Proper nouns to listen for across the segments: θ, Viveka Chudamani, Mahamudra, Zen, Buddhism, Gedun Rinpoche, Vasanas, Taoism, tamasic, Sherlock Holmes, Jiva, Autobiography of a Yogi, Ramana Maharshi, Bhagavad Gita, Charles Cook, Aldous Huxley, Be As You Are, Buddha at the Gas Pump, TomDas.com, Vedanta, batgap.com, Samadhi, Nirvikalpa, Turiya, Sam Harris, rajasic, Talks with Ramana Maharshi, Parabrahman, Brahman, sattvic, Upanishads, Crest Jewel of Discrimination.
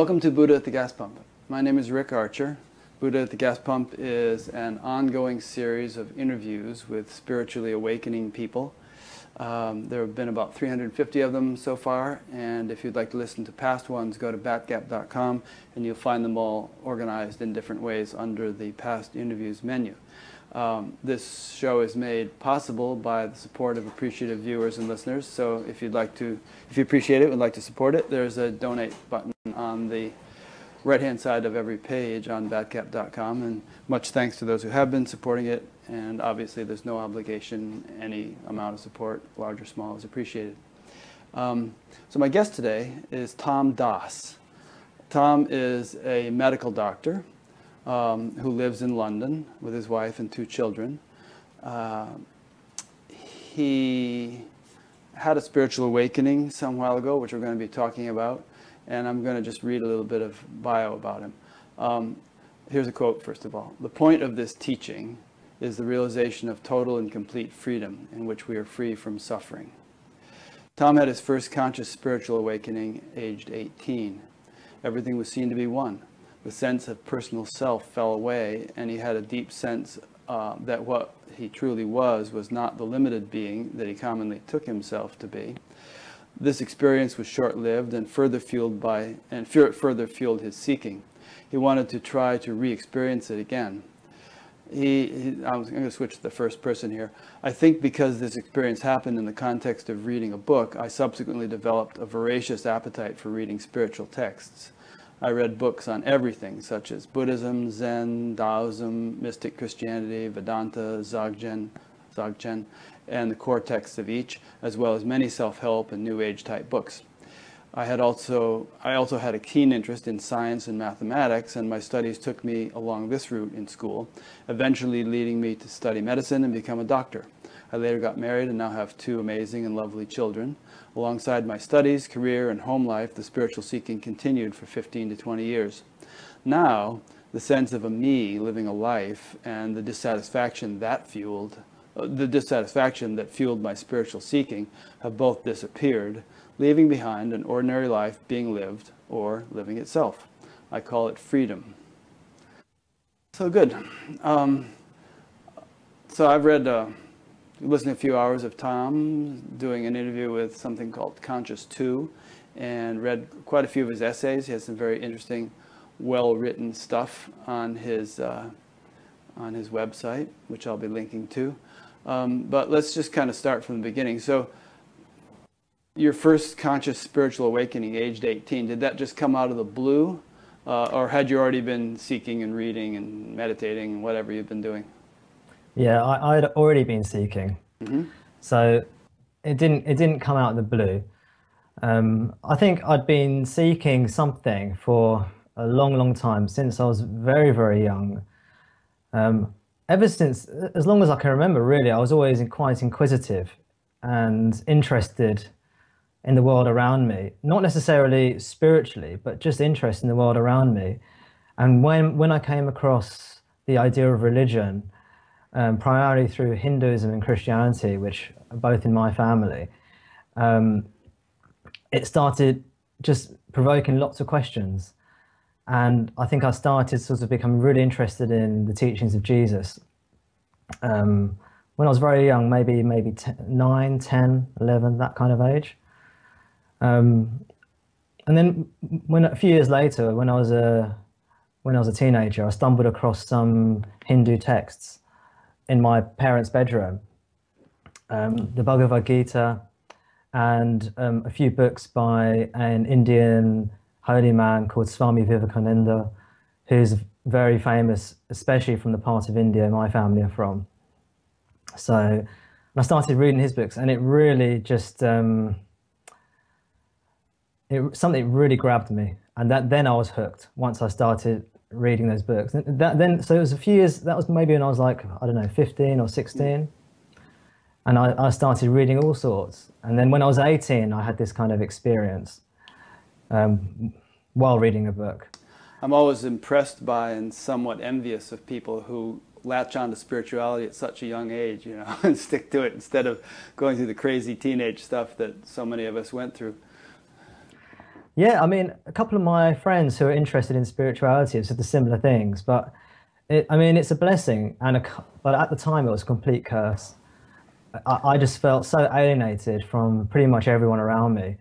Welcome to Buddha at the Gas Pump. My name is Rick Archer. Buddha at the Gas Pump is an ongoing series of interviews with spiritually awakening people. There have been about 350 of them so far, and if you'd like to listen to past ones, go to batgap.com and you'll find them all organized in different ways under the past interviews menu. This show is made possible by the support of appreciative viewers and listeners, so if you appreciate it and would like to support it, there's a donate button on the right-hand side of every page on batgap.com, and much thanks to those who have been supporting it, and obviously there's no obligation. Any amount of support, large or small, is appreciated. So my guest today is Tom Das. Tom is a medical doctor who lives in London with his wife and two children. He had a spiritual awakening some while ago, which we're going to be talking about, and I'm going to just read a little bit of bio about him. Here's a quote, first of all. "The point of this teaching is the realization of total and complete freedom in which we are free from suffering." Tom had his first conscious spiritual awakening aged 18. Everything was seen to be one. The sense of personal self fell away, and he had a deep sense that what he truly was not the limited being that he commonly took himself to be. This experience was short-lived and further fueled his seeking. He wanted to try to re-experience it again. I'm going to switch to the first person here. "I think because this experience happened in the context of reading a book, I subsequently developed a voracious appetite for reading spiritual texts. I read books on everything, such as Buddhism, Zen, Taoism, mystic Christianity, Vedanta, Dzogchen, and the core texts of each, as well as many self-help and New Age type books. I also had a keen interest in science and mathematics, and my studies took me along this route in school, eventually leading me to study medicine and become a doctor. I later got married and now have two amazing and lovely children. Alongside my studies, career, and home life, the spiritual seeking continued for 15 to 20 years. Now, the sense of a me living a life and the dissatisfaction that fueled my spiritual seeking have both disappeared, leaving behind an ordinary life being lived or living itself. I call it freedom." So good. So I've read, listened to a few hours of Tom doing an interview with something called Conscious Two, and read quite a few of his essays. He has some very interesting, well-written stuff on his website, which I'll be linking to. But let's just kind of start from the beginning. So your first conscious spiritual awakening, aged 18, did that just come out of the blue? Or had you already been seeking and reading and meditating and whatever you've been doing? Yeah, I had already been seeking. Mm-hmm. So it didn't come out of the blue. I think I'd been seeking something for a long, long time, since I was very, very young. Ever since, as long as I can remember, really, I was always quite inquisitive and interested in the world around me. Not necessarily spiritually, but just interest in the world around me. And when I came across the idea of religion, primarily through Hinduism and Christianity, which are both in my family, it started just provoking lots of questions. And I think I started sort of becoming really interested in the teachings of Jesus when I was very young, maybe 9, 10, 11, that kind of age. And then a few years later, when I was a teenager, I stumbled across some Hindu texts in my parents' bedroom, the Bhagavad Gita, and a few books by an Indian holy man called Swami Vivekananda, who's very famous, especially from the part of India my family are from. So I started reading his books, and it really just something really grabbed me, and then I was hooked once I started reading those books. So it was a few years, that was maybe when I was like, I don't know, 15 or 16, and I started reading all sorts. And then when I was 18, I had this kind of experience while reading a book. I'm always impressed by and somewhat envious of people who latch on to spirituality at such a young age, you know, and stick to it instead of going through the crazy teenage stuff that so many of us went through. Yeah, I mean, a couple of my friends who are interested in spirituality have said the similar things, but it's a blessing, but at the time it was a complete curse. I just felt so alienated from pretty much everyone around me,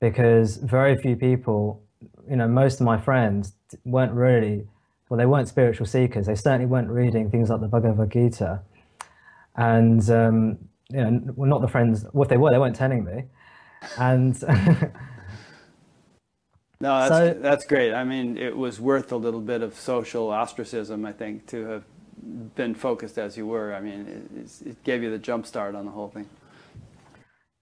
because very few people, most of my friends weren't really, well, they weren't spiritual seekers. They certainly weren't reading things like the Bhagavad Gita, and well, not the friends. What they were, they weren't telling me. And no, that's great. I mean, it was worth a little bit of social ostracism, I think, to have been focused as you were. I mean, it gave you the jump start on the whole thing.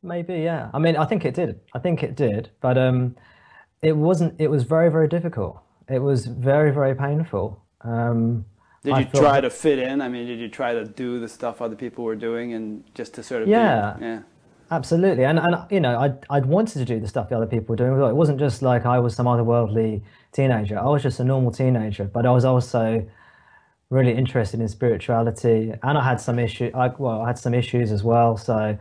Maybe, yeah. I mean, I think it did. I think it did. But it wasn't. It was very, very difficult. It was very, very painful. Did you try to fit in? I mean, did you try to do the stuff other people were doing and just to sort of be, yeah. Absolutely, and I'd wanted to do the stuff the other people were doing. It wasn't just like I was some otherworldly teenager. I was just a normal teenager, but I was also really interested in spirituality, and I had some issue. I had some issues as well. So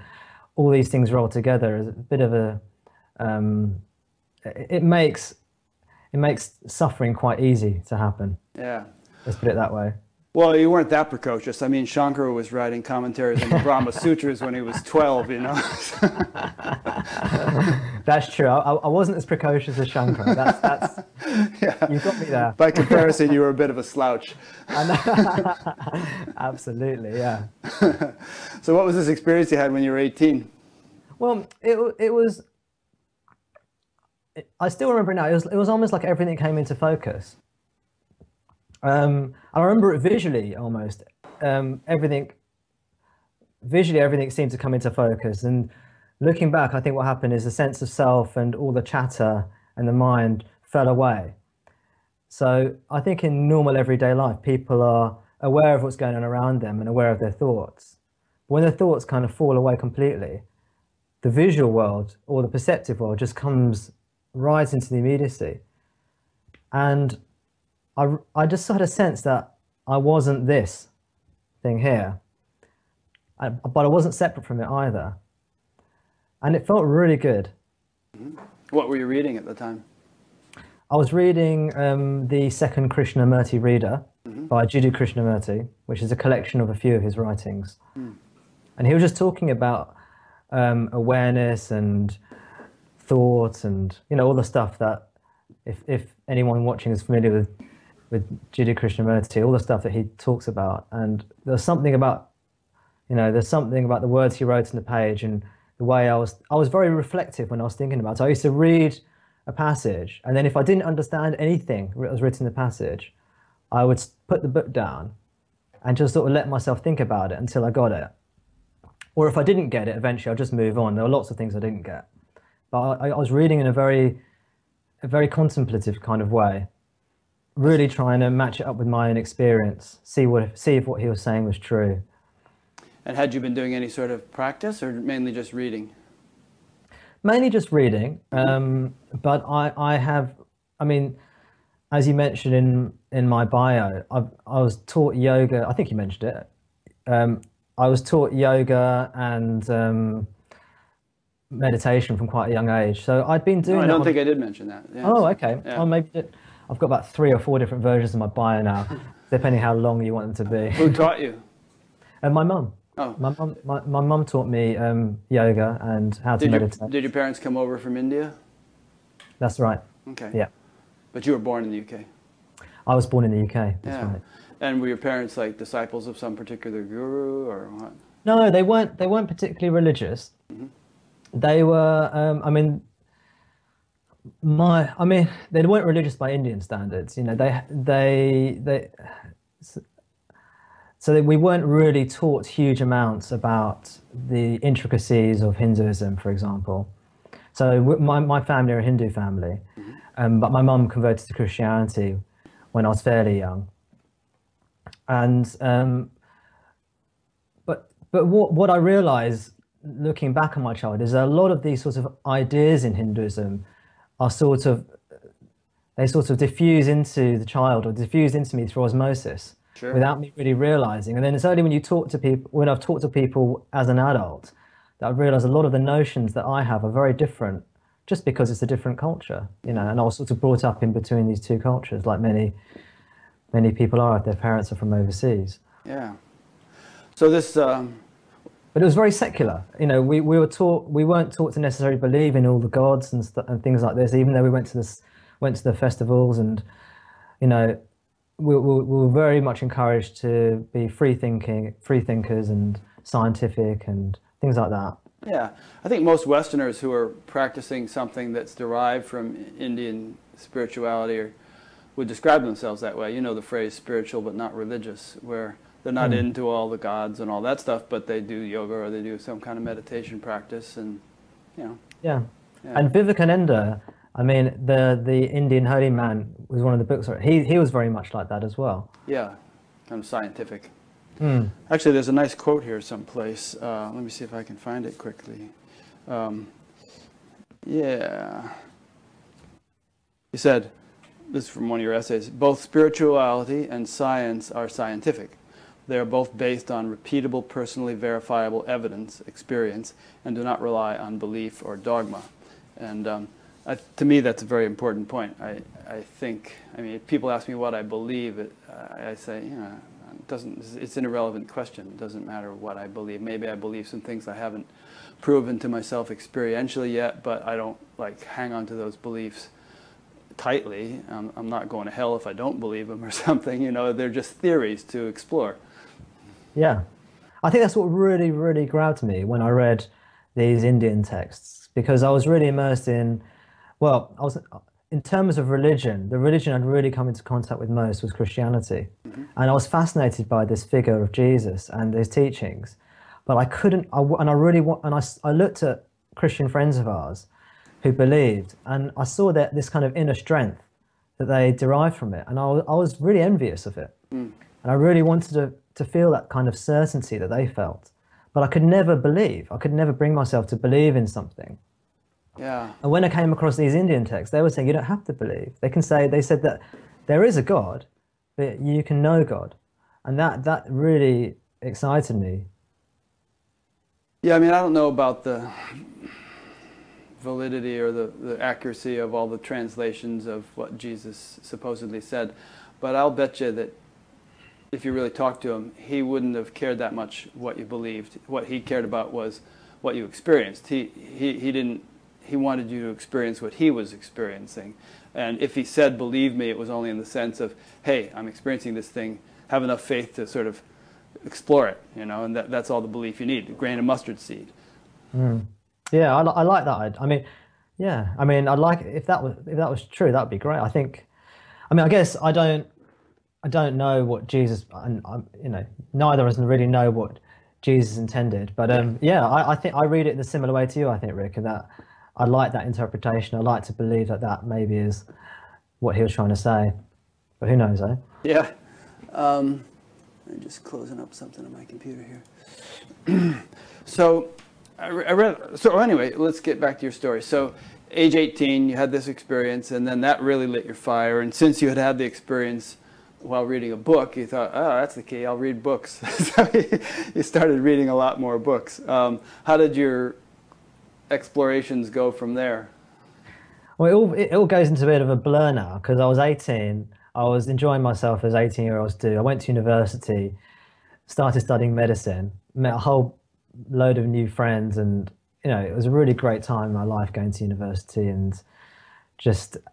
all these things rolled together as a bit of a. It makes suffering quite easy to happen. Yeah, let's put it that way. Well, you weren't that precocious. I mean, Shankara was writing commentaries on the Brahma Sutras when he was 12, That's true. I wasn't as precocious as Shankara. That's yeah. You got me there. By comparison, you were a bit of a slouch. Absolutely, yeah. So what was this experience you had when you were 18? Well, it was... I still remember it now. It was almost like everything came into focus. I remember it visually almost. Everything seemed to come into focus. And looking back, I think what happened is the sense of self and all the chatter and the mind fell away. So I think in normal everyday life, people are aware of what's going on around them and aware of their thoughts. But when their thoughts kind of fall away completely, the visual world or the perceptive world just comes right into the immediacy, and I just had a sense that I wasn't this thing here, but I wasn't separate from it either, and it felt really good. What were you reading at the time? I was reading the second Krishnamurti Reader by Jiddu Krishnamurti, which is a collection of a few of his writings, and he was just talking about awareness and thoughts and all the stuff that if anyone watching is familiar with Jiddu Krishnamurti, all the stuff that he talks about. And there's something about the words he wrote on the page and the way I was very reflective when I was thinking about it. So I used to read a passage, and then if I didn't understand anything that was written in the passage, I would put the book down and just sort of let myself think about it until I got it. Or if I didn't get it, eventually I'll just move on. There were lots of things I didn't get. I was reading in a very contemplative kind of way, really trying to match it up with my own experience, see if what he was saying was true. And had you been doing any sort of practice, or mainly just reading? Mainly just reading, but I mean, as you mentioned in my bio, I was taught yoga. I think you mentioned it. I was taught yoga and meditation from quite a young age, so I'd been doing. No, I don't think I did mention that. Yeah. Oh, okay. Yeah. Oh, maybe I've got about 3 or 4 different versions of my bio now, depending how long you want them to be. Who taught you? And my mum. Oh, my mum taught me yoga and how to meditate. Did your parents come over from India? That's right. Okay. Yeah. But you were born in the UK. I was born in the UK. That's right. And were your parents like disciples of some particular guru or what? No, they weren't. They weren't particularly religious. Mm-hmm. They were, they weren't religious by Indian standards, so we weren't really taught huge amounts about the intricacies of Hinduism, for example. So my family are a Hindu family, but my mum converted to Christianity when I was fairly young. And, but what I realized looking back on my childhood is a lot of these sorts of ideas in Hinduism are sort of diffuse into the child or diffused into me through osmosis, sure, without me really realizing. And then it's only when you talk to people, when I've talked to people as an adult, that I've realized a lot of the notions that I have are very different just because it's a different culture, you know. And I was sort of brought up in between these two cultures, like many people are if their parents are from overseas. Yeah. So this... But it was very secular, you know. We weren't taught to necessarily believe in all the gods and things like this, even though we went to the festivals, and you know, we were very much encouraged to be free thinkers and scientific and things like that. Yeah, I think most Westerners who are practicing something that's derived from Indian spirituality would describe themselves that way. You know, the phrase "spiritual but not religious," where they're not into all the gods and all that stuff, but they do yoga or they do some kind of meditation practice, and you know. Yeah, yeah. And Vivekananda, I mean, the Indian holy man was one of the books. He was very much like that as well. Yeah, kind of scientific. Mm. Actually, there's a nice quote here someplace. Let me see if I can find it quickly. Yeah, he said, this is from one of your essays, "Both spirituality and science are scientific. They are both based on repeatable, personally verifiable evidence, experience, and do not rely on belief or dogma." And to me, that's a very important point. I think, I mean, if people ask me what I believe, I say, you know, it's an irrelevant question. It doesn't matter what I believe. Maybe I believe some things I haven't proven to myself experientially yet, but I don't, like, hang on to those beliefs tightly. I'm not going to hell if I don't believe them or something, you know. They're just theories to explore. Yeah, I think that's what really, really grabbed me when I read these Indian texts, because I was really immersed in, well, I was, in terms of religion, the religion I'd really come into contact with most was Christianity. Mm-hmm. And I was fascinated by this figure of Jesus and his teachings, but I couldn't, I looked at Christian friends of ours who believed, and I saw that this kind of inner strength that they derived from it, and I was really envious of it. Mm. And I really wanted to feel that kind of certainty that they felt, but I could never believe. I could never bring myself to believe in something. Yeah. And when I came across these Indian texts, they were saying you don't have to believe. They said that there is a God, but you can know God, and that really excited me. Yeah, I mean, I don't know about the validity or the accuracy of all the translations of what Jesus supposedly said, but I'll bet you that if you really talked to him, he wouldn't have cared that much what you believed. What he cared about was what you experienced. He wanted you to experience what he was experiencing, and if he said believe me, it was only in the sense of, hey, I'm experiencing this thing, have enough faith to sort of explore it, you know. And that's all the belief you need, a grain of mustard seed. Mm. Yeah, I like that. I mean, yeah, I mean, I'd like it. If that was true, that'd be great. I think, I mean, I guess I don't know what Jesus, and you know, neither of us really know what Jesus intended. But yeah, I think I read it in a similar way to you. I think, Rick, and that I like that interpretation. I like to believe that maybe is what he was trying to say. But who knows, eh? Yeah. I'm just closing up something on my computer here. So. So anyway, let's get back to your story. So age 18, you had this experience, and then that really lit your fire. And since you had had the experience while reading a book, you thought, oh, that's the key, I'll read books. So you started reading a lot more books. How did your explorations go from there? Well, it all goes into a bit of a blur now, because I was 18. I was enjoying myself as 18-year-olds do. I went to university, started studying medicine, met a whole load of new friends, and you know, it was a really great time in my life going to university and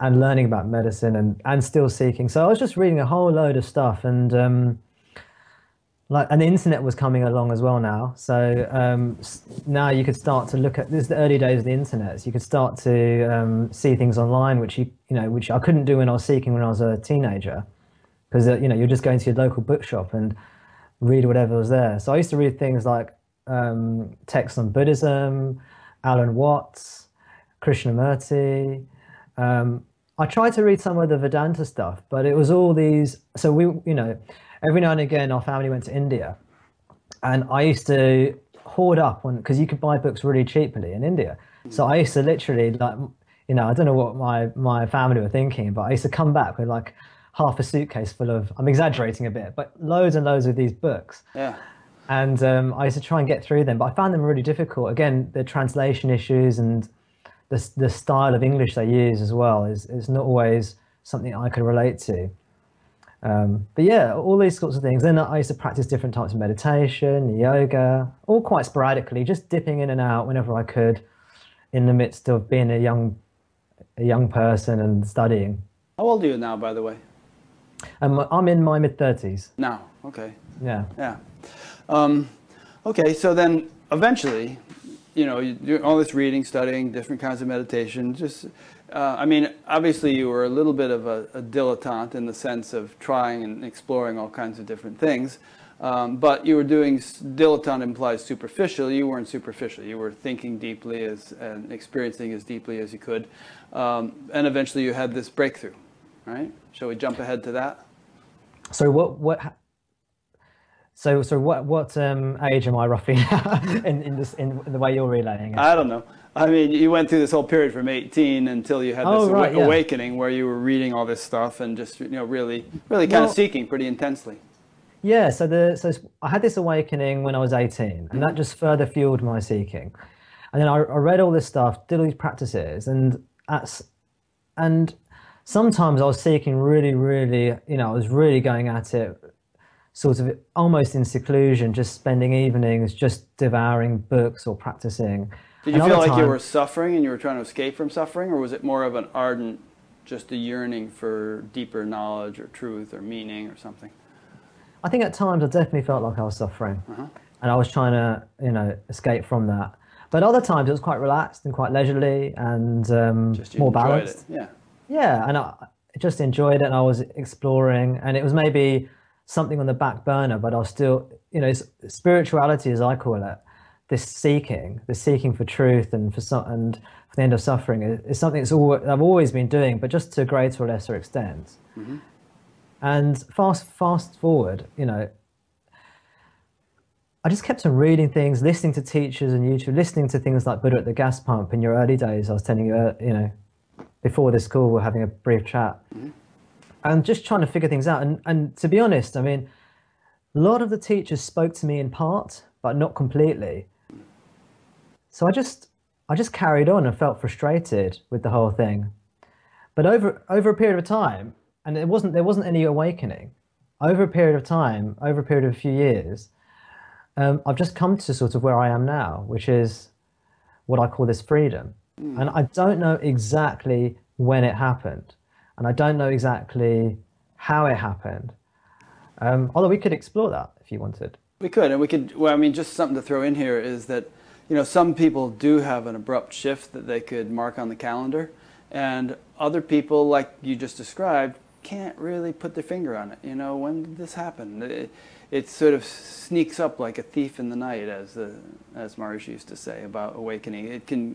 learning about medicine and still seeking. So I was just reading a whole load of stuff, and the internet was coming along as well now. So now you could start to look at this is the early days of the internet. So you could start to see things online, which I couldn't do when I was seeking when I was a teenager, because you know, you're just going to your local bookshop and read whatever was there. So I used to read things like texts on Buddhism, Alan Watts, Krishnamurti. I tried to read some of the Vedanta stuff, but it was all these. So we, you know, every now and again, our family went to India, and I used to hoard up because you could buy books really cheaply in India. So I used to literally, like, you know, I don't know what my family were thinking, but I used to come back with like half a suitcase full of, I'm exaggerating a bit, but loads and loads of these books. Yeah. And I used to try and get through them, but I found them really difficult. Again, the translation issues and the style of English they use as well is not always something I could relate to. But yeah, all these sorts of things. Then I used to practice different types of meditation, yoga, all quite sporadically, just dipping in and out whenever I could in the midst of being a young person and studying. How old are you now, by the way? I'm in my mid-30s. Now, okay. Yeah. Yeah. Okay, so then eventually, you know, you do all this reading, studying, different kinds of meditation, just... I mean, obviously you were a little bit of a dilettante in the sense of trying and exploring all kinds of different things, but you were doing, dilettante implies superficial, you weren't superficial, you were thinking deeply and experiencing as deeply as you could, and eventually you had this breakthrough, right? Shall we jump ahead to that? So what age am I roughly in the way you're relaying it? I don't know. I mean, you went through this whole period from 18 until you had this awakening where you were reading all this stuff and just, you know, really kind of seeking pretty intensely. Yeah, so I had this awakening when I was 18, and that just further fueled my seeking. And then I read all this stuff, did all these practices, and sometimes I was seeking really, you know, I was really going at it sort of almost in seclusion, just spending evenings, just devouring books or practicing. Did you feel like you were suffering and you were trying to escape from suffering, or was it more of an ardent, just a yearning for deeper knowledge or truth or meaning or something? I think at times I definitely felt like I was suffering, and I was trying to, you know, escape from that. But other times it was quite relaxed and quite leisurely and just more balanced. It. Yeah, yeah, and I just enjoyed it, and I was exploring, and it was maybe something on the back burner, but I was still, you know, spirituality as I call it. This seeking for truth and for the end of suffering is something I've always been doing, but just to a greater or lesser extent. And fast forward, you know, I just kept on reading things, listening to teachers and YouTube, listening to things like Buddha at the Gas Pump. In your early days, I was telling you, you know, before this call, we're having a brief chat, and just trying to figure things out. And to be honest, I mean, a lot of the teachers spoke to me in part, but not completely. So I just carried on and felt frustrated with the whole thing. But over a period of time, and there wasn't any awakening. Over a period of time, over a period of a few years, I've just come to sort of where I am now, which is what I call this freedom. And I don't know exactly when it happened, and I don't know exactly how it happened. Although we could explore that if you wanted. We could, and we could. Well, I mean, just something to throw in here is that, you know, some people do have an abrupt shift that they could mark on the calendar, and other people, like you just described, can't really put their finger on it. You know, when did this happen? It sort of sneaks up like a thief in the night, as Maharshi used to say about awakening. It can.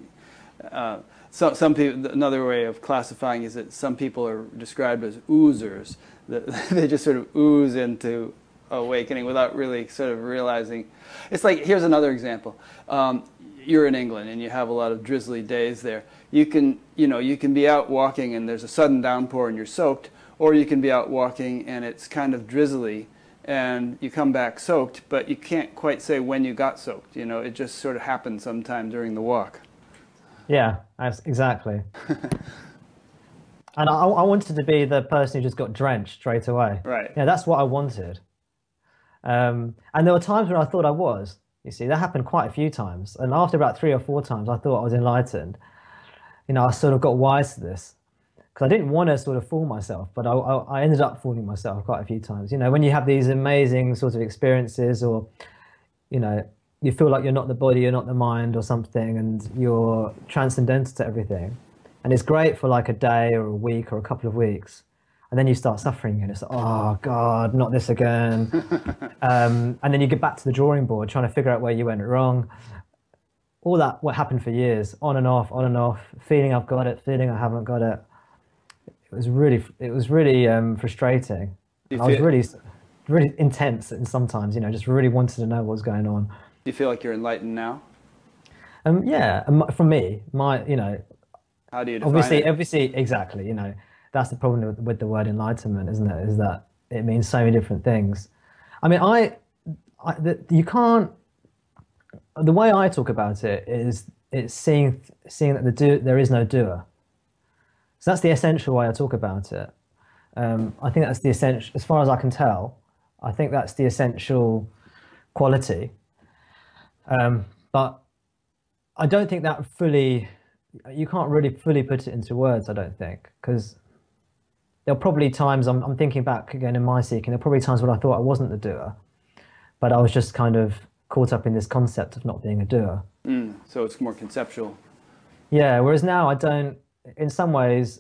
So some people. Another way of classifying is that some people are described as oozers. That they just sort of ooze into awakening without really sort of realizing. It's like, here's another example. You're in England and you have a lot of drizzly days there. You can be out walking and there's a sudden downpour and you're soaked, or you can be out walking and it's kind of drizzly and you come back soaked, but you can't quite say when you got soaked. You know, it just sort of happens sometime during the walk. Yeah, exactly. And I wanted to be the person who just got drenched straight away. Right. Yeah, that's what I wanted. And there were times when I thought I was, you see, that happened quite a few times. And after about 3 or 4 times, I thought I was enlightened. You know, I sort of got wise to this because I didn't want to sort of fool myself, but I ended up fooling myself quite a few times. You know, when you have these amazing sort of experiences, or, you know, you feel like you're not the body, you're not the mind or something, and you're transcendental to everything. And it's great for like a day or a week or a couple of weeks. And then you start suffering and it's like, oh God, not this again. And then you get back to the drawing board trying to figure out where you went wrong. All that what happened for years, on and off, feeling I've got it, feeling I haven't got it. It was really frustrating. I was really intense, and sometimes, you know, just really wanted to know what was going on. Do you feel like you're enlightened now? Yeah, for me, you know. How do you define it? Obviously, exactly, you know. That's the problem with the word enlightenment, isn't it? Is that it means so many different things. I mean, you can't. The way I talk about it is it's seeing that there is no doer. So that's the essential way I talk about it. I think that's the essential, as far as I can tell, I think that's the essential quality. But I don't think that fully, you can't really fully put it into words, I don't think, because there'll probably times, I'm thinking back again in my seeking, there'll probably times when I thought I wasn't the doer, but I was just kind of caught up in this concept of not being a doer. So it's more conceptual. Yeah, whereas now I don't, in some ways,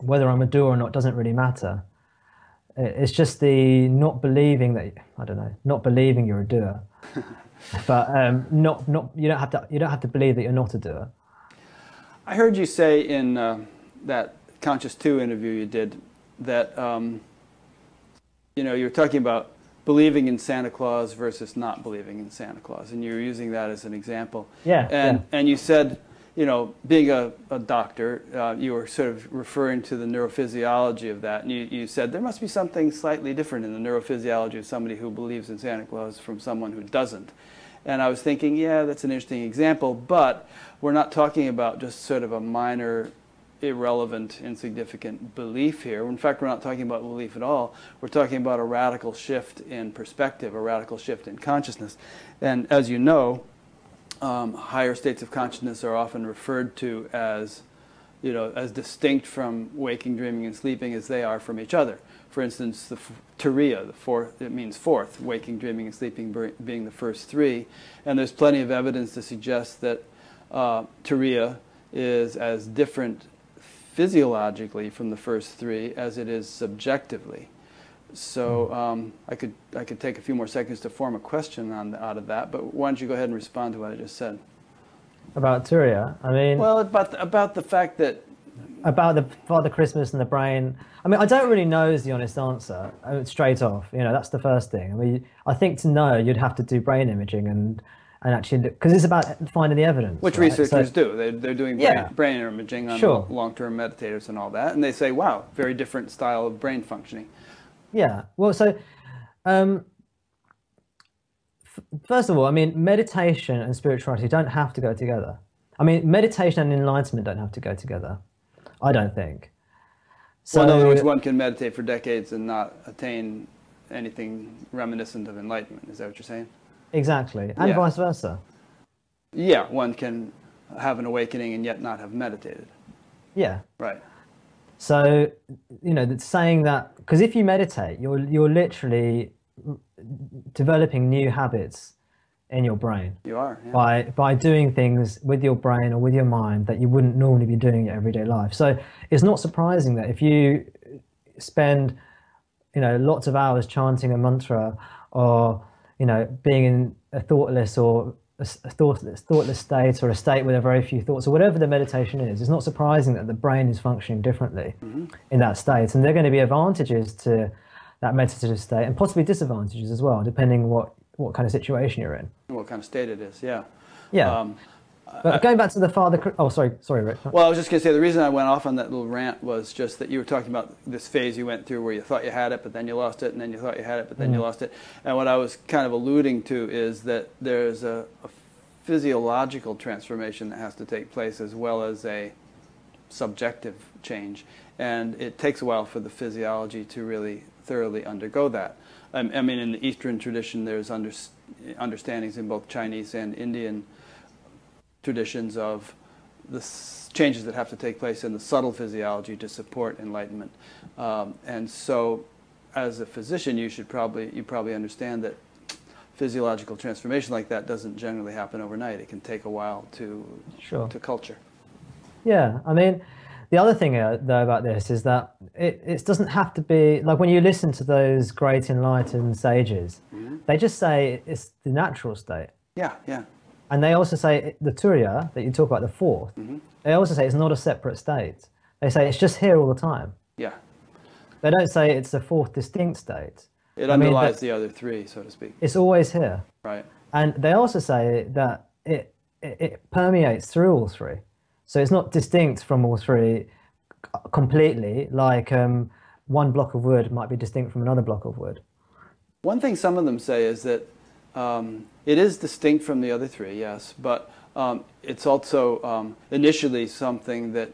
whether I'm a doer or not doesn't really matter. It's just the not believing that, I don't know, not believing you're a doer, but you don't have to believe that you're not a doer. I heard you say in that Conscious Two interview you did that you know, you're talking about believing in Santa Claus versus not believing in Santa Claus, and you're using that as an example. Yeah. And you said, you know, being a doctor, you were sort of referring to the neurophysiology of that, and you said there must be something slightly different in the neurophysiology of somebody who believes in Santa Claus from someone who doesn't. And I was thinking, yeah, that's an interesting example, but we're not talking about just sort of a minor, irrelevant, insignificant belief here. In fact, we're not talking about belief at all. We're talking about a radical shift in perspective, a radical shift in consciousness. And as you know, higher states of consciousness are often referred to as, you know, as distinct from waking, dreaming, and sleeping as they are from each other. For instance, the Turiya, the fourth, it means fourth, waking, dreaming, and sleeping being the first three. And there's plenty of evidence to suggest that Turiya is as different physiologically from the first three as it is subjectively. So I could take a few more seconds to form a question on out of that, but why don't you go ahead and respond to what I just said about Turiya? I mean, well, about the fact that about the Father Christmas and the brain. I mean, I don't really know is the honest answer straight off. You know, that's the first thing. I mean, I think to know you'd have to do brain imaging and actually, because it's about finding the evidence. Which right? Researchers so, do. They're doing brain, yeah. brain imaging on sure. long-term meditators and all that, and they say, wow, very different style of brain functioning. Yeah, well, so first of all, I mean, meditation and spirituality don't have to go together. I mean, meditation and enlightenment don't have to go together, I don't think. So, well, in other words, one can meditate for decades and not attain anything reminiscent of enlightenment. Is that what you're saying? Exactly, and yeah. vice versa. Yeah, one can have an awakening and yet not have meditated. Yeah. Right. So, you know, that's saying that, because if you meditate, you're literally developing new habits in your brain. You are, yeah. By doing things with your brain or with your mind that you wouldn't normally be doing in your everyday life. So it's not surprising that if you spend, you know, lots of hours chanting a mantra or, you know, being in a thoughtless or a thoughtless state or a state with a very few thoughts or whatever the meditation is, it's not surprising that the brain is functioning differently mm-hmm. in that state. And there are going to be advantages to that meditative state and possibly disadvantages as well, depending what kind of situation you're in. What kind of state it is, yeah. Yeah. But going back to the Father... Oh, sorry, Rick. Well, I was just going to say the reason I went off on that little rant was just that you were talking about this phase you went through where you thought you had it, but then you lost it, and then you thought you had it, but then you lost it. And what I was kind of alluding to is that there's a physiological transformation that has to take place as well as a subjective change. And it takes a while for the physiology to really thoroughly undergo that. I mean, in the Eastern tradition, there's understandings in both Chinese and Indian traditions of the changes that have to take place in the subtle physiology to support enlightenment. And so as a physician, you probably understand that physiological transformation like that doesn't generally happen overnight. It can take a while to culture. Yeah, I mean, the other thing though about this is that it doesn't have to be, like when you listen to those great enlightened sages, mm-hmm. they just say it's the natural state. Yeah, yeah. And they also say, the Turiya, that you talk about, the fourth, mm-hmm. they also say it's not a separate state. They say it's just here all the time. Yeah. They don't say it's a fourth distinct state. It underlies the other three, so to speak. It's always here. Right. And they also say that it permeates through all three. So it's not distinct from all three completely, like one block of wood might be distinct from another block of wood. One thing some of them say is that it is distinct from the other three, yes, but It's also initially something that,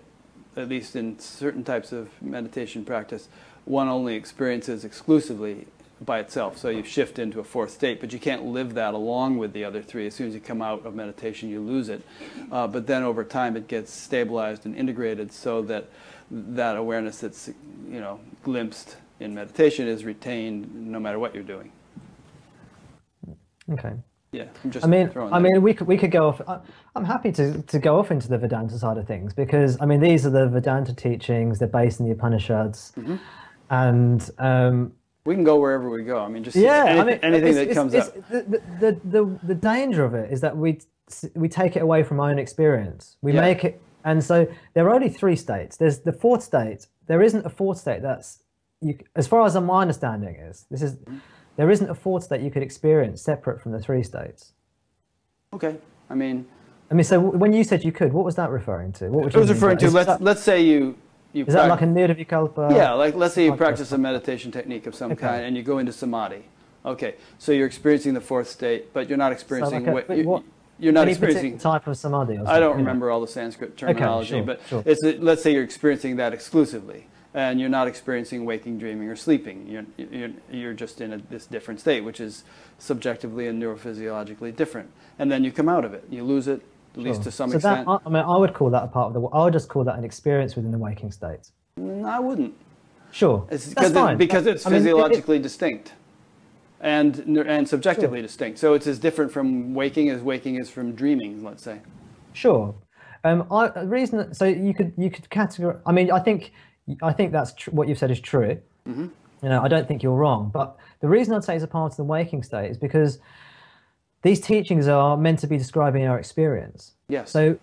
at least in certain types of meditation practice, one only experiences exclusively by itself. So you shift into a fourth state, but you can't live that along with the other three. As soon as you come out of meditation, you lose it. But then over time, it gets stabilized and integrated so that that awareness that's, you know, glimpsed in meditation is retained no matter what you're doing. Okay. Yeah, I mean, we could go off. I'm happy to go off into the Vedanta side of things, because I mean these are the Vedanta teachings. They're based in the Upanishads, mm-hmm. and we can go wherever we go. I mean, just yeah, anything that comes up. The danger of it is that we take it away from our own experience. We make it, and so there are only three states. There's the fourth state. There isn't a fourth state. That's as far as my understanding is. This is. Mm-hmm. There isn't a fourth state you could experience separate from the three states. Okay, I mean, so when you said you could, what was that referring to? What it was referring to? Let's say you is that like a Nirvikalpa? Yeah, like let's say you practice a meditation technique of some kind and you go into Samadhi. Okay, so you're experiencing the fourth state, but you're not experiencing so like you're not experiencing type of Samadhi. Or something, I don't remember all the Sanskrit terminology, but it's let's say you're experiencing that exclusively. And you're not experiencing waking, dreaming, or sleeping. You're just in this different state, which is subjectively and neurophysiologically different. And then you come out of it. You lose it, at least to some extent. That, I mean, I would call that a part of the... I would just call that an experience within the waking state. No, I wouldn't. Sure, that's fine. Because it's physiologically distinct and subjectively distinct. So it's as different from waking is from dreaming, let's say. Sure. So you could categorize... I mean, I think that's what you've said is true. Mm-hmm. You know, I don't think you're wrong. But the reason I'd say it's a part of the waking state is because these teachings are meant to be describing our experience. Yes. So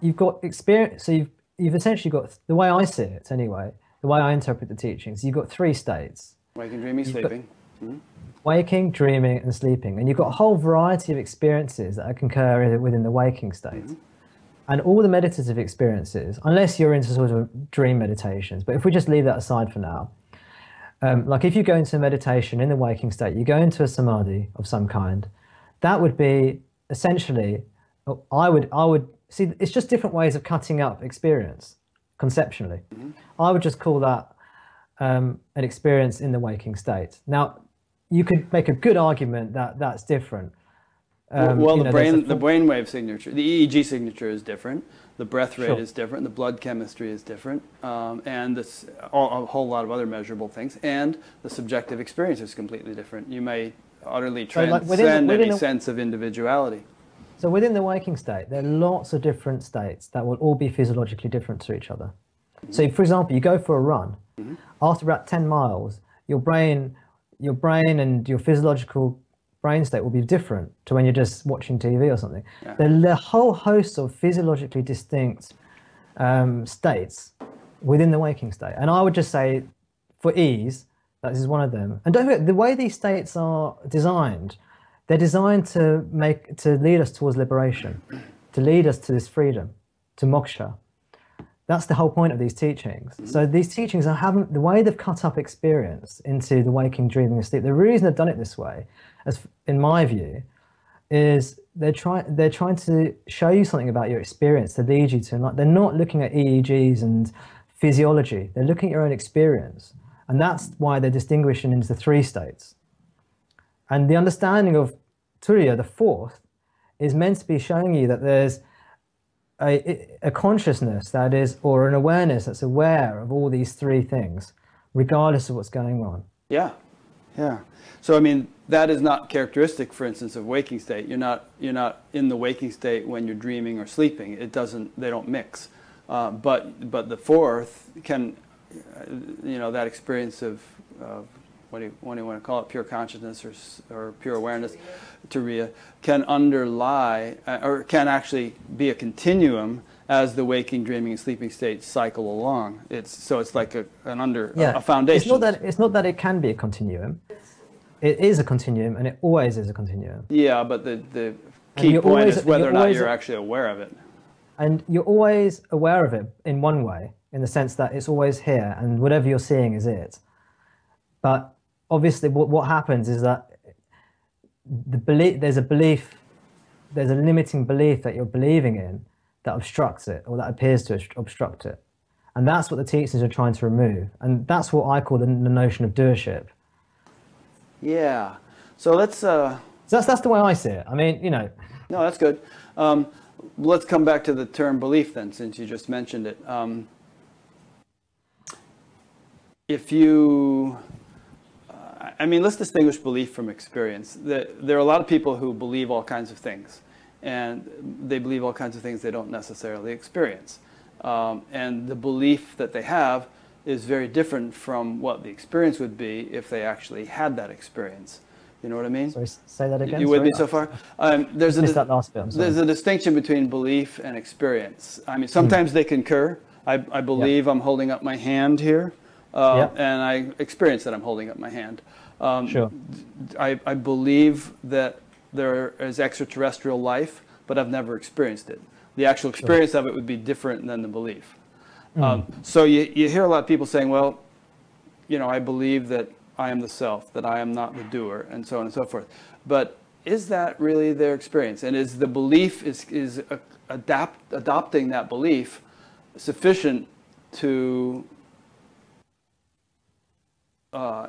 you've got experience. So you've essentially got, the way I see it anyway, the way I interpret the teachings, you've got three states: waking, dreaming, sleeping. Mm-hmm. Waking, dreaming, and sleeping, and you've got a whole variety of experiences that concur within the waking state. Mm-hmm. And all the meditative experiences, unless you're into sort of dream meditations, but if we just leave that aside for now, like if you go into meditation in the waking state, you go into a samadhi of some kind, that would be essentially, I would see, it's just different ways of cutting up experience conceptually. Mm-hmm. I would just call that an experience in the waking state. Now, you could make a good argument that that's different. Well, the brainwave signature, the EEG signature is different, the breath rate is different, the blood chemistry is different, and a whole lot of other measurable things, and the subjective experience is completely different. You may utterly transcend any sense of individuality. So within the waking state, there are lots of different states that will all be physiologically different to each other. Mm-hmm. So, for example, you go for a run. Mm-hmm. After about 10 miles, your brain and your physiological brain state will be different to when you're just watching TV or something. Yeah. There are a whole host of physiologically distinct states within the waking state. And I would just say, for ease, that this is one of them. And don't forget, the way these states are designed, they're designed to lead us towards liberation, to lead us to this freedom, to moksha. That's the whole point of these teachings. Mm-hmm. So these teachings, the way they've cut up experience into the waking, dreaming, and sleep, the reason they've done it this way, as in my view, is they're trying to show you something about your experience to lead you to. They're not looking at EEGs and physiology. They're looking at your own experience, and that's why they're distinguishing into three states. And the understanding of Turiya, the fourth, is meant to be showing you that there's a consciousness that is, or an awareness that's aware of all these three things, regardless of what's going on. Yeah. Yeah. So, I mean, that is not characteristic, for instance, of waking state. You're not in the waking state when you're dreaming or sleeping. It doesn't, they don't mix. But the fourth can, you know, that experience of, what do you want to call it, pure consciousness or pure awareness, Turiya, can underlie, or can actually be a continuum as the waking, dreaming, and sleeping states cycle along. So it's like a foundation. It's not that it can be a continuum. It is a continuum, and it always is a continuum. Yeah, but the key point is whether or not you're actually aware of it. And you're always aware of it in one way, in the sense that it's always here, and whatever you're seeing is it. But obviously, what happens is that there's a belief there's a limiting belief that you're believing in that obstructs it, or that appears to obstruct it. And that's what the teachings are trying to remove. And that's what I call the notion of doership. Yeah. So let's... So that's the way I see it. I mean, you know... No, that's good. Let's come back to the term belief then, since you just mentioned it. If you... I mean, let's distinguish belief from experience. There are a lot of people who believe all kinds of things, and they believe all kinds of things they don't necessarily experience. And the belief that they have is very different from what the experience would be if they actually had that experience. You know what I mean? Sorry, say that again. You with me so far? There's a distinction between belief and experience. I mean, sometimes they concur. I believe I'm holding up my hand here, and I experience that I'm holding up my hand. Sure. I believe that there is extraterrestrial life, but I've never experienced it. The actual experience of it would be different than the belief. So you hear a lot of people saying, well, you know, I believe that I am the self, that I am not the doer, and so on and so forth. But is that really their experience? And is the belief, adopting that belief sufficient to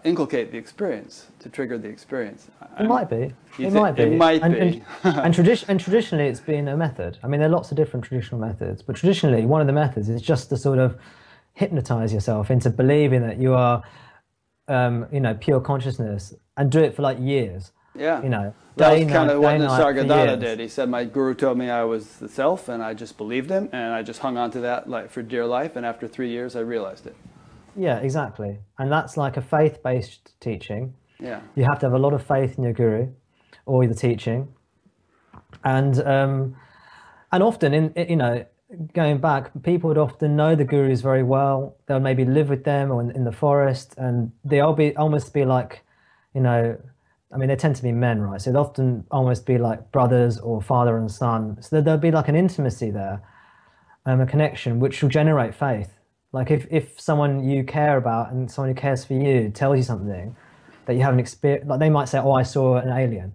inculcate the experience, to trigger the experience? It might be. And traditionally it's been a method. I mean, there are lots of different traditional methods, but traditionally one of the methods is just to sort of hypnotize yourself into believing that you are, you know, pure consciousness, and do it for like years. Yeah. You know, that was kind of what Nisargadatta did. He said, my guru told me I was the self, and I just believed him, and I just hung on to that like for dear life, and after 3 years I realized it. Yeah, exactly. And that's like a faith-based teaching. Yeah. You have to have a lot of faith in your guru or the teaching. And often, you know, going back, people would often know the gurus very well. They'll maybe live with them or in the forest, and they'll almost be like, you know, I mean, they tend to be men, right? So they'll often almost be like brothers or father and son. So there'll be like an intimacy there, a connection, which will generate faith. Like if someone you care about and someone who cares for you tells you something that you haven't experienced, like they might say, oh, I saw an alien.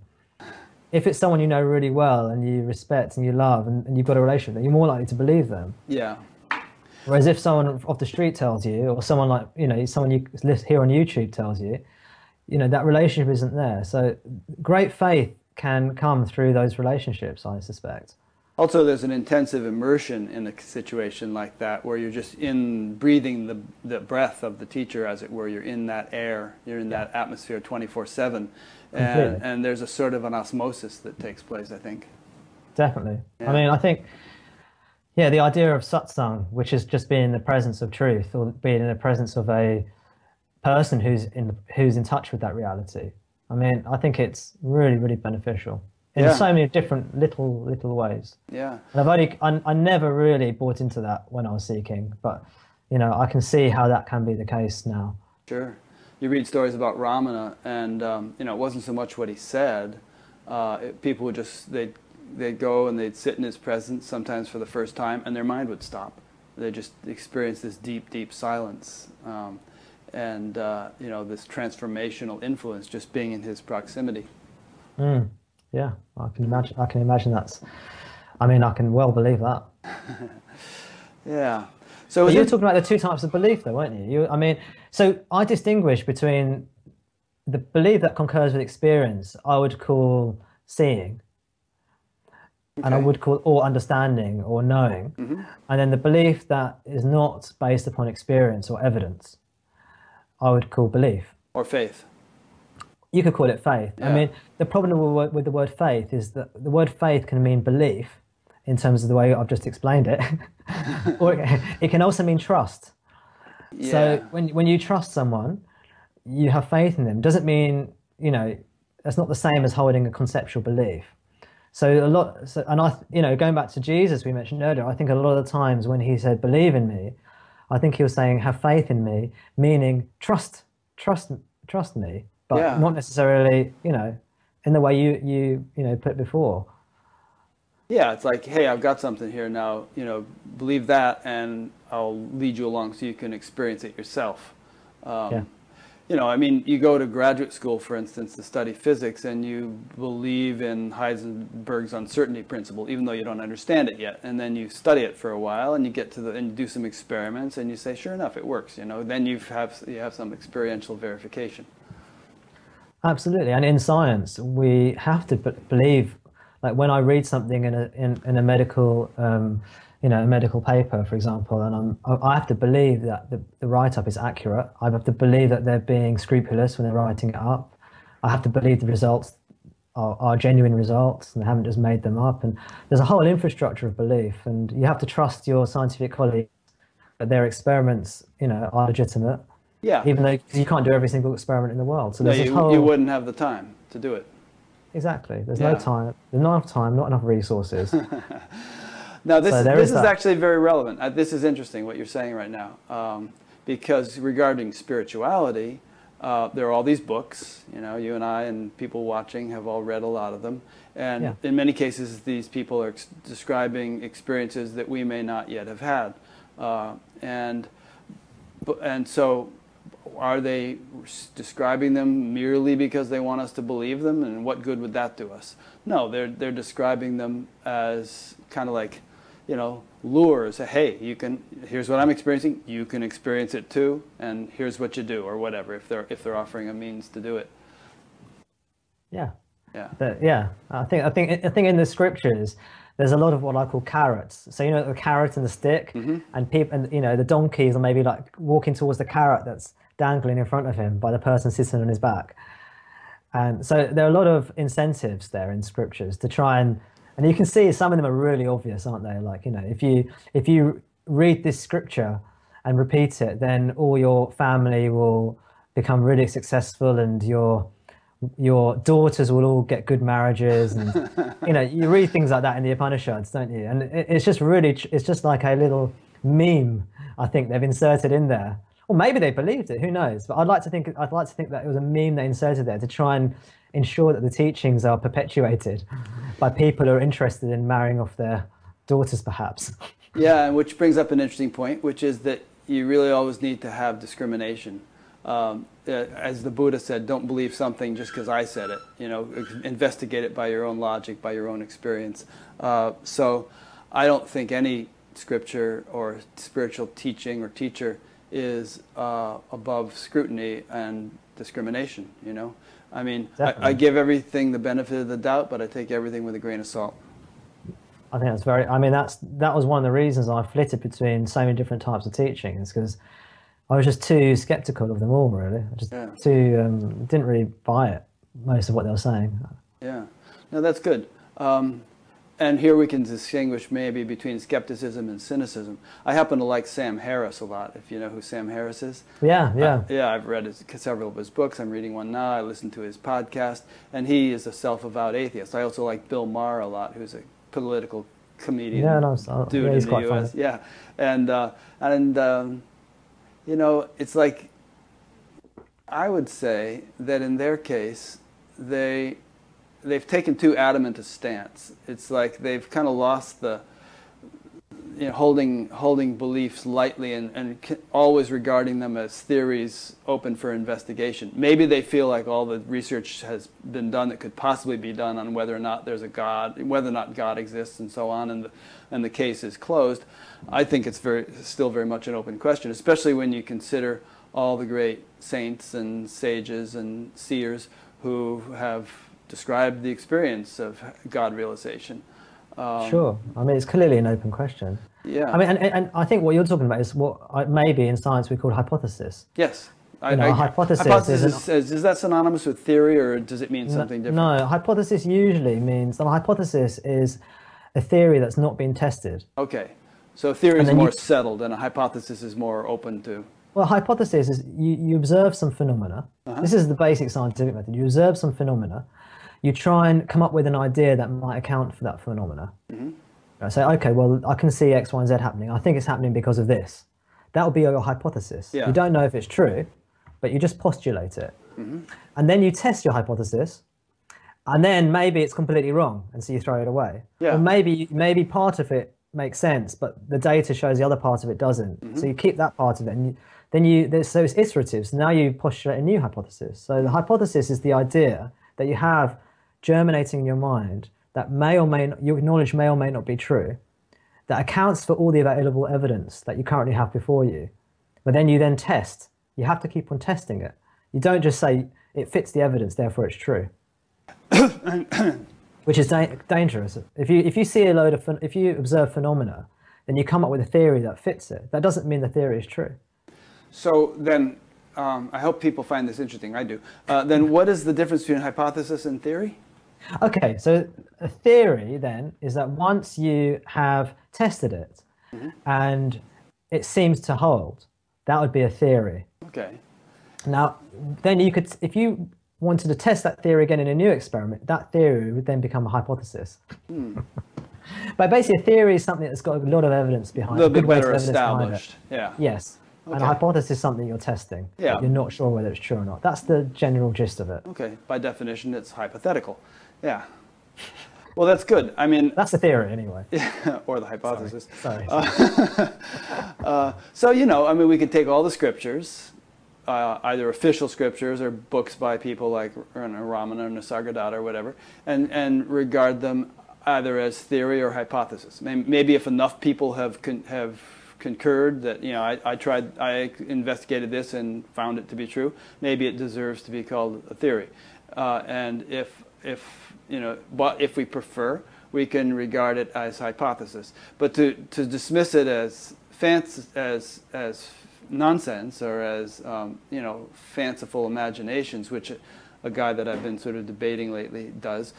If it's someone you know really well and you respect and you love and you've got a relationship with them, you're more likely to believe them. Yeah. Whereas if someone off the street tells you, or someone like, you know, someone you hear on YouTube tells you, you know, that relationship isn't there. So great faith can come through those relationships, I suspect. Also, there's an intensive immersion in a situation like that, where you're just breathing the breath of the teacher, as it were. You're in that air, you're in that atmosphere 24/7, and there's a sort of an osmosis that takes place, I think. Definitely. Yeah. I mean, I think, yeah, the idea of satsang, which is just being in the presence of truth, or being in the presence of a person who's in touch with that reality. I mean, I think it's really, really beneficial. In so many different little ways. Yeah. And I never really bought into that when I was seeking, but you know, I can see how that can be the case now. Sure. You read stories about Ramana, and you know, it wasn't so much what he said. People would just they'd go and they'd sit in his presence sometimes for the first time, and their mind would stop. They just experienced this deep, deep silence, and you know, this transformational influence just being in his proximity. Mm. Yeah, I can imagine that's, I mean, I can well believe that. Yeah. So you were talking about the two types of belief though, weren't you? I mean, so I distinguish between the belief that concurs with experience, I would call seeing, and I would call or understanding or knowing, and then the belief that is not based upon experience or evidence, I would call belief. Or faith. You could call it faith. Yeah. I mean, the problem with the word faith is that the word faith can mean belief in terms of the way I've just explained it, or it can also mean trust. Yeah. So when you trust someone, you have faith in them. Doesn't mean, you know, that's not the same as holding a conceptual belief. You know, going back to Jesus we mentioned earlier, I think a lot of the times when he said, believe in me, I think he was saying, have faith in me, meaning trust me. But not necessarily, you know, in the way you know, put before. Yeah, it's like, hey, I've got something here now, you know, believe that and I'll lead you along so you can experience it yourself. you know, I mean, you go to graduate school, for instance, to study physics, and you believe in Heisenberg's uncertainty principle, even though you don't understand it yet. And then you study it for a while, and you get to the, and you do some experiments, and you say, sure enough, it works. You know, then you have some experiential verification. Absolutely, and in science, we have to believe. Like when I read something in a medical, you know, a medical paper, for example, and I have to believe that the write-up is accurate. I have to believe that they're being scrupulous when they're writing it up. I have to believe the results are genuine results and they haven't just made them up. And there's a whole infrastructure of belief, and you have to trust your scientific colleagues that their experiments, you know, are legitimate. Yeah. Even though you can't do every single experiment in the world. So no, you wouldn't have the time to do it. Exactly. There's no time. There's not enough time, not enough resources. Now, this is actually very relevant. This is interesting, what you're saying right now. Because regarding spirituality, there are all these books. You know, you and I and people watching have all read a lot of them. And in many cases, these people are describing experiences that we may not yet have had. And so... are they describing them merely because they want us to believe them? And what good would that do us? No, they're describing them as kind of like, you know, lures. Hey, you can. Here's what I'm experiencing. You can experience it too. And here's what you do, or whatever. If they're offering a means to do it. Yeah. Yeah. I think in the scriptures, there's a lot of what I call carrots. So, you know, the carrot and the stick, and people, and you know, the donkeys are maybe like walking towards the carrot that's dangling in front of him by the person sitting on his back. And so there are a lot of incentives there in scriptures to try and you can see some of them are really obvious, aren't they? Like, you know, if you read this scripture and repeat it, then all your family will become really successful, and your daughters will all get good marriages, and you know, you read things like that in the Upanishads, don't you? And it's just really, it's just like a little meme, I think, they've inserted in there. Or maybe they believed it, who knows? But I'd like to think that it was a meme they inserted there to try and ensure that the teachings are perpetuated by people who are interested in marrying off their daughters, perhaps. Yeah, which brings up an interesting point, which is that you really always need to have discrimination. As the Buddha said, don't believe something just because I said it. You know, investigate it by your own logic, by your own experience. So I don't think any scripture or spiritual teaching or teacher is above scrutiny and discrimination, you know? I mean, I give everything the benefit of the doubt, but I take everything with a grain of salt. I think that's that was one of the reasons I flitted between so many different types of teachings, because I was just too skeptical of them all, really. I just didn't really buy it, most of what they were saying. Yeah, no, that's good. And here we can distinguish maybe between skepticism and cynicism. I happen to like Sam Harris a lot, if you know who Sam Harris is. Yeah, yeah. Yeah, I've read several of his books. I'm reading one now. I listen to his podcast. And he is a self-avowed atheist. I also like Bill Maher a lot, who's a political comedian dude in the US. Funny. Yeah, you know, it's like, I would say that in their case, they've taken too adamant a stance. It's like they've kind of lost the, you know, holding beliefs lightly and always regarding them as theories open for investigation. Maybe they feel like all the research has been done that could possibly be done on whether or not there's a God, whether or not God exists, and so on, and the case is closed. I think it's still very much an open question, especially when you consider all the great saints and sages and seers who have described the experience of God realization. Sure. I mean, it's clearly an open question. Yeah. I mean, and I think what you're talking about is what maybe in science we call hypothesis. Yes. Is that synonymous with theory, or does it mean something different? No, hypothesis usually means, well, hypothesis is a theory that's not been tested. Okay. So theory is more settled, and a hypothesis is more open to... Well, hypothesis is you observe some phenomena. This is the basic scientific method. You observe some phenomena. You try and come up with an idea that might account for that phenomena. I say, okay, well, I can see X, Y, and Z happening. I think it's happening because of this. That would be your hypothesis. Yeah. You don't know if it's true, but you just postulate it. And then you test your hypothesis. And then maybe it's completely wrong, and so you throw it away. Yeah. Or maybe part of it makes sense, but the data shows the other part of it doesn't. So you keep that part of it, and then it's iterative. So now you postulate a new hypothesis. So the hypothesis is the idea that you have germinating in your mind that may or may not, you acknowledge may or may not be true, that accounts for all the available evidence that you currently have before you. But then you then test. You have to keep on testing it. You don't just say, it fits the evidence, therefore it's true. Which is dangerous. If you observe phenomena, then you come up with a theory that fits it. That doesn't mean the theory is true. So then, I hope people find this interesting. I do. Then what is the difference between hypothesis and theory? Okay, so a theory then is that once you have tested it and it seems to hold, that would be a theory. Okay. Now, then you could, if you wanted to test that theory again in a new experiment, that theory would then become a hypothesis. But basically, a theory is something that's got a lot of evidence behind it. A good way to establish. Yeah. Yes. Okay. And a hypothesis is something you're testing. Yeah. You're not sure whether it's true or not. That's the general gist of it. Okay. By definition, it's hypothetical. Yeah. Well, that's good. I mean, that's the theory anyway. Yeah, or the hypothesis. Sorry. So, you know, I mean, we could take all the scriptures, either official scriptures or books by people like Ramana or Nisargadatta or whatever, and regard them either as theory or hypothesis. Maybe if enough people have concurred that, you know, I investigated this and found it to be true, maybe it deserves to be called a theory. And if you know, but if we prefer, we can regard it as hypothesis. But to dismiss it as as nonsense or as you know, fanciful imaginations, which a guy that I've been sort of debating lately does,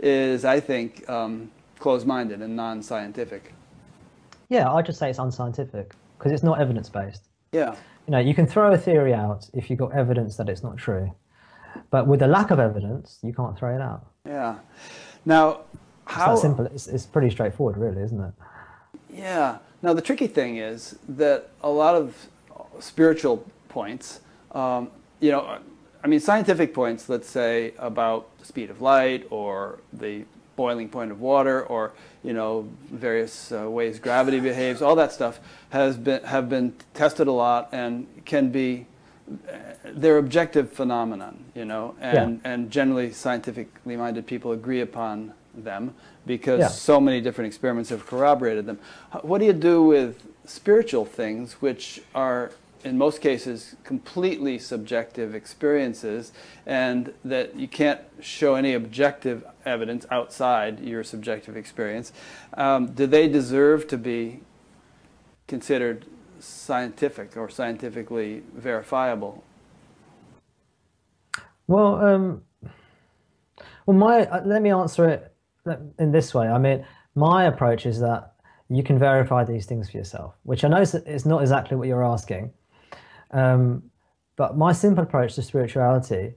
is, I think, closed-minded and non-scientific. Yeah, I'd just say it's unscientific because it's not evidence-based. Yeah. You know, you can throw a theory out if you've got evidence that it's not true. But with a lack of evidence, you can't throw it out. Yeah. Now, how... It's that simple. It's pretty straightforward, really, isn't it? Yeah. Now, the tricky thing is that a lot of spiritual points, you know... I mean, scientific points, let's say, about the speed of light or the boiling point of water or, you know, various ways gravity behaves, all that stuff have been tested a lot and can be, they're objective phenomenon, you know, and, yeah, and generally scientifically minded people agree upon them because, yeah, so many different experiments have corroborated them. What do you do with spiritual things which are, in most cases, completely subjective experiences, and that you can't show any objective evidence outside your subjective experience? Do they deserve to be considered scientific or scientifically verifiable? Well, let me answer it in this way. I mean, my approach is that you can verify these things for yourself, which I know is not exactly what you're asking. But my simple approach to spirituality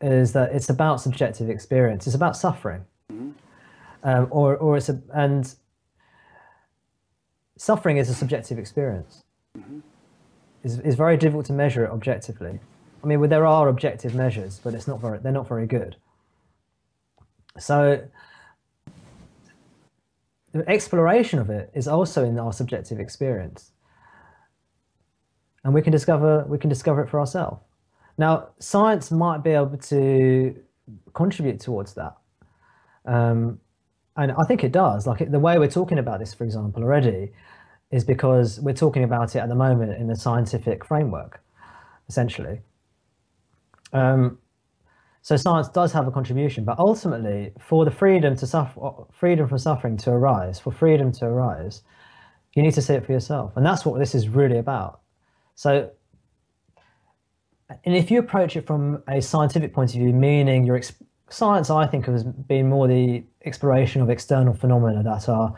is that it's about subjective experience. It's about suffering, and suffering is a subjective experience. It's very difficult to measure it objectively. I mean, well, there are objective measures, but they're not very good. So the exploration of it is also in our subjective experience. And we can discover it for ourselves. Now, science might be able to contribute towards that, and I think it does. Like the way we're talking about this, for example, already, is because we're talking about it at the moment in a scientific framework, essentially. So science does have a contribution, but ultimately, for the freedom from suffering to arise, you need to see it for yourself, and that's what this is really about. So, and if you approach it from a scientific point of view, meaning your science, I think, has been more the exploration of external phenomena that are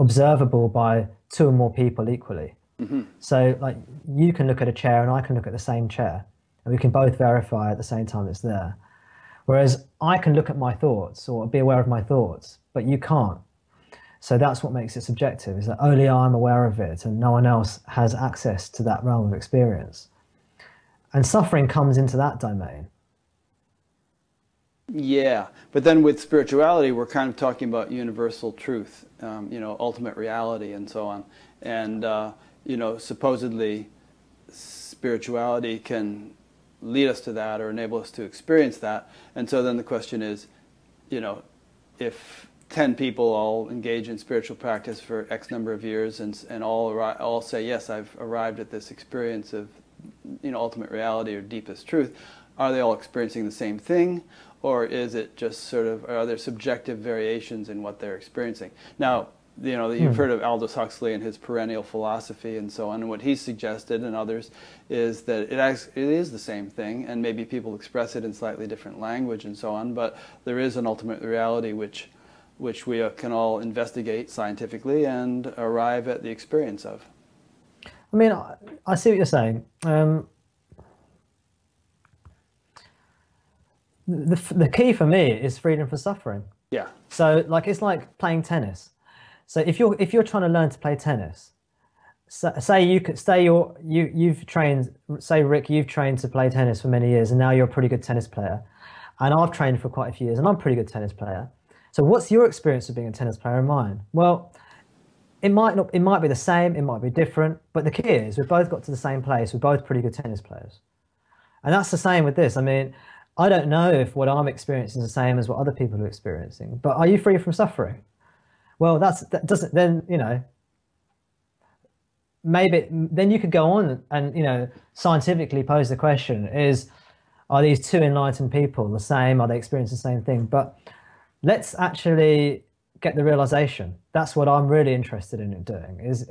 observable by two or more people equally. So, like, you can look at a chair and I can look at the same chair, and we can both verify at the same time it's there. Whereas I can look at my thoughts or be aware of my thoughts, but you can't. So that's what makes it subjective, is that only I'm aware of it and no one else has access to that realm of experience. And suffering comes into that domain. Yeah, but then with spirituality, we're kind of talking about universal truth, you know, ultimate reality and so on. And, you know, supposedly spirituality can lead us to that or enable us to experience that. And so then the question is, you know, if 10 people all engage in spiritual practice for X number of years and all say, yes, I've arrived at this experience of, you know, ultimate reality or deepest truth, are they all experiencing the same thing? Or is it just sort of, are there subjective variations in what they're experiencing? Now, you know, you've heard of Aldous Huxley and his perennial philosophy and so on, and what he suggested and others is that it is the same thing, and maybe people express it in slightly different language and so on, but there is an ultimate reality which we can all investigate scientifically and arrive at the experience of. I mean, I see what you're saying. The key for me is freedom from suffering. Yeah. So, like, it's like playing tennis. So if you're trying to learn to play tennis, so, say Rick, you've trained to play tennis for many years, and now you're a pretty good tennis player, and I've trained for quite a few years, and I'm a pretty good tennis player. So what's your experience of being a tennis player and mine? Well, it might be the same, it might be different, but the key is we've both got to the same place. We're both pretty good tennis players, and that's the same with this. I mean, I don't know if what I'm experiencing is the same as what other people are experiencing, but are you free from suffering? Well, then you could go on and, you know, scientifically pose the question is, are these two enlightened people the same? Are they experiencing the same thing? But let's actually get the realization. That's what I'm really interested in doing is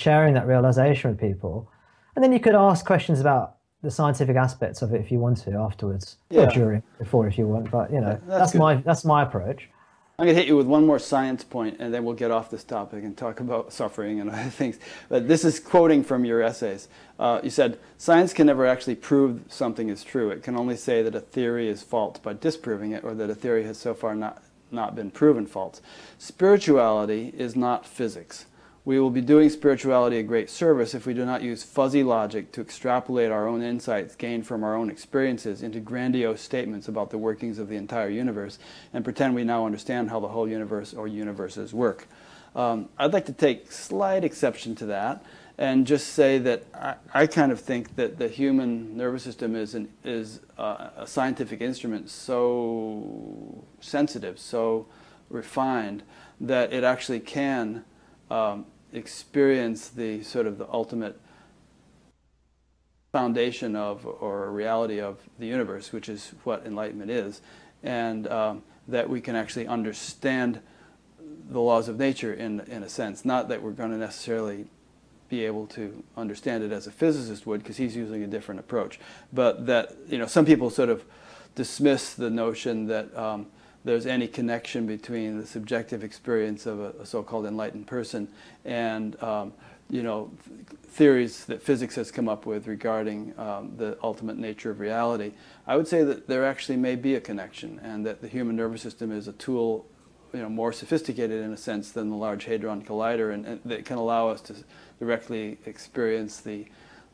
sharing that realization with people. And then you could ask questions about the scientific aspects of it if you want to afterwards, or during, before if you want, but, you know, that's my approach. I'm going to hit you with one more science point, and then we'll get off this topic and talk about suffering and other things. But this is quoting from your essays. You said, science can never actually prove something is true. It can only say that a theory is false by disproving it, or that a theory has so far not been proven false. Spirituality is not physics. We will be doing spirituality a great service if we do not use fuzzy logic to extrapolate our own insights gained from our own experiences into grandiose statements about the workings of the entire universe and pretend we now understand how the whole universe or universes work. I'd like to take slight exception to that and just say that I kind of think that the human nervous system is a scientific instrument so sensitive, so refined, that it actually can experience the sort of the ultimate foundation of or reality of the universe, which is what enlightenment is, and that we can actually understand the laws of nature in a sense. Not that we're going to necessarily be able to understand it as a physicist would, because he's using a different approach, but that, you know, some people sort of dismiss the notion that there's any connection between the subjective experience of a so-called enlightened person and, you know, theories that physics has come up with regarding the ultimate nature of reality. I would say that there actually may be a connection, and that the human nervous system is a tool, you know, more sophisticated in a sense than the Large Hadron Collider, and that can allow us to directly experience the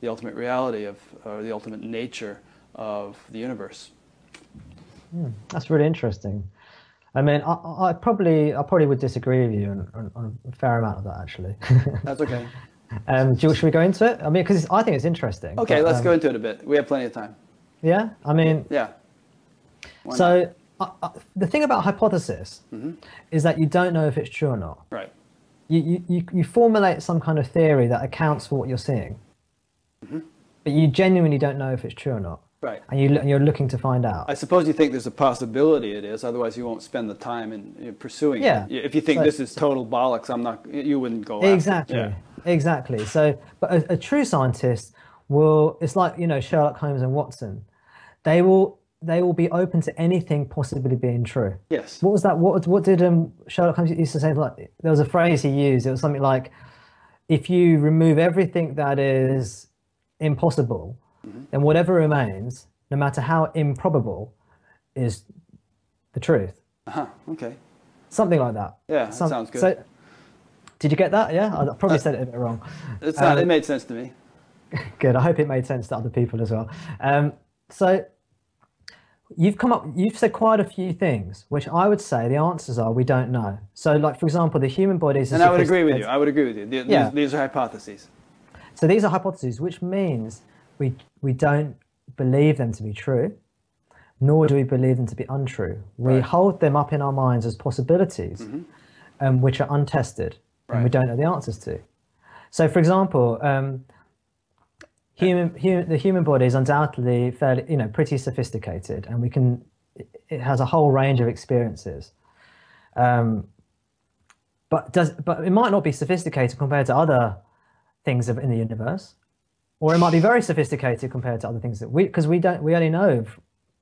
ultimate reality of, or the ultimate nature of the universe. That's really interesting. I mean, I probably would disagree with you on a fair amount of that, actually. That's okay. Should we go into it? I mean, because I think it's interesting. Okay, but, let's go into it a bit. We have plenty of time. Yeah, I mean. Yeah. So the thing about hypothesis is that you don't know if it's true or not. Right. You formulate some kind of theory that accounts for what you're seeing, but you genuinely don't know if it's true or not. Right. And you're looking to find out. I suppose you think there's a possibility it is, otherwise you won't spend the time in pursuing it. If you think this is total bollocks, you wouldn't go exactly, after it. Yeah. Exactly. So, but a true scientist will, it's like, you know, Sherlock Holmes and Watson. They will be open to anything possibly being true. Yes. What was that? What did Sherlock Holmes used to say? Like, there was a phrase he used. It was something like, if you remove everything that is impossible, then whatever remains, no matter how improbable, is the truth. Okay. Something like that. Yeah, that sounds good. So, did you get that? Yeah, I probably said it a bit wrong. It made sense to me. Good. I hope it made sense to other people as well. So you've said quite a few things, which I would say the answers are we don't know. So, like, for example, the human body is. And I would agree with you. These are hypotheses. So these are hypotheses, which means we don't believe them to be true, nor do we believe them to be untrue. We hold them up in our minds as possibilities, which are untested, and we don't know the answers to. So, for example, the human body is undoubtedly fairly, pretty sophisticated, and we can. It has a whole range of experiences, but it might not be sophisticated compared to other things in the universe, or it might be very sophisticated compared to other things that we only know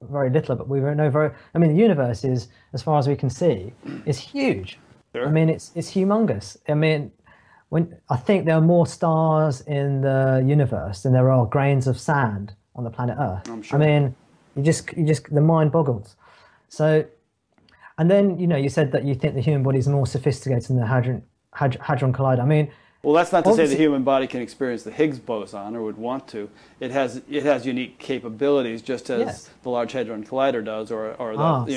very little, but we know very. I mean, the universe is, as far as we can see, is huge. Sure. I mean, it's humongous. I mean, I think there are more stars in the universe than there are grains of sand on the planet Earth. I'm sure. I mean. You just the mind boggles. So, and then you said that you think the human body is more sophisticated than the hadron collider. I mean, well, that's not to say the human body can experience the Higgs boson or would want to. It has unique capabilities, just as the Large Hadron Collider does, or the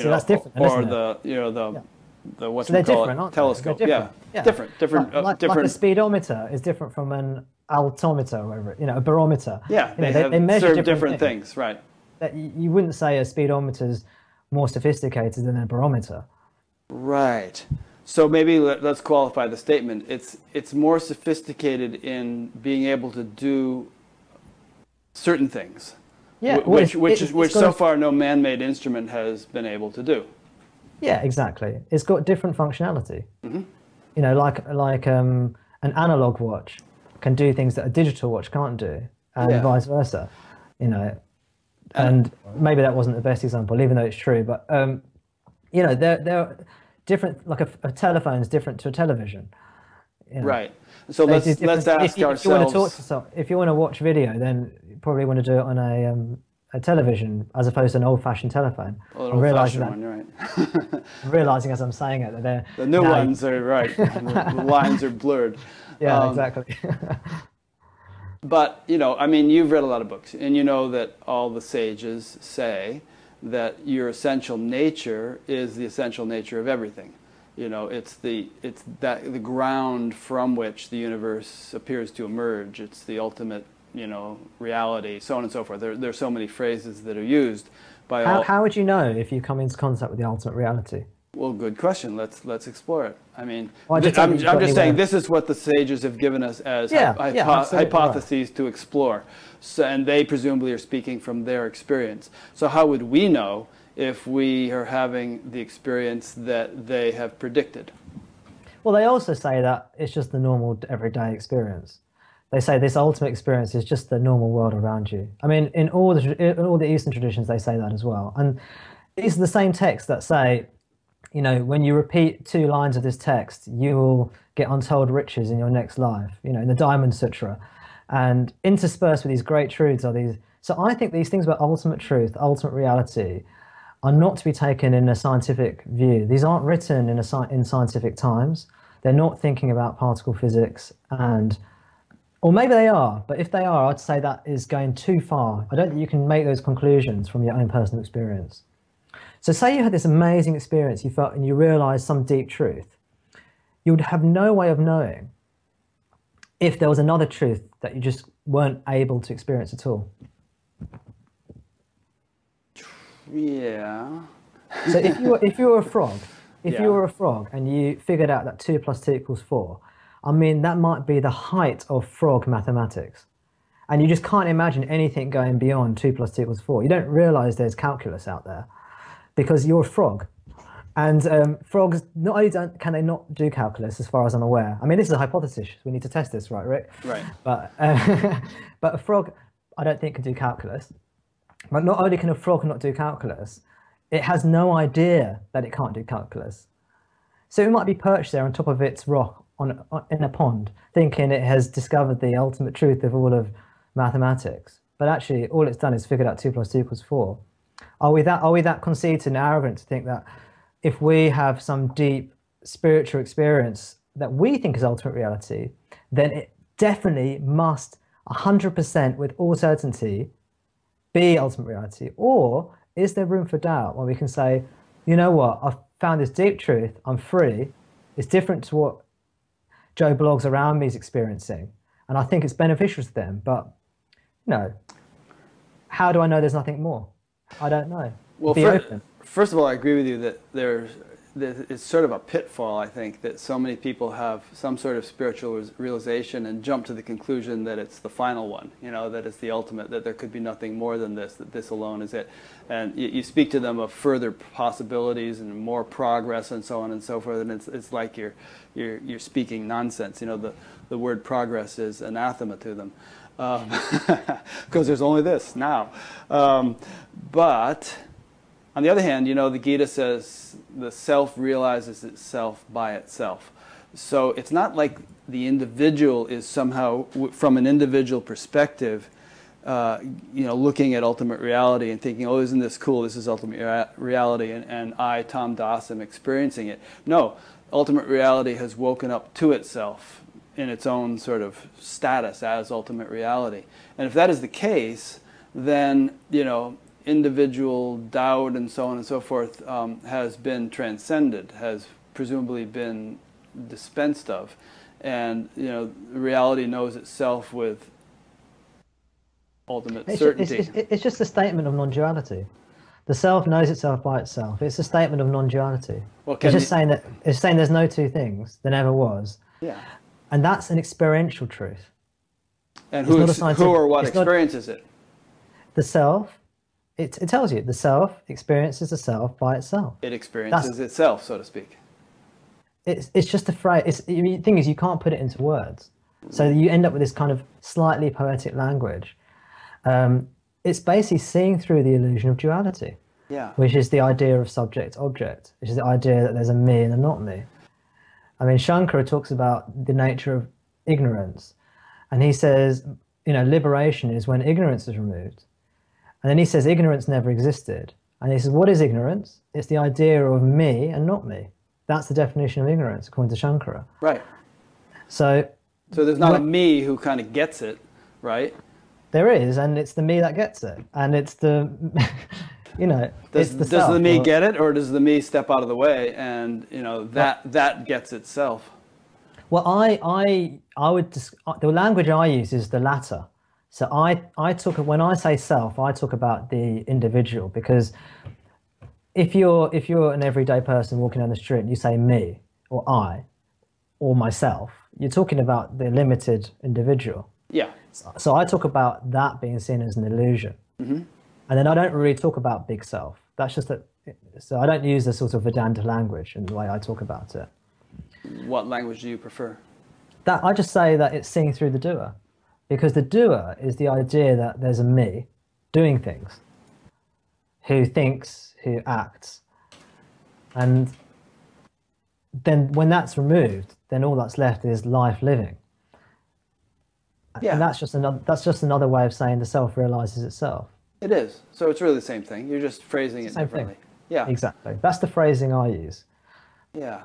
telescope. Different. Like a speedometer is different from an altimeter, or whatever, a barometer. Yeah, they measure different things, right? That you wouldn't say a speedometer's more sophisticated than a barometer. Right. So maybe let's qualify the statement. It's more sophisticated in being able to do certain things, which so far no man-made instrument has been able to do. Yeah, exactly. It's got different functionality. Mm-hmm. Like an analog watch can do things that a digital watch can't do, and vice versa. And maybe that wasn't the best example, even though it's true. But they're different. Like a telephone is different to a television, right? So let's ask ourselves. If you want to watch video, then you probably want to do it on a television as opposed to an old-fashioned telephone. Well, realizing as I'm saying it that the new ones are right. The lines are blurred. Yeah, exactly. But, I mean, you've read a lot of books, and you know that all the sages say that your essential nature is the essential nature of everything. It's the ground from which the universe appears to emerge. It's the ultimate, reality, so on and so forth. There's so many phrases that are used by all. How would you know if you come into contact with the ultimate reality? Well, good question. Let's explore it. I mean, I'm just saying this is what the sages have given us as hypotheses to explore. So, and they presumably are speaking from their experience. So how would we know if we are having the experience that they have predicted? Well, they also say that it's just the normal everyday experience. They say this ultimate experience is just the normal world around you. I mean, in all the Eastern traditions, they say that as well. And these are the same texts that say, when you repeat 2 lines of this text, you will get untold riches in your next life, in the Diamond Sutra. And interspersed with these great truths are these. So I think these things about ultimate truth, ultimate reality, are not to be taken in a scientific view. These aren't written in scientific times. They're not thinking about particle physics or maybe they are, but if they are, I'd say that is going too far. I don't think you can make those conclusions from your own personal experience. So say you had this amazing experience, you felt, and you realized some deep truth. You would have no way of knowing if there was another truth that you just weren't able to experience at all. Yeah. So if you were a frog and you figured out that 2 plus 2 equals 4, I mean, that might be the height of frog mathematics. And you just can't imagine anything going beyond 2 plus 2 equals 4. You don't realize there's calculus out there, because you're a frog, and frogs not only can they not do calculus, as far as I'm aware. I mean, this is a hypothesis. We need to test this, right, Rick? Right. But but a frog, I don't think, can do calculus. But not only can a frog not do calculus, it has no idea that it can't do calculus. So it might be perched there on top of its rock in a pond, thinking it has discovered the ultimate truth of all of mathematics. But actually, all it's done is figured out 2 plus 2 equals 4. Are we that conceited and arrogant to think that if we have some deep spiritual experience that we think is ultimate reality, then it definitely must 100% with all certainty be ultimate reality? Or is there room for doubt where we can say, you know what, I've found this deep truth, I'm free, it's different to what Joe Bloggs around me is experiencing, and I think it's beneficial to them. But you know, how do I know there's nothing more? I don't know. Well, first of all, I agree with you that it's sort of a pitfall, I think, that so many people have some sort of spiritual realization and jump to the conclusion that it's the final one, you know, that it's the ultimate, that there could be nothing more than this, that this alone is it. And you speak to them of further possibilities and more progress and so on and so forth, and it's like you're speaking nonsense. You know, the word progress is anathema to them, because there's only this now. But on the other hand, you know, the Gita says the self realizes itself by itself. So it's not like the individual is somehow, from an individual perspective, you know, looking at ultimate reality and thinking, oh, isn't this cool, this is ultimate reality, and I, Tom Das, am experiencing it. No, ultimate reality has woken up to itself in its own sort of status as ultimate reality. And if that is the case, then, you know, individual doubt and so on and so forth has been transcended, has presumably been dispensed of, and you know, reality knows itself with ultimate certainty. It's just a statement of non-duality. The self knows itself by itself. It's a statement of non-duality. Well, it's just saying that it's saying there's no two things, there never was. Yeah, and that's an experiential truth. And who or what experiences it? The self. It tells you the self experiences the self by itself. It experiences itself, so to speak. It's just a phrase. The thing is, you can't put it into words, so you end up with this kind of slightly poetic language. It's basically seeing through the illusion of duality, yeah, which is the idea of subject-object, which is the idea that there's a me and a not me. I mean, Shankara talks about the nature of ignorance, and he says, you know, liberation is when ignorance is removed. And then he says ignorance never existed. And he says, what is ignorance? It's the idea of me and not me. That's the definition of ignorance, according to Shankara. Right. So there's not a me who kind of gets it, right? There is, and it's the me that gets it. And it's the, you know, does the me get it, or does the me step out of the way and, you know, that gets itself? Well, I would, the language I use is the latter. So when I say self, I talk about the individual, because if you're an everyday person walking down the street and you say me or I or myself, you're talking about the limited individual. Yeah. So I talk about that being seen as an illusion. Mm-hmm. And then I don't really talk about big self. That's just that. So I don't use the sort of Vedanta language in the way I talk about it. What language do you prefer? That I just say that it's seeing through the doer. Because the doer is the idea that there's a me doing things, who thinks, who acts. And then when that's removed, then all that's left is life living. Yeah. And that's just another way of saying the self realizes itself. It is. So it's really the same thing. You're just phrasing it differently. Yeah. Exactly. That's the phrasing I use. Yeah.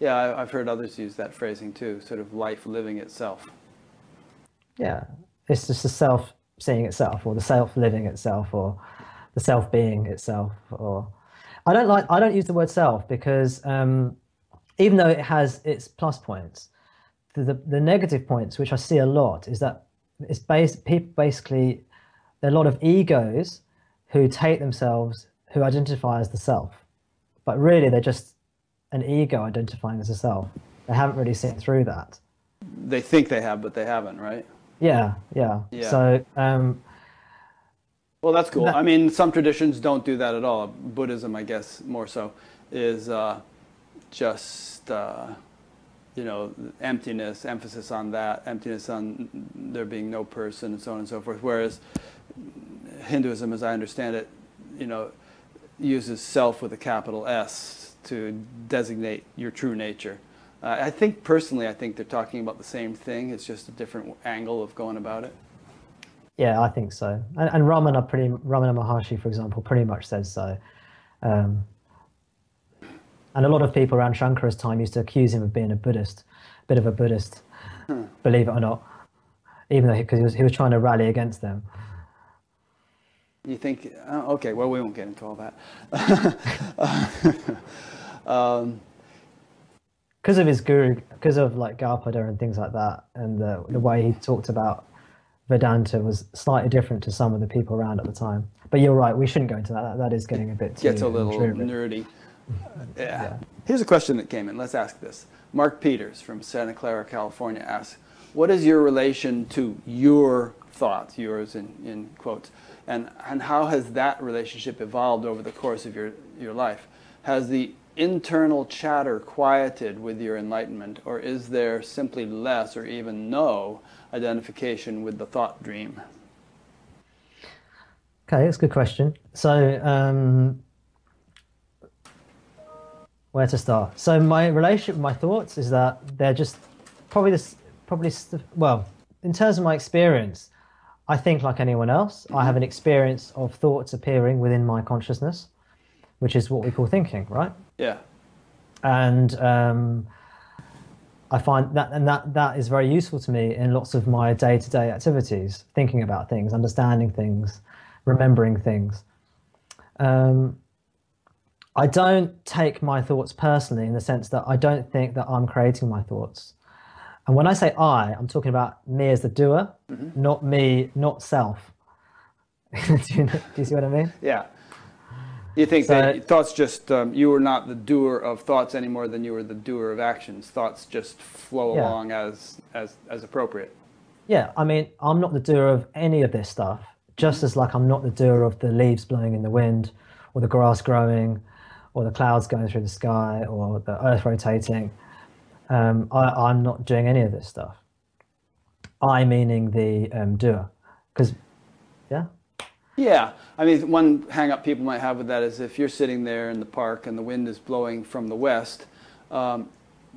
Yeah, I've heard others use that phrasing too, sort of life living itself. Yeah, it's just the self seeing itself, or the self living itself, or the self being itself. Or I don't use the word self, because even though it has its plus points, the negative points, which I see a lot, is that it's people basically, there are a lot of egos who take themselves, who identify as the self, but really they're just an ego identifying as a self. They haven't really seen through that. They think they have, but they haven't, right? Yeah, yeah, yeah. So, well, that's cool. I mean, some traditions don't do that at all. Buddhism, I guess, more so, is you know, emptiness, emphasis on that, emptiness on there being no person, and so on and so forth. Whereas Hinduism, as I understand it, you know, uses self with a capital S to designate your true nature. I think, personally, I think they're talking about the same thing. It's just a different angle of going about it. Yeah, I think so. And Ramana Maharshi, for example, pretty much says so. And a lot of people around Shankara's time used to accuse him of being a Buddhist, a bit of a Buddhist, believe it or not, even though he was trying to rally against them. You think, okay, well, we won't get into all that. because of his guru, because of like Gaupada and things like that, and the way he talked about Vedanta was slightly different to some of the people around at the time. But you're right, we shouldn't go into that. That is getting a bit too... Gets a little nerdy. Yeah. Here's a question that came in. Let's ask this. Mark Peters from Santa Clara, California asks, what is your relation to your thoughts, yours in quotes, and how has that relationship evolved over the course of your life? Has the internal chatter quieted with your enlightenment, or is there simply less or even no identification with the thought dream? Okay, that's a good question. So, where to start? So my relationship with my thoughts is that they're just probably this, well, in terms of my experience, I think like anyone else. I have an experience of thoughts appearing within my consciousness, which is what we call thinking, right? Yeah. And I find that, that is very useful to me in lots of my day-to-day activities, thinking about things, understanding things, remembering things. I don't take my thoughts personally, in the sense that I don't think that I'm creating my thoughts. And when I say I, I'm talking about me as the doer, not me, not self. Do you see what I mean? Yeah. You think so, that thoughts just, you are not the doer of thoughts any more than you are the doer of actions. Thoughts just flow along as appropriate. Yeah, I mean, I'm not the doer of any of this stuff. Just as like I'm not the doer of the leaves blowing in the wind, or the grass growing, or the clouds going through the sky, or the earth rotating. I'm not doing any of this stuff. I meaning the doer. Because, yeah? Yeah. I mean, one hang-up people might have with that is if you're sitting there in the park and the wind is blowing from the west,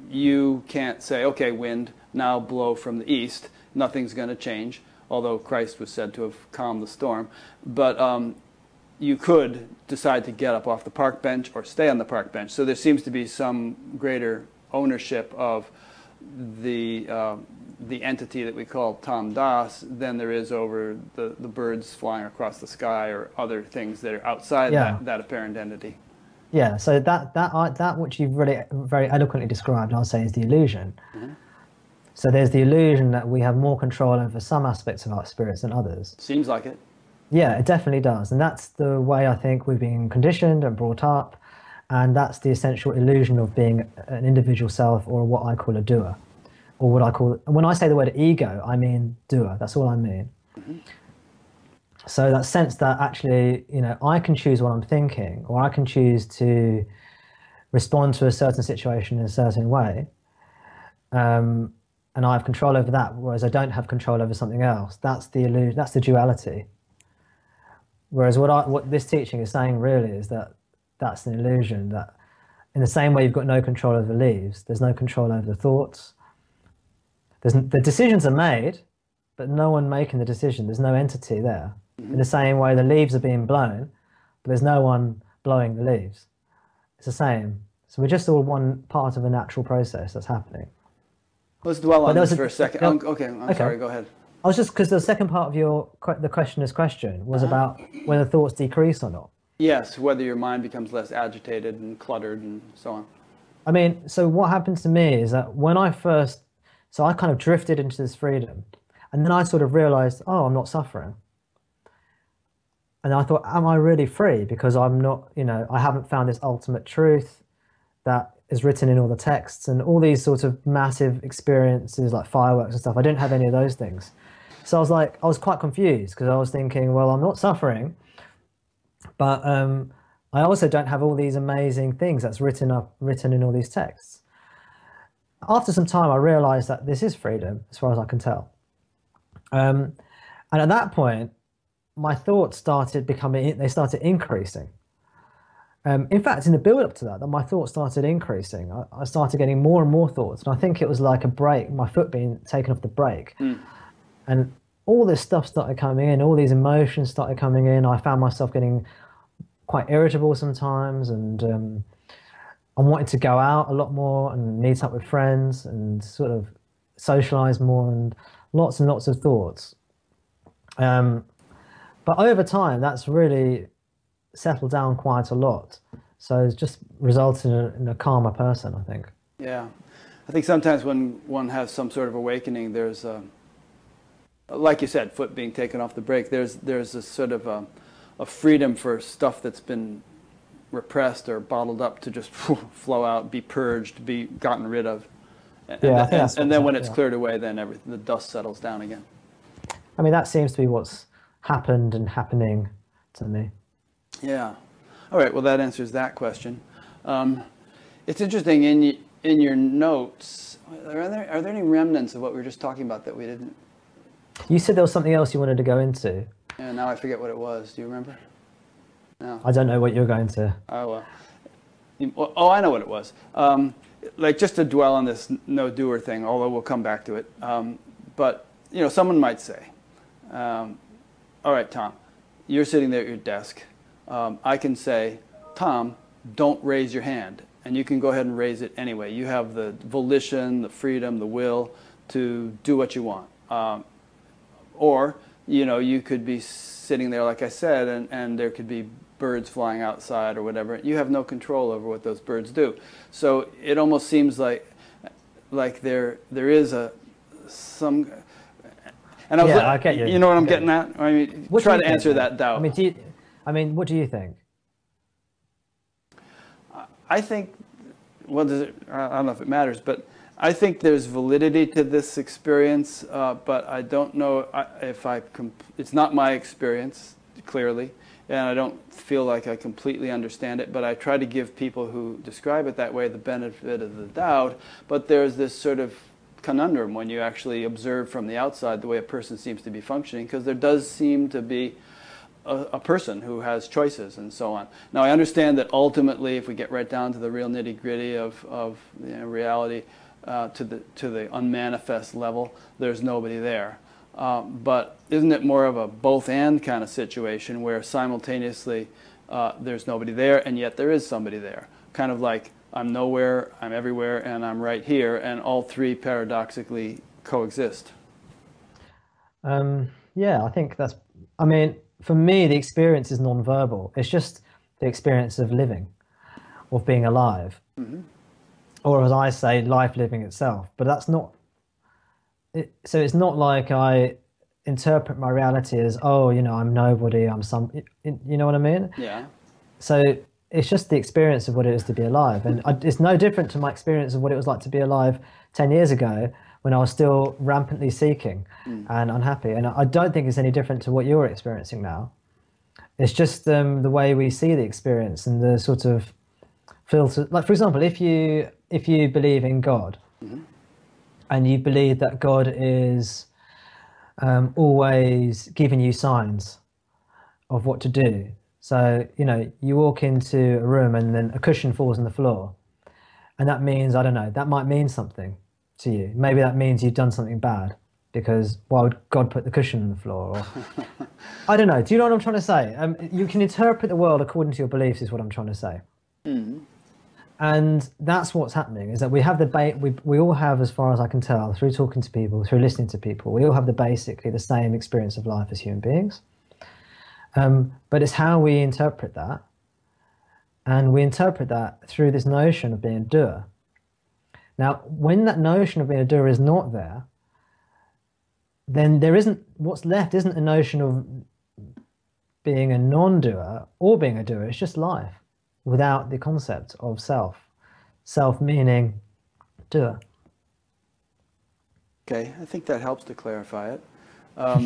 you can't say, okay, wind, now blow from the east. Nothing's going to change, although Christ was said to have calmed the storm. But you could decide to get up off the park bench or stay on the park bench. So there seems to be some greater ownership of the entity that we call Tom Das than there is over the birds flying across the sky or other things that are outside that apparent entity. Yeah, so that which you've really very eloquently described, I'll say, is the illusion. Mm-hmm. So there's the illusion that we have more control over some aspects of our experience than others. Seems like it. Yeah, it definitely does. And that's the way I think we've been conditioned and brought up. And that's the essential illusion of being an individual self, or what I call a doer. Or what I call, when I say the word ego, I mean doer. That's all I mean. Mm-hmm. So that sense that actually, you know, I can choose what I'm thinking, or I can choose to respond to a certain situation in a certain way. And I have control over that, whereas I don't have control over something else. That's the illusion, that's the duality. Whereas what this teaching is saying really is that that's an illusion, that in the same way you've got no control over the leaves, there's no control over the thoughts. The decisions are made, but no one making the decision. There's no entity there. In the same way the leaves are being blown, but there's no one blowing the leaves. It's the same. So we're just all one part of a natural process that's happening. Let's dwell on this for a second. Okay, sorry, go ahead. I was just, because the second part of the questioner's question was about whether thoughts decrease or not. Yes, whether your mind becomes less agitated and cluttered and so on. I mean, so what happened to me is that when I first, so I kind of drifted into this freedom, and then I sort of realized, oh, I'm not suffering. And I thought, am I really free? Because I'm not, you know, I haven't found this ultimate truth that is written in all the texts and all these sorts of massive experiences like fireworks and stuff. I didn't have any of those things. So I was like, I was quite confused, because I was thinking, well, I'm not suffering, but I also don't have all these amazing things that's written in all these texts. After some time, I realized that this is freedom, as far as I can tell. And at that point, my thoughts started becoming, they started increasing. In fact, in the build-up to that, my thoughts started increasing. I started getting more and more thoughts, and I think it was like a brake, my foot being taken off the brake. And all this stuff started coming in, all these emotions started coming in. I found myself getting quite irritable sometimes, and I wanted to go out a lot more and meet up with friends and sort of socialize more, and lots of thoughts. But over time, that's really settled down quite a lot. So it's just resulted in a calmer person, I think. Yeah. I think sometimes when one has some sort of awakening, there's, like you said, foot being taken off the brake, there's a sort of a freedom for stuff that's been repressed or bottled up to just flow out, be purged, be gotten rid of. And then when it's cleared away, then the dust settles down again. I mean, that seems to be what's happened and happening to me. Yeah. All right, well, that answers that question. It's interesting, in your notes, are there any remnants of what we were just talking about that we didn't? You said there was something else you wanted to go into. Yeah, now I forget what it was. Do you remember? No. I don't know what you're going to. Oh, well. Oh, I know what it was. Like, just to dwell on this no-doer thing, although we'll come back to it. But, you know, someone might say, all right, Tom, you're sitting there at your desk. I can say, Tom, don't raise your hand. And you can go ahead and raise it anyway. You have the volition, the freedom, the will to do what you want. Or, you know, you could be sitting there, like I said, and there could be birds flying outside or whatever. You have no control over what those birds do. So it almost seems like there is some... And I was I get you. You know what I'm getting at? I mean, try to answer that doubt. I mean, what do you think? I think, well, I don't know if it matters, but I think there's validity to this experience, but I don't know if it's not my experience, clearly, and I don't feel like I completely understand it, but I try to give people who describe it that way the benefit of the doubt, but there's this sort of conundrum when you actually observe from the outside the way a person seems to be functioning, because there does seem to be a person who has choices and so on. Now, I understand that ultimately, if we get right down to the real nitty-gritty of you know, reality, to the unmanifest level, there's nobody there. But isn't it more of a both-and kind of situation where simultaneously there's nobody there and yet there is somebody there? Kind of like, I'm nowhere, I'm everywhere, and I'm right here, and all three paradoxically coexist. Yeah, I think that's, I mean, for me, the experience is non-verbal. It's just the experience of living, of being alive. Mm-hmm. Or as I say, life living itself. But that's not, so it's not like I interpret my reality as, oh, you know, I'm nobody, I'm some, you know what I mean? Yeah. So it's just the experience of what it is to be alive. And it's no different to my experience of what it was like to be alive 10 years ago when I was still rampantly seeking and unhappy. And I don't think it's any different to what you're experiencing now. It's just the way we see the experience and the sort of filter. Like, for example, if you believe in God and you believe that God is always giving you signs of what to do. So, you know, you walk into a room and then a cushion falls on the floor. And that means, I don't know, that might mean something to you. Maybe that means you've done something bad because why would God put the cushion on the floor? Or, I don't know. Do you know what I'm trying to say? You can interpret the world according to your beliefs is what I'm trying to say. Mm. And that's what's happening is that we have the we all have, as far as I can tell, through talking to people, through listening to people, we all have basically the same experience of life as human beings. But it's how we interpret that, and we interpret that through this notion of being a doer. Now, when that notion of being a doer is not there, then there isn't, what's left isn't a notion of being a non-doer or being a doer, it's just life without the concept of self. Self meaning doer. Okay, I think that helps to clarify it. Or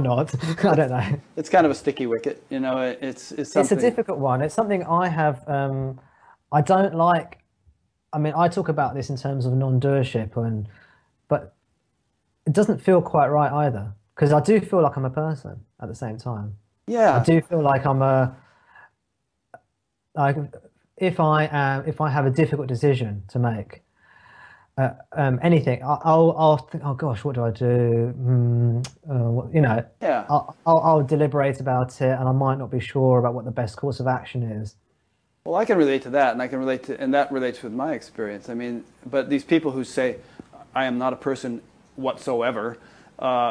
not, I don't know. It's kind of a sticky wicket, you know, it's something... It's a difficult one. It's something I have, I don't like, I mean, I talk about this in terms of non-doership, but it doesn't feel quite right either, because I do feel like I'm a person at the same time. Yeah. I do feel like I'm if I have a difficult decision to make, anything, I'll think, oh gosh, what do I do? You know, yeah. I'll deliberate about it, and I might not be sure about what the best course of action is. Well, I can relate to that, and that relates with my experience. I mean, but these people who say, I am not a person whatsoever,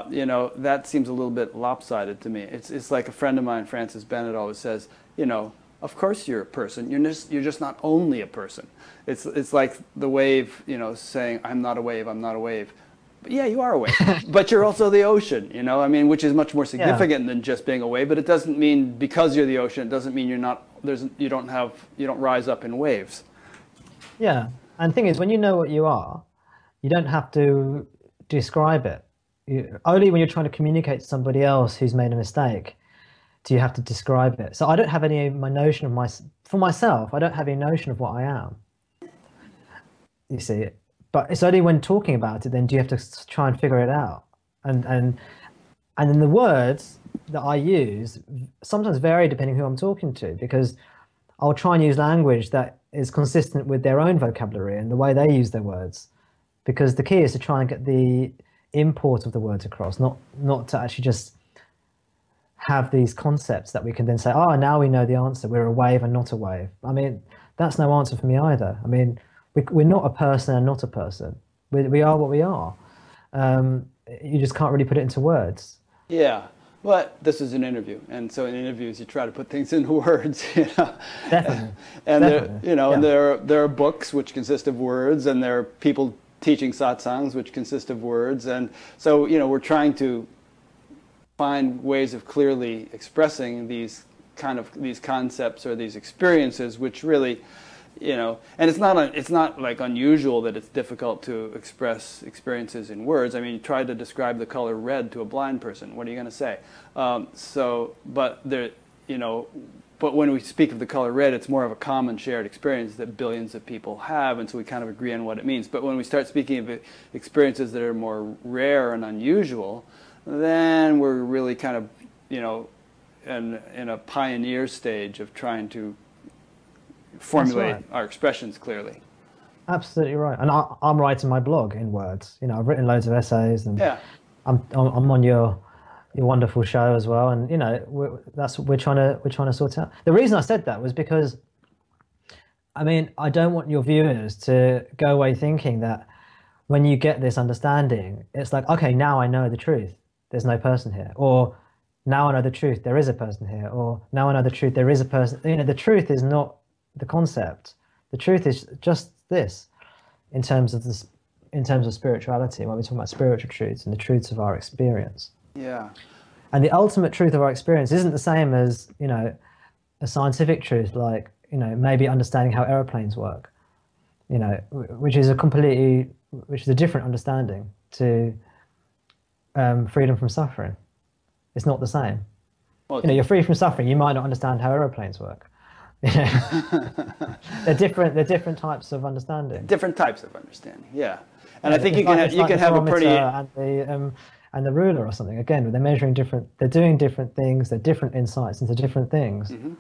you know, that seems a little bit lopsided to me. It's like a friend of mine, Francis Bennett, always says, you know, Of course you're a person. You're just not only a person. It's like the wave, you know, saying, I'm not a wave, I'm not a wave. But yeah, you are a wave. But you're also the ocean, you know, I mean, which is much more significant than just being a wave. But it doesn't mean because you're the ocean, it doesn't mean you're not, you don't rise up in waves. Yeah. And the thing is, when you know what you are, you don't have to describe it. Only when you're trying to communicate to somebody else who's made a mistake do you have to describe it. So I don't have any of my notion of my, for myself, I don't have any notion of what I am, you see. But it's only when talking about it, then do you have to try and figure it out. And then the words that I use sometimes vary depending who I'm talking to, because I'll try and use language that is consistent with their own vocabulary and the way they use their words, because the key is to try and get the import of the words across, not to actually just have these concepts that we can then say, oh, now we know the answer, we're a wave and not a wave. I mean, that's no answer for me either. I mean, we're not a person and not a person. We are what we are. You just can't really put it into words. Yeah. But this is an interview, and so in interviews you try to put things into words, you know. Definitely. And definitely. There, you know, yeah. And there are books which consist of words, and there are people teaching satsangs which consist of words, and so, you know, we're trying to find ways of clearly expressing these concepts or these experiences, which really, you know, and it's not like unusual that it's difficult to express experiences in words. I mean, you try to describe the color red to a blind person. What are you going to say? But when we speak of the color red, it's more of a common shared experience that billions of people have, and so we kind of agree on what it means. But when we start speaking of experiences that are more rare and unusual, then we're really kind of, you know, in a pioneer stage of trying to formulate our expressions clearly. Absolutely right. And I'm writing my blog in words. You know, I've written loads of essays, and I'm on your wonderful show as well. And you know, that's what we're trying to sort out. The reason I said that was because, I mean, I don't want your viewers to go away thinking that when you get this understanding, it's like, okay, now I know the truth. There's no person here, or now I know the truth. There is a person here, or now I know the truth. There is a person. You know, the truth is not the concept. The truth is just this, in terms of spirituality, when we talk about spiritual truths and the truths of our experience. Yeah. And the ultimate truth of our experience isn't the same as, you know, a scientific truth, like, you know, maybe understanding how airplanes work, you know, which is a different understanding to freedom from suffering. It's not the same. Well, you know, you're free from suffering, you might not understand how airplanes work. They're different types of understanding. Different types of understanding, yeah. And yeah, I think you can have a pretty... and the ruler or something, again, they're measuring different, they're doing different things, they're different insights into different things. Mm-hmm.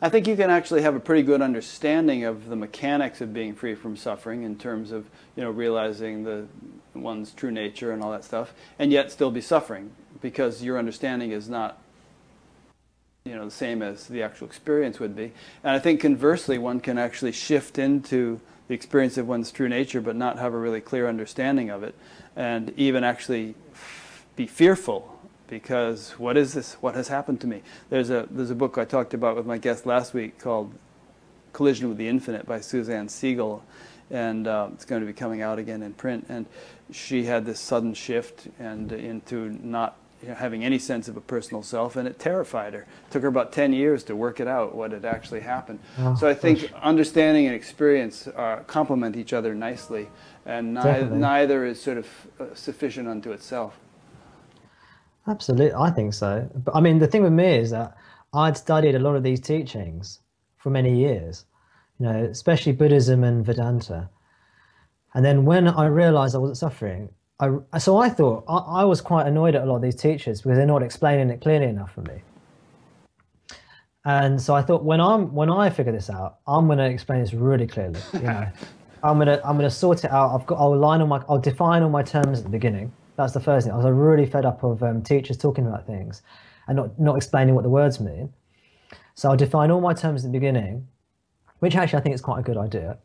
I think you can actually have a pretty good understanding of the mechanics of being free from suffering in terms of, you know, realizing one's true nature and all that stuff, and yet still be suffering, because your understanding is not, you know, the same as the actual experience would be. And I think conversely, one can actually shift into the experience of one's true nature but not have a really clear understanding of it, and even actually be fearful, because what is this? What has happened to me? There's a book I talked about with my guest last week called Collision with the Infinite by Suzanne Siegel, and it's going to be coming out again in print. And she had this sudden shift and into not having any sense of a personal self, and it terrified her. It took her about 10 years to work it out, what had actually happened. Oh, so I think understanding and experience complement each other nicely, and neither is sort of sufficient unto itself. Absolutely, I think so. But I mean, the thing with me is that I'd studied a lot of these teachings for many years, you know, especially Buddhism and Vedanta. And then when I realized I wasn't suffering, I was quite annoyed at a lot of these teachers because they're not explaining it clearly enough for me. And so I thought, when I figure this out, I'm going to explain this really clearly. You know, I'm going to sort it out. I'll define all my terms at the beginning. That's the first thing. I was really fed up of teachers talking about things and not explaining what the words mean. So I'll define all my terms at the beginning, which actually I think is quite a good idea.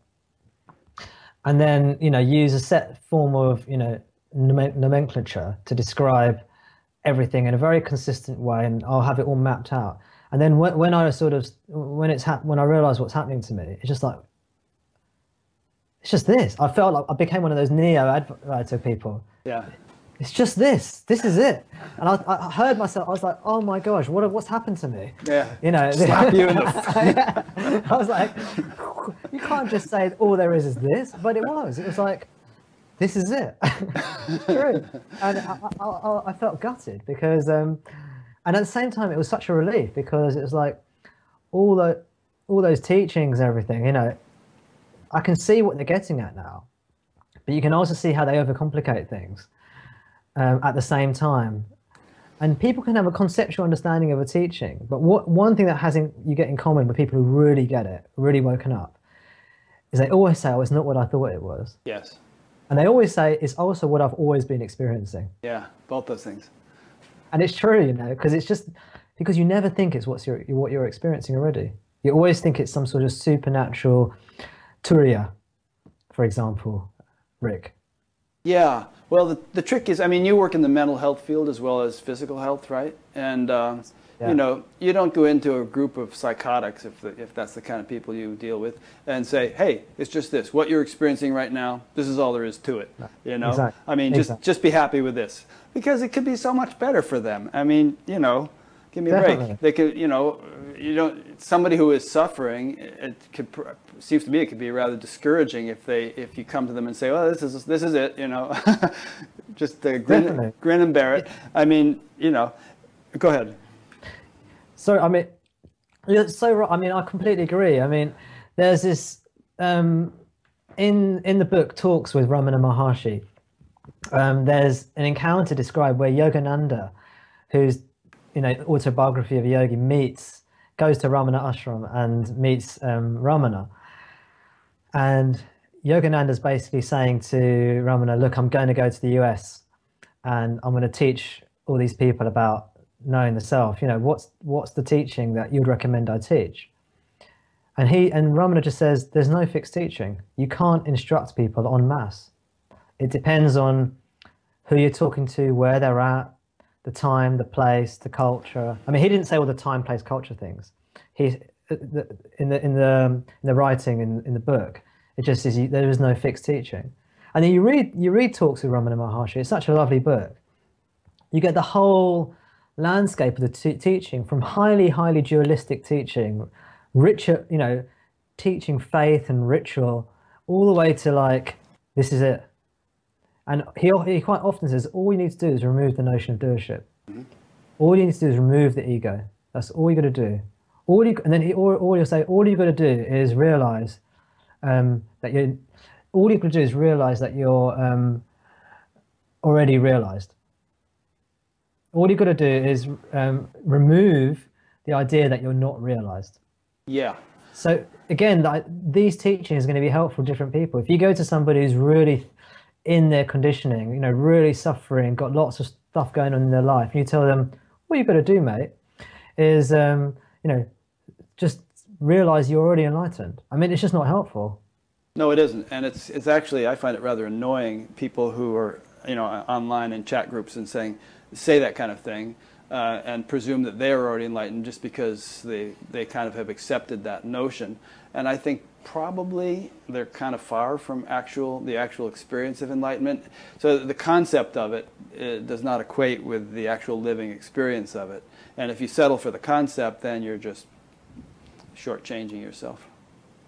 And then, you know, use a set form of, you know, nomenclature to describe everything in a very consistent way, and I'll have it all mapped out. And then when I realized what's happening to me, it's just like, it's just this. I felt like I became one of those neo-advertiser people. Yeah. It's just this. This is it. And I heard myself. I was like, oh my gosh, what's happened to me? Yeah. You know. Slap you in the face. I was like, you can't just say all there is this. But it was. It was like, this is it. It's true. And I felt gutted because, and at the same time, it was such a relief because it was like all those teachings and everything. You know, I can see what they're getting at now, but you can also see how they overcomplicate things. At the same time, and people can have a conceptual understanding of a teaching, but one thing that you get in common with people who really get it, really woken up, is they always say, "Oh, it's not what I thought it was." Yes. And they always say it's also what I've always been experiencing. Yeah, both those things. And it's true, you know, because it's just because you never think it's what you're experiencing already. You always think it's some sort of supernatural Turiya, for example, Rick. Yeah. Well, the trick is, I mean, you work in the mental health field as well as physical health, right? And, yeah. You know, you don't go into a group of psychotics, if that's the kind of people you deal with, and say, hey, it's just this. What you're experiencing right now, this is all there is to it, you know? Exactly. I mean, just be happy with this. Because it could be so much better for them. I mean, you know, give me a break. They could, you know, somebody who is suffering, seems to me it could be rather discouraging if you come to them and say, "Oh, this is it," you know, just grin and bear it. I mean, you know, go ahead. So I mean, you're so right. I mean, I completely agree. I mean, there's this in the book Talks with Ramana Maharshi. There's an encounter described where Yogananda, who's autobiography of a yogi, goes to Ramana Ashram and meets Ramana. And Yogananda's basically saying to Ramana, look, I'm going to go to the US and I'm going to teach all these people about knowing the self. You know, what's the teaching that you'd recommend I teach? And Ramana just says, there's no fixed teaching. You can't instruct people en masse. It depends on who you're talking to, where they're at, the time, the place, the culture. I mean, he didn't say all the time, place, culture things. In the writing in the book, it just is there is no fixed teaching. And then you read Talks with Ramana Maharshi. It's such a lovely book. You get the whole landscape of the teaching, from highly dualistic teaching, ritual, you know, teaching faith and ritual, all the way to like this is it. And he quite often says, all you need to do is remove the notion of doership. Mm-hmm. All you need to do is remove the ego. That's all you got to do. All you got to do is realize that you. All you got to do is realize that you're already realized. All you got to do is remove the idea that you're not realized. Yeah. So again, these teachings are going to be helpful to different people. If you go to somebody who's really in their conditioning, you know, really suffering, got lots of stuff going on in their life, and you tell them, what you've got to do, mate, is, you know, just realize you're already enlightened. I mean, it's just not helpful. No, it isn't. And it's actually, I find it rather annoying, people who are, you know, online in chat groups and say that kind of thing and presume that they're already enlightened just because they kind of have accepted that notion. And I think probably they're kind of far from the actual experience of enlightenment. So the concept of it does not equate with the actual living experience of it. And if you settle for the concept, then you're just shortchanging yourself.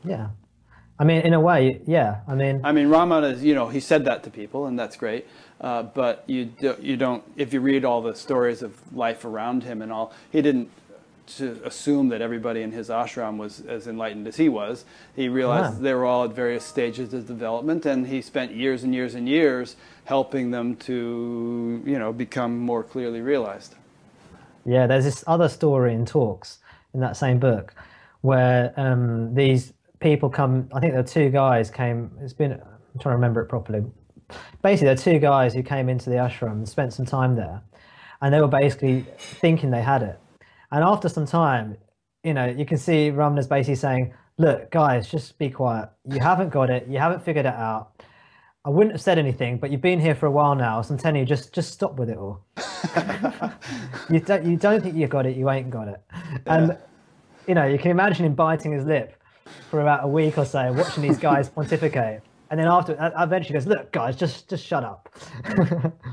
Yeah. I mean, in a way, yeah. I mean, Ramana is, you know, he said that to people, and that's great. But you don't. If you read all the stories of life around him and all, he didn't to assume that everybody in his ashram was as enlightened as he was. He realized they were all at various stages of development, and he spent years and years and years helping them to, you know, become more clearly realized. Yeah, there's this other story in Talks, in that same book, where these people come, I think there were two guys came, I'm trying to remember it properly. Basically, there are two guys who came into the ashram and spent some time there, and they were basically thinking they had it. And after some time, you know, you can see Ramana's basically saying, look, guys, just be quiet. You haven't got it. You haven't figured it out. I wouldn't have said anything, but you've been here for a while now, so I'm telling you, just stop with it all. you don't think you've got it, you ain't got it. And you know, you can imagine him biting his lip for about a week or so, watching these guys pontificate, and then after, eventually goes, "Look, guys, just shut up."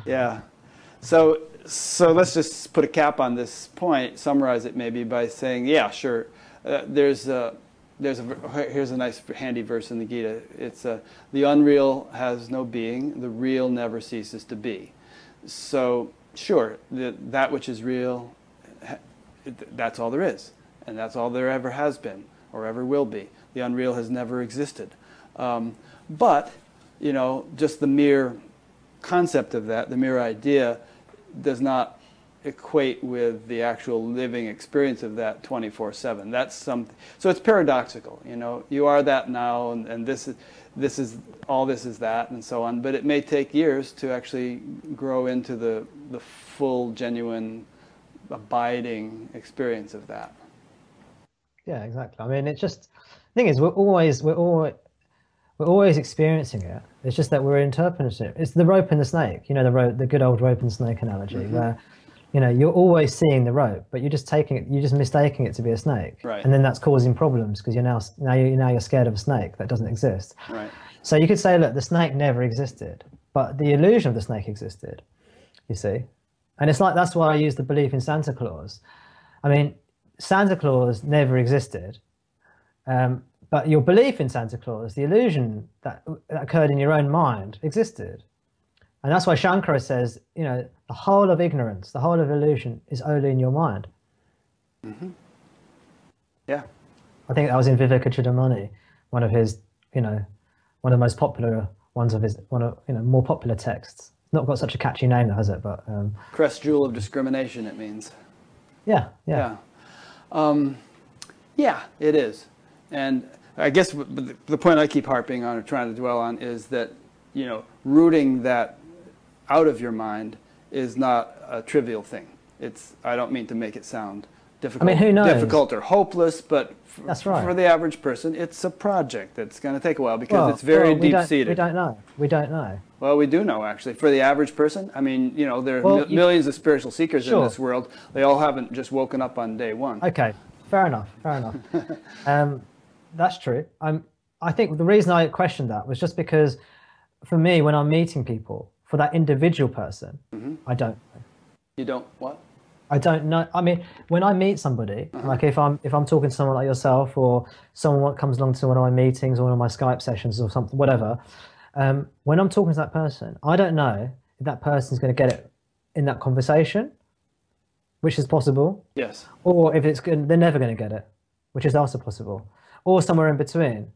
Yeah. So let's just put a cap on this point, summarize it maybe by saying, yeah, sure. Here's a nice handy verse in the Gita. It's the unreal has no being, the real never ceases to be. So sure, that which is real, that's all there is, and that's all there ever has been or ever will be. The unreal has never existed. But you know, just the mere concept of that, the mere idea, does not equate with the actual living experience of that 24/7. That's something. So it's paradoxical. You know, you are that now, and this is all. This is that, and so on. But it may take years to actually grow into the full, genuine, abiding experience of that. Yeah, exactly. I mean, it's just, the thing is, we're always experiencing it. It's just that we're interpreting it. It's the rope and the snake. You know, the good old rope and snake analogy, mm-hmm. where you know, you're always seeing the rope, but you're just mistaking it to be a snake, right. And then that's causing problems because you're now scared of a snake that doesn't exist. Right. So you could say, look, the snake never existed, but the illusion of the snake existed. You see, and it's like that's why I use the belief in Santa Claus. I mean, Santa Claus never existed, but your belief in Santa Claus, the illusion that occurred in your own mind, existed. And that's why Shankara says, you know, the whole of ignorance, the whole of illusion is only in your mind. Mm-hmm. Yeah. I think that was in Viveka Chudamani, one of his, you know, one of the most popular ones of his, more popular texts. Not got such a catchy name, has it? But crest jewel of discrimination, it means. Yeah. Yeah. Yeah, yeah, it is. And I guess the point I keep harping on or trying to dwell on is that, you know, rooting that out of your mind is not a trivial thing. I don't mean to make it sound difficult, I mean, who knows? Difficult or hopeless, but that's right. For the average person, it's a project that's going to take a while because it's very deep-seated. We don't know. Well, we do know, actually. For the average person, I mean, you know, there are millions of spiritual seekers in this world. They all haven't just woken up on day one. Okay, fair enough. That's true. I think the reason I questioned that was just because, for me, when I'm meeting people, for that individual person, mm-hmm. I don't know. You don't what? I don't know. I mean, when I meet somebody, uh-huh. like if I'm talking to someone like yourself or someone that comes along to one of my meetings or one of my Skype sessions or something, whatever, when I'm talking to that person, I don't know if that person's going to get it in that conversation, which is possible. Yes. Or if it's good, they're never going to get it, which is also possible. Or somewhere in between.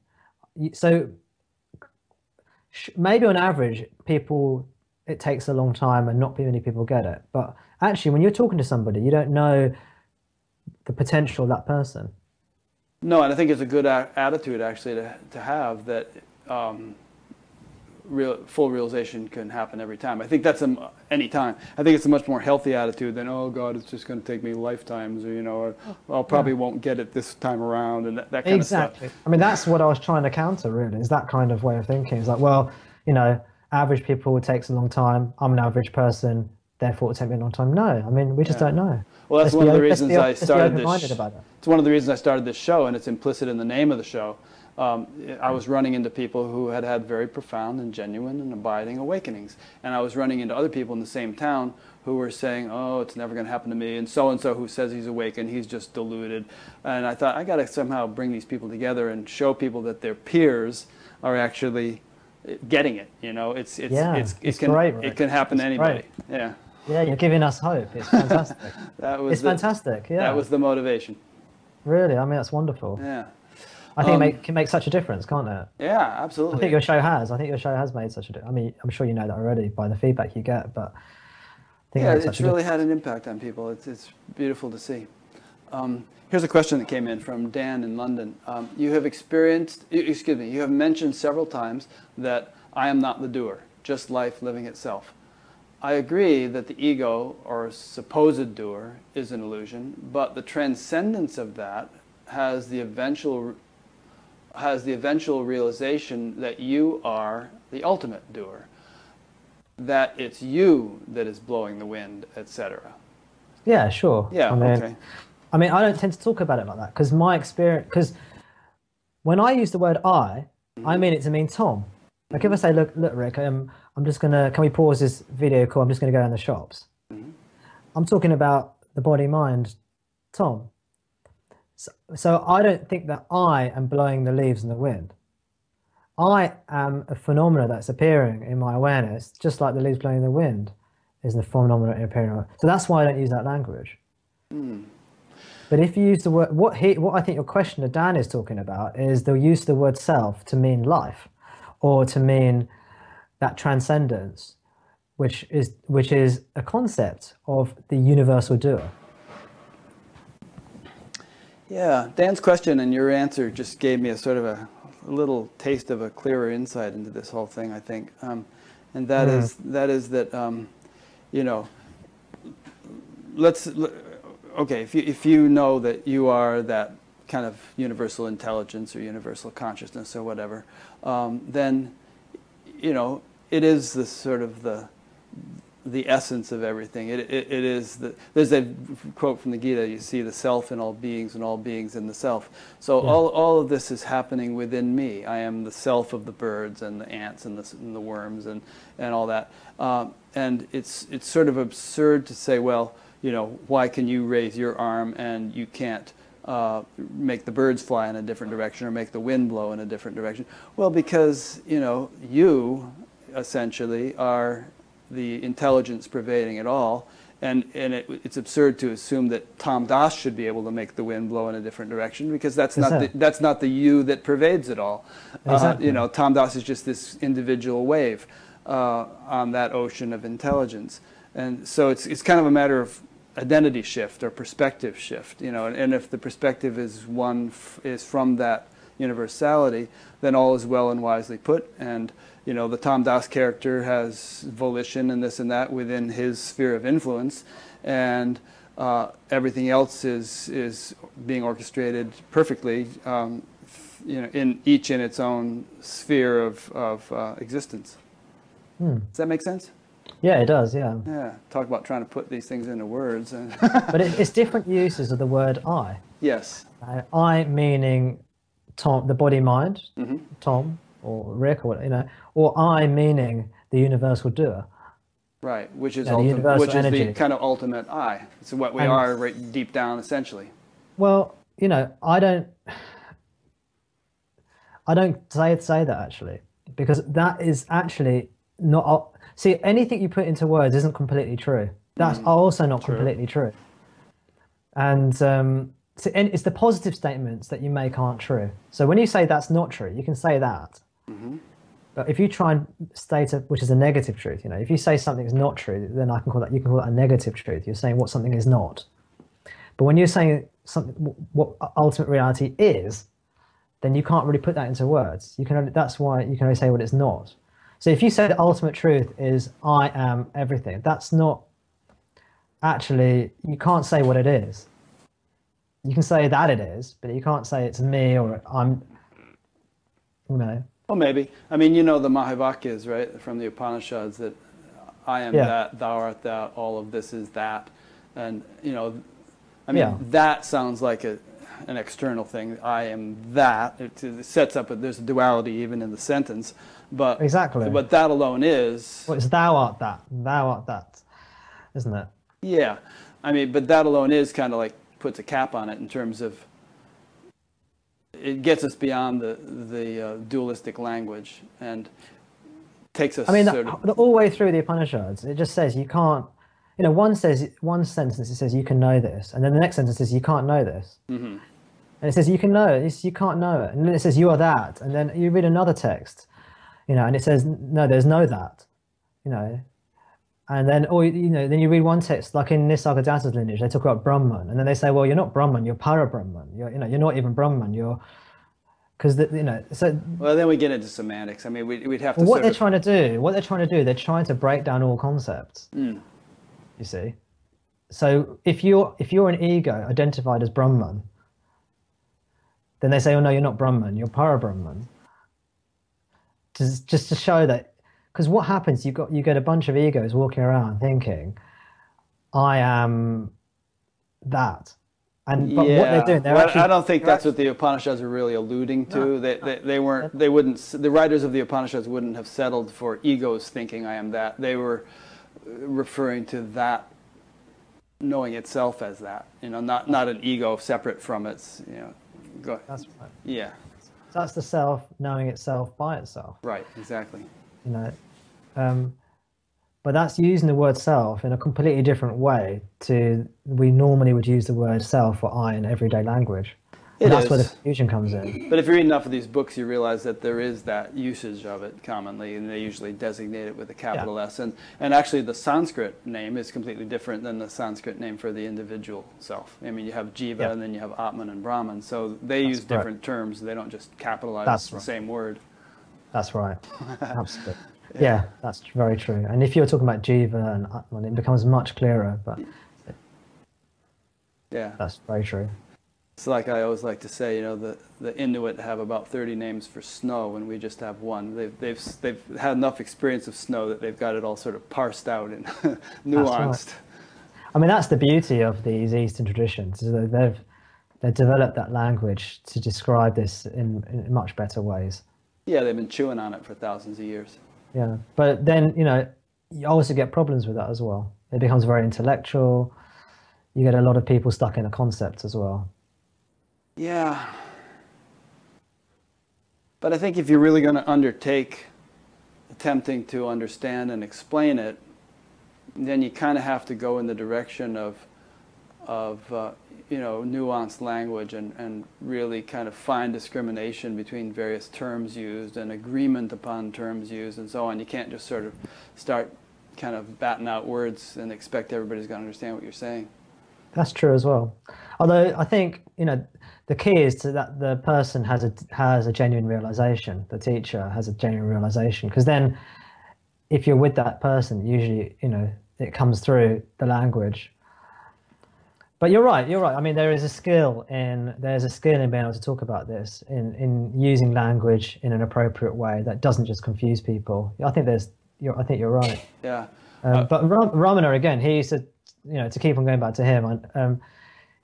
So maybe on average, people, it takes a long time and not many people get it. But actually, when you're talking to somebody, you don't know the potential of that person. No, and I think it's a good attitude, actually, to have that full realization can happen every time. I think that's any time. I think it's a much more healthy attitude than, oh, God, it's just going to take me lifetimes, or, you know, or I'll probably won't get it this time around, and that kind of stuff. I mean, that's what I was trying to counter, really, is that kind of way of thinking. It's like, well, you know, average people, it takes a long time. I'm an average person, therefore it'll take me a long time. No, I mean, we just don't know. Well, that's one of the reasons I started this show. It's one of the reasons I started this show, and it's implicit in the name of the show. I was running into people who had very profound and genuine and abiding awakenings. And I was running into other people in the same town who were saying, oh, it's never going to happen to me, and so who says he's awakened, he's just deluded. And I thought, I got to somehow bring these people together and show people that their peers are actually getting it. You know, it can happen to anybody. Great. Yeah. Yeah, you're giving us hope. It's fantastic. Fantastic. Yeah. That was the motivation. Really? I mean, that's wonderful. Yeah. I think it can make such a difference, can't it? Yeah, absolutely. I think your show has. I think your show has made such a difference. I mean, I'm sure you know that already by the feedback you get, but I think it's really had an impact on people. It's beautiful to see. Here's a question that came in from Dan in London. You have mentioned several times that I am not the doer, just life living itself. I agree that the ego, or supposed doer, is an illusion, but the transcendence of that has the eventual has the eventual realization that you are the ultimate doer, that it's you that is blowing the wind, etc. Yeah, sure. Yeah, I mean, I don't tend to talk about it like that, because my experience, because when I use the word I, mm-hmm. I mean it to mean Tom. Like if I say, look, Rick, I'm just going to, can we pause this video call? I'm just going to go down the shops. Mm-hmm. I'm talking about the body, mind, Tom. So I don't think that I am blowing the leaves in the wind. I am a phenomena that's appearing in my awareness, just like the leaves blowing in the wind is the phenomena appearing. So that's why I don't use that language. Mm. But if you use the word, what I think your questioner Dan is talking about is the use of the word self to mean life, or to mean that transcendence, which is a concept of the universal doer. Yeah, Dan's question and your answer just gave me a sort of a little taste of a clearer insight into this whole thing, I think, and that mm. is that you know, okay, if you know that you are that kind of universal intelligence or universal consciousness or whatever, then, you know, it is the sort of the essence of everything. It is the, there's a quote from the Gita, you see the self in all beings and all beings in the self. So yeah. all of this is happening within me. I am the self of the birds and the ants and the worms and all that. And it's sort of absurd to say, well, you know, why can you raise your arm and you can't make the birds fly in a different direction or make the wind blow in a different direction? Well, because, you know, you essentially are the intelligence pervading it all, and it's absurd to assume that Tom Das should be able to make the wind blow in a different direction, because that's not the you that pervades it all. Exactly. You know, Tom Das is just this individual wave on that ocean of intelligence, and so it's kind of a matter of identity shift or perspective shift, you know, and if the perspective is from that universality, then all is well and wisely put, and you know, the Tom Das character has volition and this and that within his sphere of influence, and everything else is being orchestrated perfectly, you know, in its own sphere of existence. Hmm. Does that make sense? Yeah, it does. Yeah. Yeah. Talk about trying to put these things into words. But it's different uses of the word I. Yes. I meaning Tom, the body, mind, mm-hmm. Tom. Or Rick, or you know, or I meaning the universal doer, right? Which is which is the kind of ultimate I. It's what we are right deep down, essentially. Well, you know, I don't say that actually, because that is actually not. See, anything you put into words isn't completely true. That's also not completely true. And and it's the positive statements that you make aren't true. So when you say that's not true, you can say that. Mm-hmm. But if you try and state which is a negative truth, you know, if you say something's not true, then you can call that a negative truth. You're saying what something is not. But when you're saying something, what ultimate reality is, then you can't really put that into words. You can only, that's why you can only say what it's not. So if you say the ultimate truth is I am everything, that's not actually, you can't say what it is. You can say that it is, but you can't say it's me or I'm, you know. Well, maybe. I mean, you know the Mahavakyas, right, from the Upanishads, that I am that, thou art that, all of this is that. And, you know, I mean, that sounds like an external thing. I am that. It sets up, there's a duality even in the sentence. But, exactly. But that alone is... Well, it's thou art that, isn't it? Yeah. I mean, but that alone is kind of like puts a cap on it in terms of... It gets us beyond the dualistic language and takes us. I mean, the all the way through the Upanishads, it just says you can't. You know, one sentence it says you can know this, and then the next sentence says you can't know this, mm-hmm. and it says you can know it, you can't know it, and then it says you are that, and then you read another text, you know, and it says no, there's no that, you know, and then then you read one text like in Nisargadatta's lineage, they talk about Brahman, and then they say, well, you're not Brahman, you're Parabrahman. You're not even Brahman. Well, then we get into semantics. I mean, we'd have to. They're trying to break down all concepts. Mm. You see, so if you're an ego identified as Brahman, Then they say, oh no, you're not Brahman, you're para-Brahman. Just to show that, because what happens, you get a bunch of egos walking around thinking, I am that. And but what they're doing, I don't think that's what the Upanishads are really alluding to. No, the writers of the Upanishads wouldn't have settled for egos thinking I am that. They were referring to that knowing itself as that, you know, not an ego separate from its, you know. That's right. Yeah. So that's the self knowing itself by itself. Right, exactly. You know, but that's using the word self in a completely different way to we normally would use the word self or I in everyday language. And that's where the confusion comes in. But if you read enough of these books, you realize that there is that usage of it commonly, and they usually designate it with a capital S. And actually the Sanskrit name is completely different than the Sanskrit name for the individual self. I mean, you have Jiva and then you have Atman and Brahman. So they use different terms. They don't just capitalize the same word. That's right. Absolutely. Yeah, that's very true. And if you're talking about Jiva and Atman, it becomes much clearer. But yeah, that's very true. It's like I always like to say, you know, the Inuit have about 30 names for snow, and we just have one. They've had enough experience of snow that they've got it all sort of parsed out and nuanced. Right. I mean, that's the beauty of these Eastern traditions, is that they've developed that language to describe this in much better ways. Yeah, they've been chewing on it for thousands of years. Yeah, but then, you know, you also get problems with that as well. It becomes very intellectual. You get a lot of people stuck in a concept as well. Yeah. But I think if you're really going to undertake attempting to understand and explain it, then you kind of have to go in the direction of you know, nuanced language and really kind of fine discrimination between various terms used and agreement upon terms used and so on. You can't just sort of start kind of batting out words and expect everybody's going to understand what you're saying. That's true as well. Although I think, you know, the key is to that the person has a genuine realization, the teacher has a genuine realization, because then if you're with that person, usually, you know, it comes through the language. But you're right, you're right. I mean, there's a skill in being able to talk about this, in using language in an appropriate way that doesn't just confuse people. I think you're right. Yeah. But Ramana, again, he used to, you know, to keep on going back to him,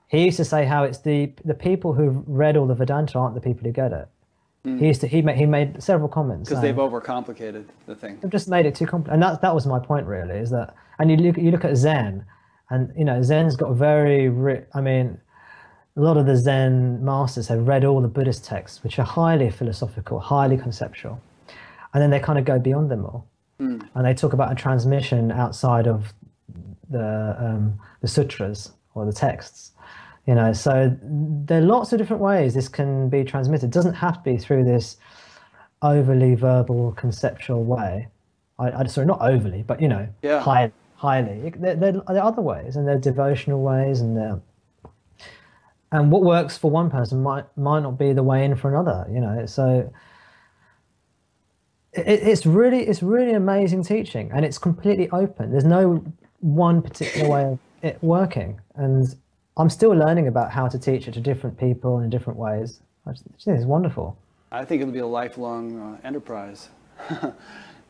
he used to say how it's the people who read all the Vedanta aren't the people who get it. Mm. He made several comments because they've overcomplicated the thing. They've just made it too complicated, and that was my point really. Is that, and you look at Zen, and you know Zen's got very rich. I mean, a lot of the Zen masters have read all the Buddhist texts, which are highly philosophical, highly conceptual, and then they kind of go beyond them all, and they talk about a transmission outside of the sutras or the texts, you know. So there are lots of different ways this can be transmitted. It doesn't have to be through this overly verbal conceptual way. Sorry, not overly, but you know, highly. There are other ways, and there are devotional ways, and what works for one person might not be the way in for another, you know. So it's really amazing teaching, and it's completely open. There's no one particular way of it working, and I'm still learning about how to teach it to different people in different ways. I just think it's wonderful. I think it'll be a lifelong enterprise,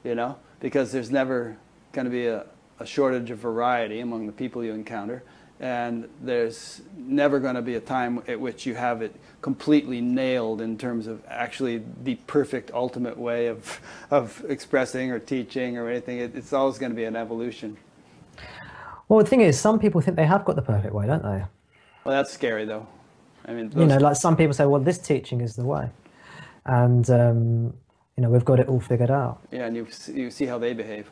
you know, because there's never going to be a shortage of variety among the people you encounter, and there's never going to be a time at which you have it completely nailed in terms of actually the perfect ultimate way of expressing or teaching or anything. It's always going to be an evolution. Well, the thing is, some people think they have got the perfect way, don't they? Well, that's scary, though. I mean, you know, like some people say, well, this teaching is the way, and you know, we've got it all figured out. Yeah, and you see how they behave.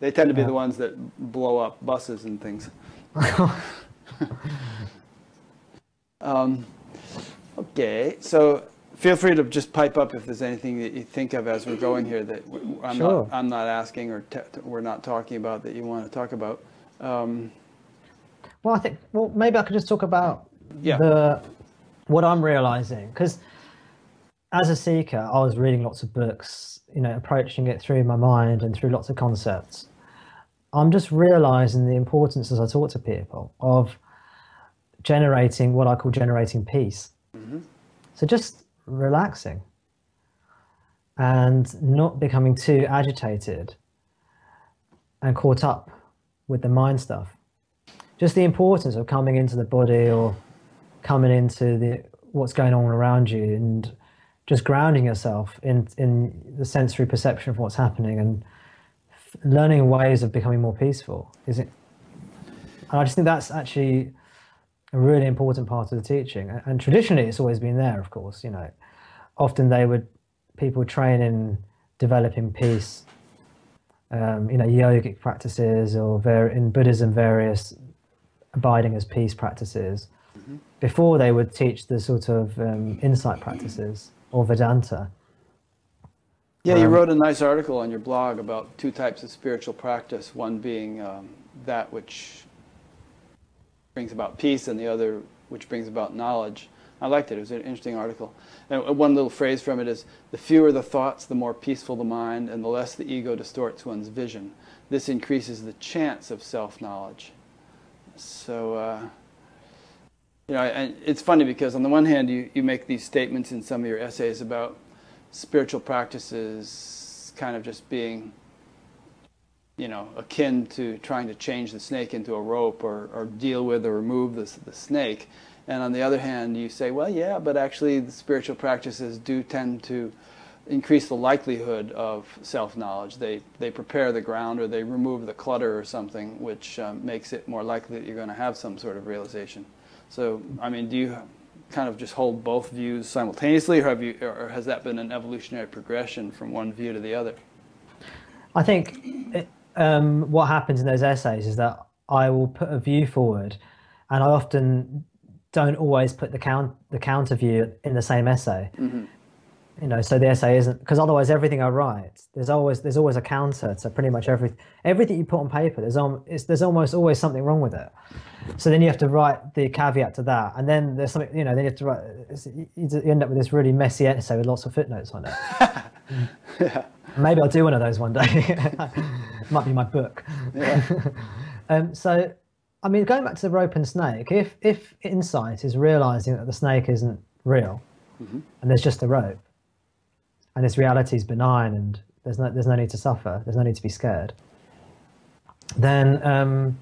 They tend to be the ones that blow up buses and things. Okay, so. Feel free to just pipe up if there's anything that you think of as we're going here that I'm not asking or we're not talking about that you want to talk about. Well, I think maybe I could just talk about what I'm realizing, because as a seeker, I was reading lots of books, you know, approaching it through my mind and through lots of concepts. I'm just realizing the importance, as I talk to people, of generating what I call generating peace. Mm-hmm. So just relaxing and not becoming too agitated and caught up with the mind stuff. Just the importance of coming into the body or coming into the what's going on around you, and just grounding yourself in the sensory perception of what's happening, and learning ways of becoming more peaceful. And I just think that's actually a really important part of the teaching. And traditionally, it's always been there, of course. You know, often people train in developing peace. You know, yogic practices, or in Buddhism, various abiding as peace practices. Mm-hmm. Before they would teach the sort of insight practices or Vedanta. Yeah, you wrote a nice article on your blog about two types of spiritual practice, one being that which brings about peace and the other which brings about knowledge. I liked it. It was an interesting article. And one little phrase from it is, "The fewer the thoughts, the more peaceful the mind, and the less the ego distorts one's vision. This increases the chance of self-knowledge." So, you know, and it's funny because on the one hand, you make these statements in some of your essays about spiritual practices kind of just being, you know, akin to trying to change the snake into a rope, or deal with or remove the snake. And on the other hand, you say, well, yeah, but actually the spiritual practices do tend to increase the likelihood of self-knowledge. They prepare the ground, or they remove the clutter or something, which makes it more likely that you're going to have some sort of realization. So, I mean, do you kind of just hold both views simultaneously, or has that been an evolutionary progression from one view to the other? I think what happens in those essays is that I will put a view forward, and I often don't always put the counter view in the same essay. Mm-hmm. You know, so the essay isn't, because otherwise everything I write, there's always a counter to pretty much everything you put on paper. There's almost always something wrong with it. So then you have to write the caveat to that, and then there's something, you know, then you have to write, you end up with this really messy essay with lots of footnotes on it. Yeah. Maybe I'll do one of those one day. Might be my book. Yeah. So, I mean, going back to the rope and snake, if insight is realizing that the snake isn't real, mm-hmm. and there's just a rope, and this reality is benign, and there's no need to suffer, there's no need to be scared, then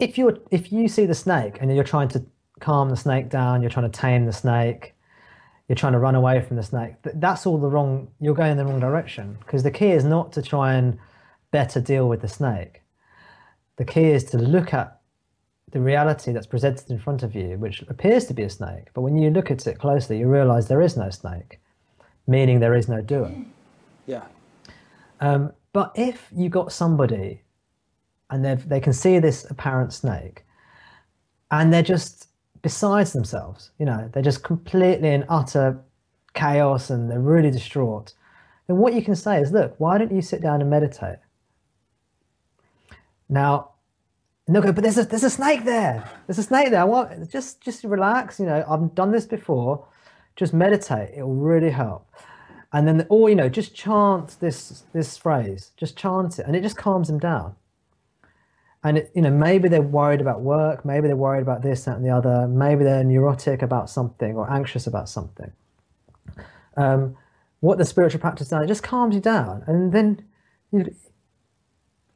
if you see the snake and you're trying to calm the snake down, you're trying to tame the snake, you're trying to run away from the snake, that's all the wrong, you're going in the wrong direction, because the key is not to try and better deal with the snake. The key is to look at the reality that's presented in front of you, which appears to be a snake, but when you look at it closely, you realize there is no snake, meaning there is no doer. Yeah. But if you got somebody and they can see this apparent snake and they're just besides themselves, you know, they're just completely in utter chaos and they're really distraught, then what you can say is, look, why don't you sit down and meditate? Now, and they'll go, but there's a snake there. There's a snake there. What? Just relax. You know, I've done this before. Just meditate, it will really help. And then, or, you know, just chant this phrase, just chant it, and it just calms them down. And, you know, maybe they're worried about work, maybe they're worried about this, that, and the other, maybe they're neurotic about something or anxious about something. What the spiritual practice does, it just calms you down. And then,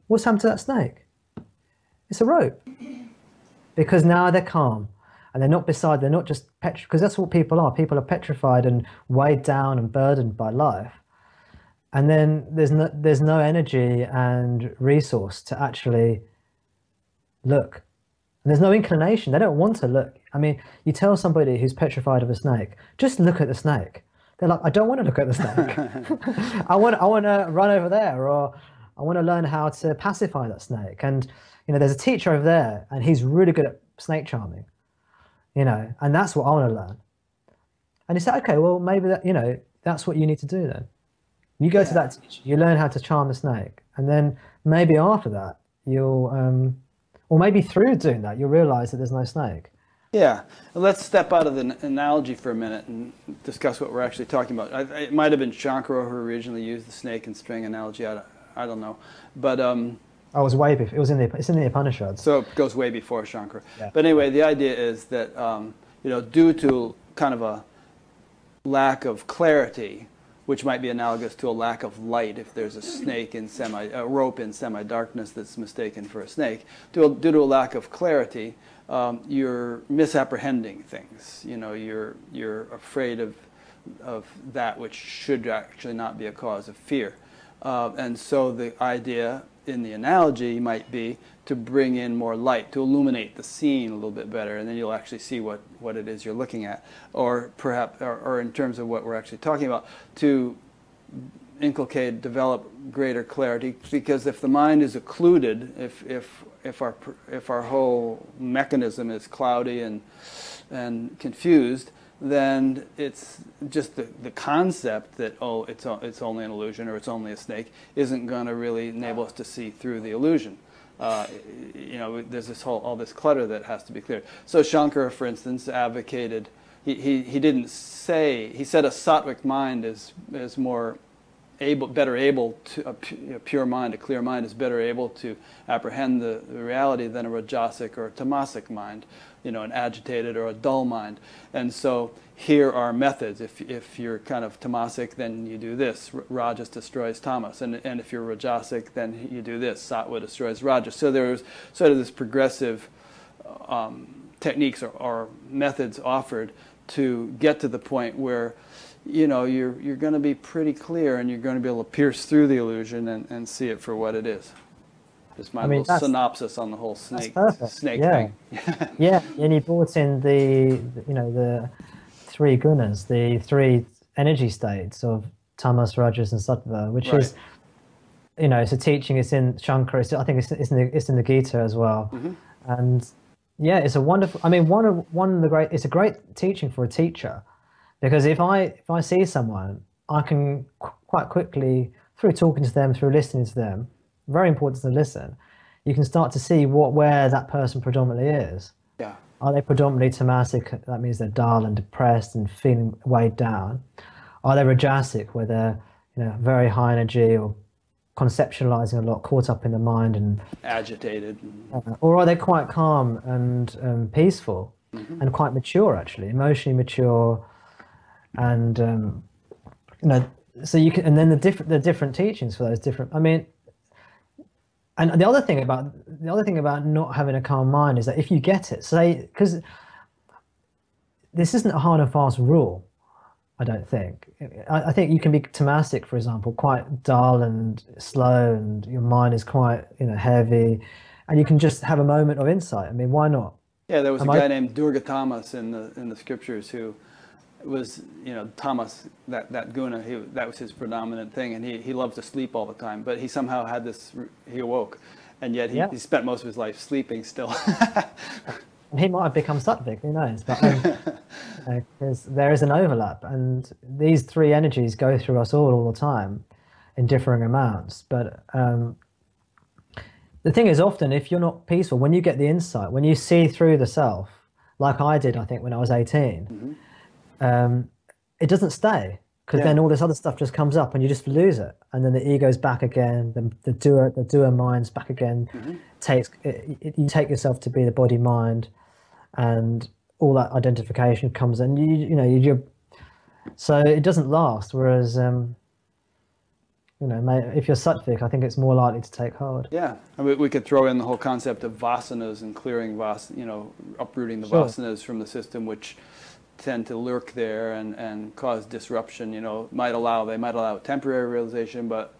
what's happened to that snake? It's a rope. Because now they're calm. And they're not beside, they're not just petrified, because that's what people are. People are petrified and weighed down and burdened by life. And then there's no energy and resource to actually look. And there's no inclination. They don't want to look. I mean, you tell somebody who's petrified of a snake, just look at the snake. They're like, I don't want to look at the snake. I want to run over there, or I want to learn how to pacify that snake. And, you know, there's a teacher over there and he's really good at snake charming. You know, and that's what I want to learn. And he said, okay, well, maybe that, you know, that's what you need to do then. You go to that teacher, you learn how to charm the snake. And then maybe after that, you'll, or maybe through doing that, you'll realize that there's no snake. Yeah. Let's step out of the analogy for a minute and discuss what we're actually talking about. It might have been Shankara who originally used the snake and string analogy. I don't know. But Oh, it was way before. It was in the, it's in the Upanishads. So it goes way before Shankara. Yeah. But anyway, the idea is that due to kind of a lack of clarity, which might be analogous to a lack of light, if there's a snake in a rope in semi-darkness that's mistaken for a snake, due to a lack of clarity, you're misapprehending things. You know, you're afraid of that which should actually not be a cause of fear. And so the idea in the analogy might be to bring in more light, to illuminate the scene a little bit better, and then you'll actually see what it is you're looking at. Or perhaps, or in terms of what we're actually talking about, to inculcate, develop greater clarity, because if the mind is occluded, if our whole mechanism is cloudy and confused, then it's just the concept that, oh, it's only an illusion or it's only a snake, isn't going to really enable us to see through the illusion. There's this whole, all this clutter that has to be cleared. So Shankara, for instance, advocated, he didn't say, he said a sattvic mind is more able, better able to, a pure mind, a clear mind is better able to apprehend the reality than a rajasic or a tamasic mind, an agitated or a dull mind. And so here are methods. If you're kind of tamasic, then you do this. Rajas destroys tamas. And if you're rajasic, then you do this. Sattva destroys rajas. So there's sort of this progressive techniques or methods offered to get to the point where you're going to be pretty clear and you're going to be able to pierce through the illusion and see it for what it is. Just my little synopsis on the whole snake thing. Yeah, and he brought in the three gunas, the three energy states of tamas, rajas, and sattva, which is, it's a teaching. It's in Shankara. I think it's in the Gita as well. Mm-hmm. And yeah, it's a wonderful. I mean, it's a great teaching for a teacher, because if I see someone, I can quite quickly, through talking to them, through listening to them. Very important to listen. You can start to see where that person predominantly is. Yeah. Are they predominantly tamasic? That means they're dull and depressed and feeling weighed down. Are they rajasic, where they're very high energy or conceptualizing a lot, caught up in the mind and agitated? Or are they quite calm and peaceful, mm-hmm. and quite mature, actually, emotionally mature, and So you can, and then the different teachings for those different. I mean. And the other thing about not having a calm mind is that if you get it, because this isn't a hard and fast rule, I don't think. I think you can be tamasic, for example, quite dull and slow, and your mind is quite heavy, and you can just have a moment of insight. I mean, why not? Yeah, there was a guy named Durgatamas in the scriptures who was tamas, that guna, that was his predominant thing, and he loved to sleep all the time, but he somehow had this, he awoke, and yet he spent most of his life sleeping still. And he might have become sattvic, who knows, but there is an overlap, and these three energies go through us all the time in differing amounts, but the thing is, often if you're not peaceful, when you get the insight, when you see through the self, like I did, I think, when I was 18, mm-hmm. It doesn't stay, because then all this other stuff just comes up and you just lose it, and then the ego's back again, the doer mind's back again, mm-hmm. You take yourself to be the body mind, and all that identification comes in, so it doesn't last, whereas if you're sattvic, I think it's more likely to take hold. Yeah, I mean, we could throw in the whole concept of vasanas and clearing uprooting the vasanas from the system, which tend to lurk there and cause disruption. They might allow temporary realization, but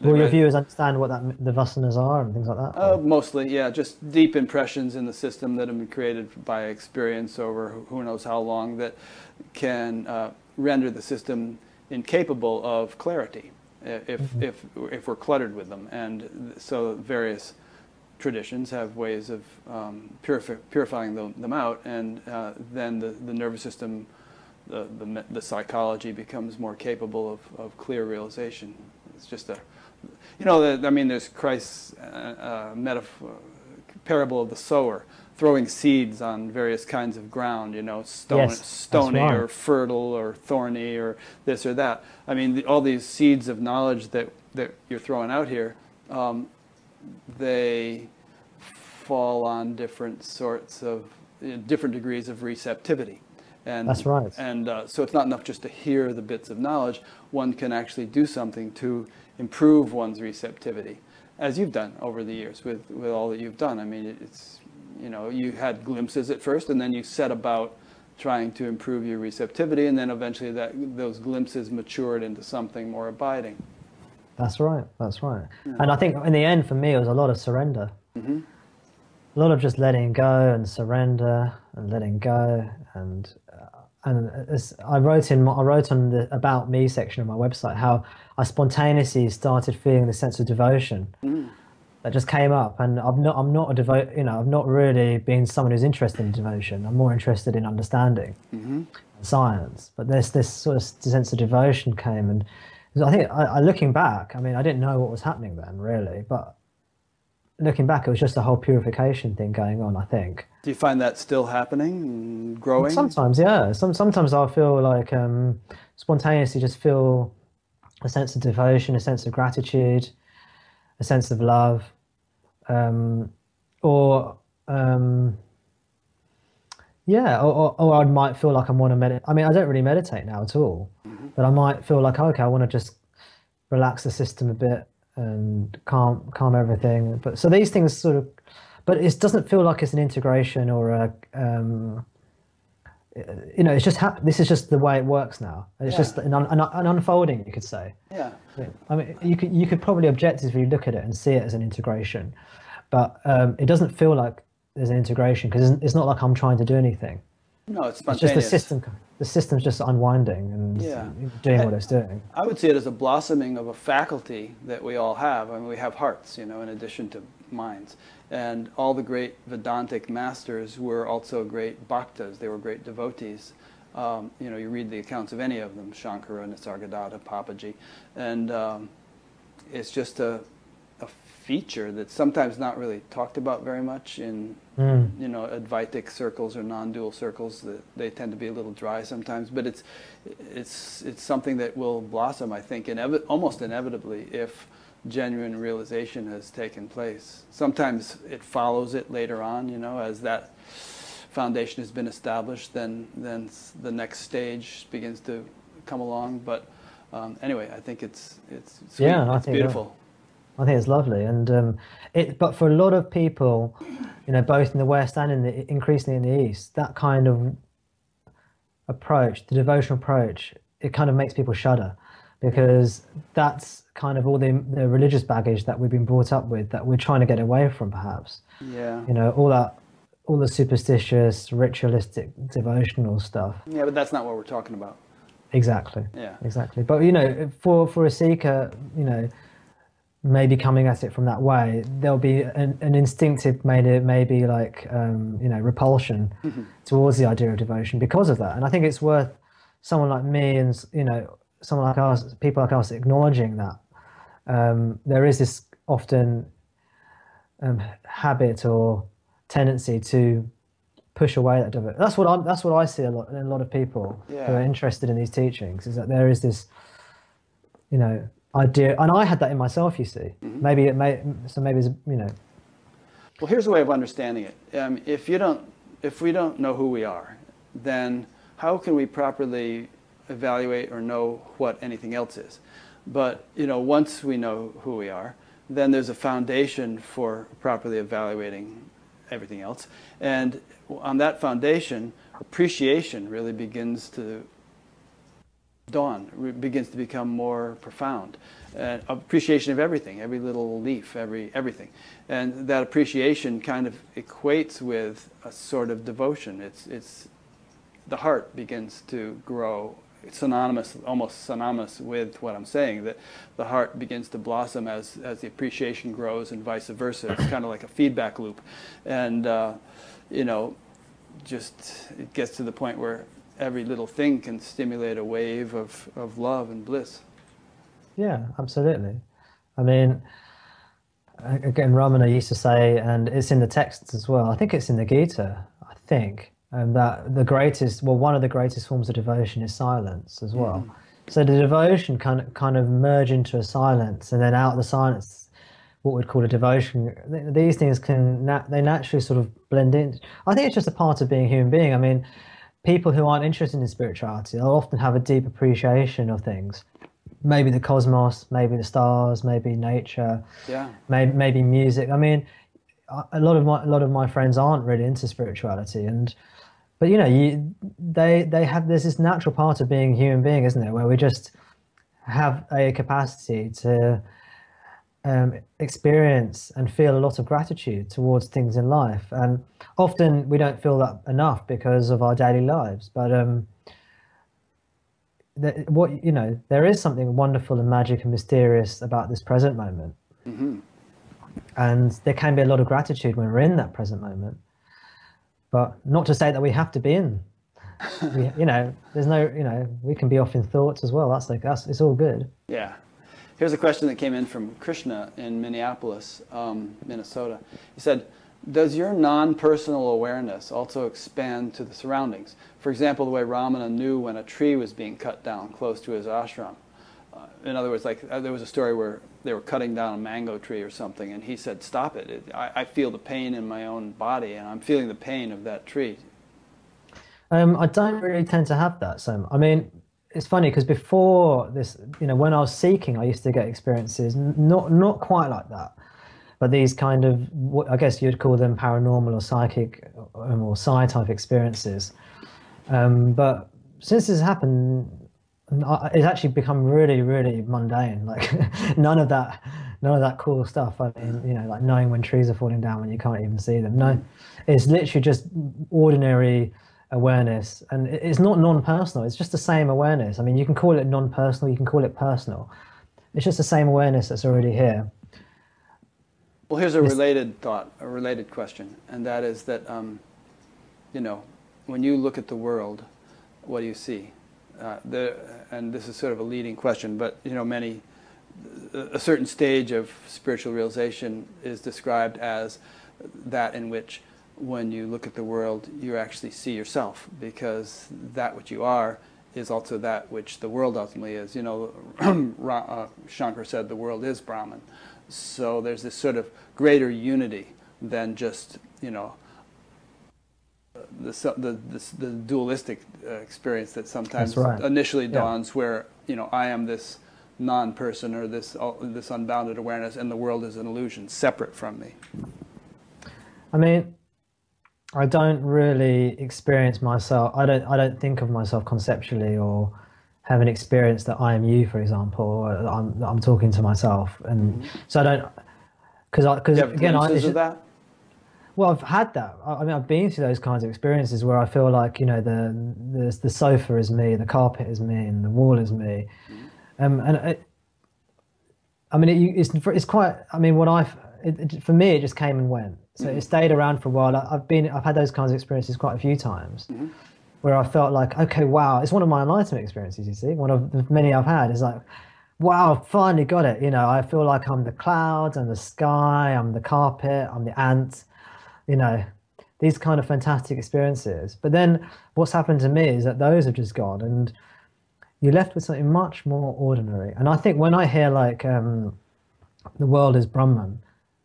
will your viewers understand what the vasanas are and things like that? Mostly, yeah, just deep impressions in the system that have been created by experience over who knows how long, that can render the system incapable of clarity if we're cluttered with them. And so various traditions have ways of purifying them out, and then the nervous system, the psychology becomes more capable of clear realization. It's just there's Christ's parable of the sower, throwing seeds on various kinds of ground, stony or fertile or thorny or this or that. I mean, all these seeds of knowledge that you're throwing out here, they fall on different sorts of, different degrees of receptivity. And, that's right. And so it's not enough just to hear the bits of knowledge. One can actually do something to improve one's receptivity, as you've done over the years with all that you've done. I mean, it's, you know, you had glimpses at first, and then you set about trying to improve your receptivity, and then eventually that those glimpses matured into something more abiding. That's right. That's right. Yeah. And I think in the end, for me, it was a lot of surrender. Mm-hmm. A lot of just letting go and surrender and letting go. And I wrote about me section of my website how I spontaneously started feeling the sense of devotion that just came up. And I'm not a devote, you know, I've not really been someone who's interested in devotion. I'm more interested in understanding and science. But this sort of sense of devotion came, and I think looking back, I mean, I didn't know what was happening then really, but looking back, it was just a whole purification thing going on, I think. Do you find that still happening and growing? Sometimes, yeah. Sometimes I'll feel like spontaneously just feel a sense of devotion, a sense of gratitude, a sense of love, or I might feel like I want to meditate. I mean, I don't really meditate now at all, but I might feel like, okay, I want to just relax the system a bit and calm everything. But so these things sort of, but it doesn't feel like it's an integration or a, you know, it's just, this is just the way it works now. It's just an unfolding, you could say. Yeah. I mean, you could probably objectively look at it and see it as an integration, but it doesn't feel like there's an integration because it's not like I'm trying to do anything. No, it's spontaneous. It's just the system. The system's just unwinding and doing what it's doing. I would see it as a blossoming of a faculty that we all have. I mean, we have hearts, you know, in addition to minds. And all the great Vedantic masters were also great bhaktas. They were great devotees. You know, you read the accounts of any of them, Shankara, Nisargadatta, Papaji. And it's just a feature that's sometimes not really talked about very much in you know, Advaitic circles or non-dual circles. That they tend to be a little dry sometimes, but it's something that will blossom, I think, almost inevitably if genuine realization has taken place. Sometimes it follows it later on, you know, as that foundation has been established, then the next stage begins to come along. But anyway, I think it's sweet. Yeah, it's beautiful. I think it's lovely, and but for a lot of people, you know, both in the West and increasingly in the East, that kind of approach, the devotional approach, it kind of makes people shudder, because that's kind of all the religious baggage that we've been brought up with, that we're trying to get away from, perhaps. Yeah. You know, all the superstitious, ritualistic, devotional stuff. Yeah, but that's not what we're talking about. Exactly. Yeah. Exactly. But you know, for a seeker, you know, maybe coming at it from that way, there'll be an instinctive, maybe like you know, repulsion towards the idea of devotion because of that. And I think it's worth someone like me and, you know, someone like us, people like us, acknowledging that there is this often habit or tendency to push away that devotion. That's what I see in a lot of people who are interested in these teachings, is that there is this, you know, idea, and I had that in myself, you see. Maybe it's, you know. Well, here's a way of understanding it. If we don't know who we are, then how can we properly evaluate or know what anything else is? But you know, once we know who we are, then there's a foundation for properly evaluating everything else, and on that foundation, appreciation really begins to dawn, begins to become more profound. Appreciation of everything, every little leaf, everything. And that appreciation kind of equates with a sort of devotion. It's the heart begins to grow. It's synonymous, almost synonymous with what I'm saying, that the heart begins to blossom as the appreciation grows and vice versa. It's kind of like a feedback loop. And, you know, just it gets to the point where every little thing can stimulate a wave of love and bliss. Yeah, absolutely. I mean, again, Ramana used to say, and it's in the texts as well, I think it's in the Gita, I think, that the greatest, well, one of the greatest forms of devotion is silence as well. So the devotion kind of merge into a silence, and then out of the silence what we'd call a devotion, these things can, they naturally sort of blend in. I think it's just a part of being a human being. I mean, people who aren't interested in spirituality, they'll often have a deep appreciation of things. Maybe the cosmos, maybe the stars, maybe nature, yeah. maybe music. I mean, a lot of my friends aren't really into spirituality, but you know, they have this natural part of being a human being, isn't it, where we just have a capacity to experience and feel a lot of gratitude towards things in life, and often we don't feel that enough because of our daily lives. But there is something wonderful and magic and mysterious about this present moment. Mm-hmm. And there can be a lot of gratitude when we're in that present moment, but not to say that we have to be in. You know, there's no, you know, we can be off in thoughts as well. That's like us. It's all good. Yeah. Here's a question that came in from Krishna in Minneapolis, Minnesota. He said, does your non-personal awareness also expand to the surroundings? For example, the way Ramana knew when a tree was being cut down close to his ashram. In other words, like there was a story where they were cutting down a mango tree or something, and he said, stop it. I feel the pain in my own body, and I'm feeling the pain of that tree. I don't really tend to have that. So, I mean, it's funny because before this, you know, when I was seeking, I used to get experiences, not quite like that, but these kind of, I guess you'd call them paranormal or psychic or psi-type experiences. But since this has happened, it's actually become really, really mundane. Like none of that cool stuff. I mean, you know, like knowing when trees are falling down when you can't even see them. No, it's literally just ordinary awareness, and it's not non-personal. It's just the same awareness. I mean, you can call it non-personal, you can call it personal. It's just the same awareness that's already here. Well, here's a related thought, a related question, and that is that, you know, when you look at the world, what do you see? And this is sort of a leading question, but you know, a certain stage of spiritual realization is described as that in which, when you look at the world, you actually see yourself, because that which you are is also that which the world ultimately is. You know, Shankara said the world is Brahman, so there's this sort of greater unity than just, you know, the dualistic experience that sometimes initially dawns, where, you know, I am this non-person or this unbounded awareness, and the world is an illusion separate from me. I mean, I don't really experience myself. I don't think of myself conceptually, or have an experience that I am you, for example, or that I'm talking to myself, and so I don't. Well, I've had that. I mean, I've been through those kinds of experiences where I feel like, you know, the sofa is me, the carpet is me, and the wall is me. For me, it just came and went. So it stayed around for a while. I've had those kinds of experiences quite a few times, where I felt like, okay, wow, it's one of my enlightenment experiences. You see, one of the many I've had is like, wow, I've finally got it. You know, I feel like I'm the clouds, I'm the sky, I'm the carpet, I'm the ant. You know, these kind of fantastic experiences. But then what's happened to me is that those have just gone, and you're left with something much more ordinary. And I think when I hear like the world is Brahman,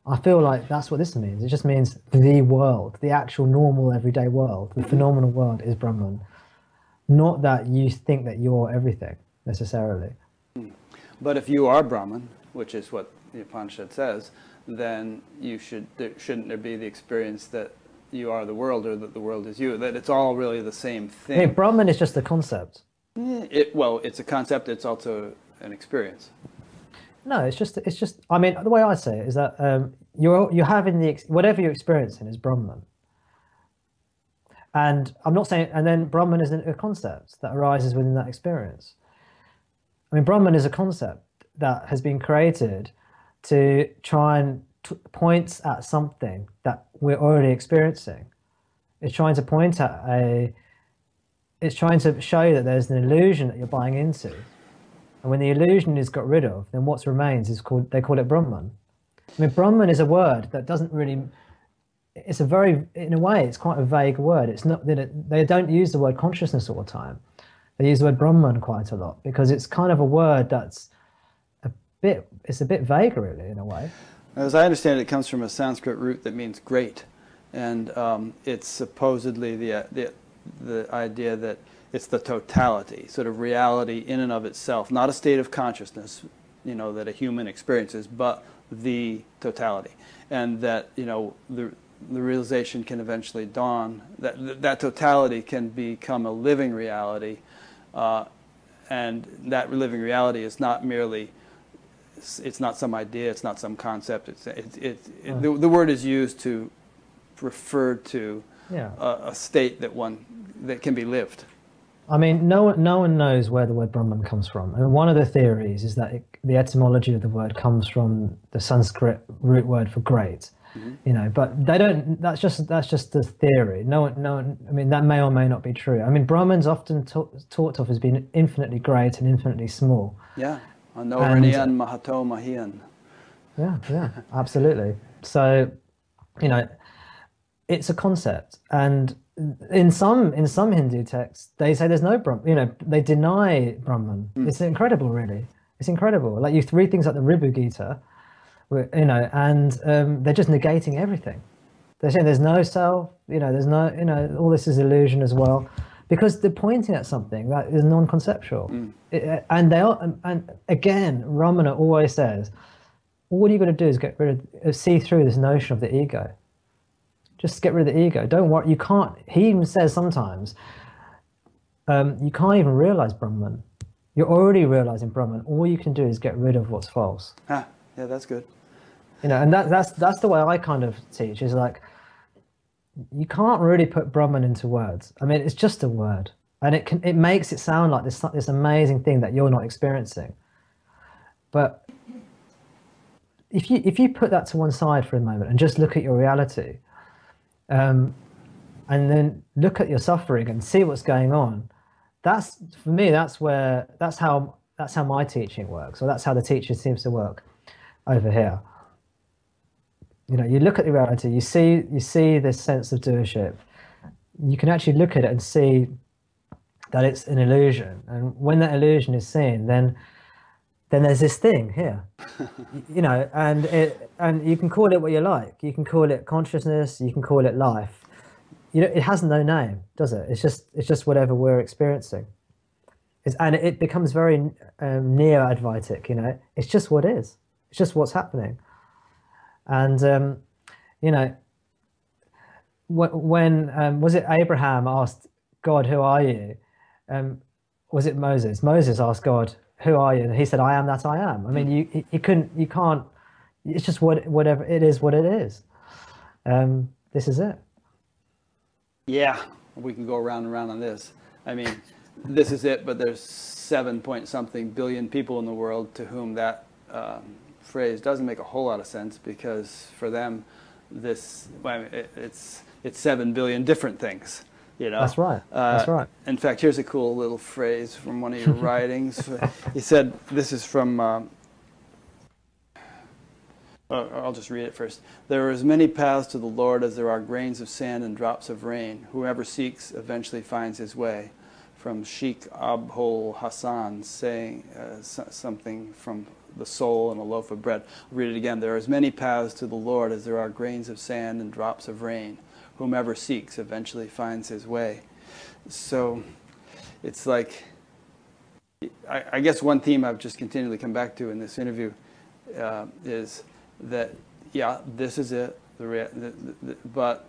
I feel like that's what this means. It just means the world, the actual normal everyday world, the phenomenal world is Brahman. Not that you think that you're everything necessarily. But if you are Brahman, which is what the Upanishad says, then you shouldn't there be the experience that you are the world, or that the world is you, that it's all really the same thing? I mean, Brahman is just a concept. Well, it's a concept, it's also an experience. No, it's just. I mean, the way I say it is that you're having whatever you're experiencing is Brahman. And I'm not saying, and then Brahman is a concept that arises within that experience. I mean, Brahman is a concept that has been created to try and point at something that we're already experiencing. It's trying to point at it's trying to show that there's an illusion that you're buying into. And when the illusion is got rid of, then what remains is called, they call it Brahman. I mean, Brahman is a word that doesn't really, it's a very, in a way, it's quite a vague word. It's not, they don't use the word consciousness all the time. They use the word Brahman quite a lot because it's kind of a word that's, it's a bit vague, really, in a way. As I understand it, it comes from a Sanskrit root that means great, and it's supposedly the idea that it's the totality, sort of reality in and of itself, not a state of consciousness, you know, that a human experiences, but the totality, and that, you know, the realization can eventually dawn, that totality can become a living reality, and that living reality is not merely, it's not some idea, it's not some concept, the word is used to refer to a state that can be lived. I mean, no one knows where the word Brahman comes from, and one of the theories is that the etymology of the word comes from the Sanskrit root word for great. You know, but they don't. That's just the theory. No one. I mean, that may or may not be true. I mean, Brahman's often talked of as being infinitely great and infinitely small. Yeah, Anoraniyan Mahato Mahiyan. Yeah, absolutely. So, you know, it's a concept, and in some Hindu texts, they say there's no Brahman. You know, they deny Brahman. It's incredible, really. It's incredible. Like, you read things like the Ribu Gita, you know, and they're just negating everything. They're saying there's no self, you know, there's no, you know, all this is illusion as well, because they're pointing at something that is non-conceptual. And they are, and again, Ramana always says, all you've got to do is get rid of, see through this notion of the ego. Just get rid of the ego. Don't worry, you can't. He even says sometimes, you can't even realize Brahman. You're already realizing Brahman. All you can do is get rid of what's false. Ah, yeah, that's good. You know, and that's the way I kind of teach, is like, you can't really put Brahman into words. I mean, it's just a word, and it makes it sound like this amazing thing that you're not experiencing. But if you put that to one side for a moment and just look at your reality, and then look at your suffering and see what's going on, that's, for me, that's how my teaching works, or that's how the teacher seems to work over here. You know, you look at the reality, you see this sense of doership, you can actually look at it and see that it's an illusion. And when that illusion is seen, then there's this thing here, you know, and you can call it what you like. You can call it consciousness, you can call it life. You know, it has no name, does it? It's just whatever we're experiencing. And it becomes very neo-Advaitic, you know, it's just what is. It's just what's happening. And, you know, when, was it Abraham asked God, who are you? Was it Moses? Moses asked God, who are you? And he said, I am that I am. I mean, you can't, it's just whatever, it is what it is. This is it. Yeah, we can go round and round on this. I mean, this is it, but there's 7-point-something billion people in the world to whom that, phrase doesn't make a whole lot of sense, because for them, this, well, I mean, it's 7 billion different things, you know. That's right. That's right. In fact, here's a cool little phrase from one of your writings. He said, "This is from." I'll just read it first. There are as many paths to the Lord as there are grains of sand and drops of rain. Whoever seeks eventually finds his way. From Sheikh Abul Hassan, saying something from the soul and a loaf of bread. I'll read it again. There are as many paths to the Lord as there are grains of sand and drops of rain. Whomever seeks eventually finds his way. So it's like, I guess one theme I've just continually come back to in this interview is that, yeah, this is it, but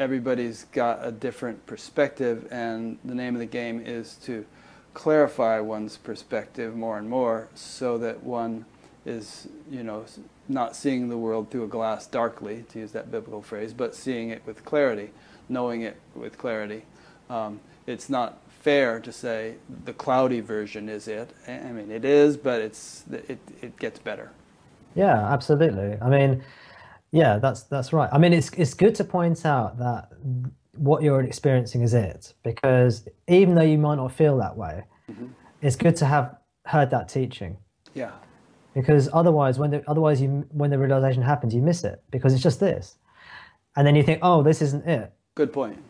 everybody's got a different perspective, and the name of the game is to clarify one's perspective more and more, so that one is, you know, not seeing the world through a glass darkly, to use that biblical phrase, but seeing it with clarity, knowing it with clarity. It's not fair to say the cloudy version is it. I mean, it is, but it gets better. Yeah, absolutely. I mean, yeah, that's right. I mean, it's good to point out that what you're experiencing is it, because even though you might not feel that way, it's good to have heard that teaching. Yeah. Because otherwise, when the realization happens, you miss it, because it's just this, and then you think, oh, this isn't it. Good point.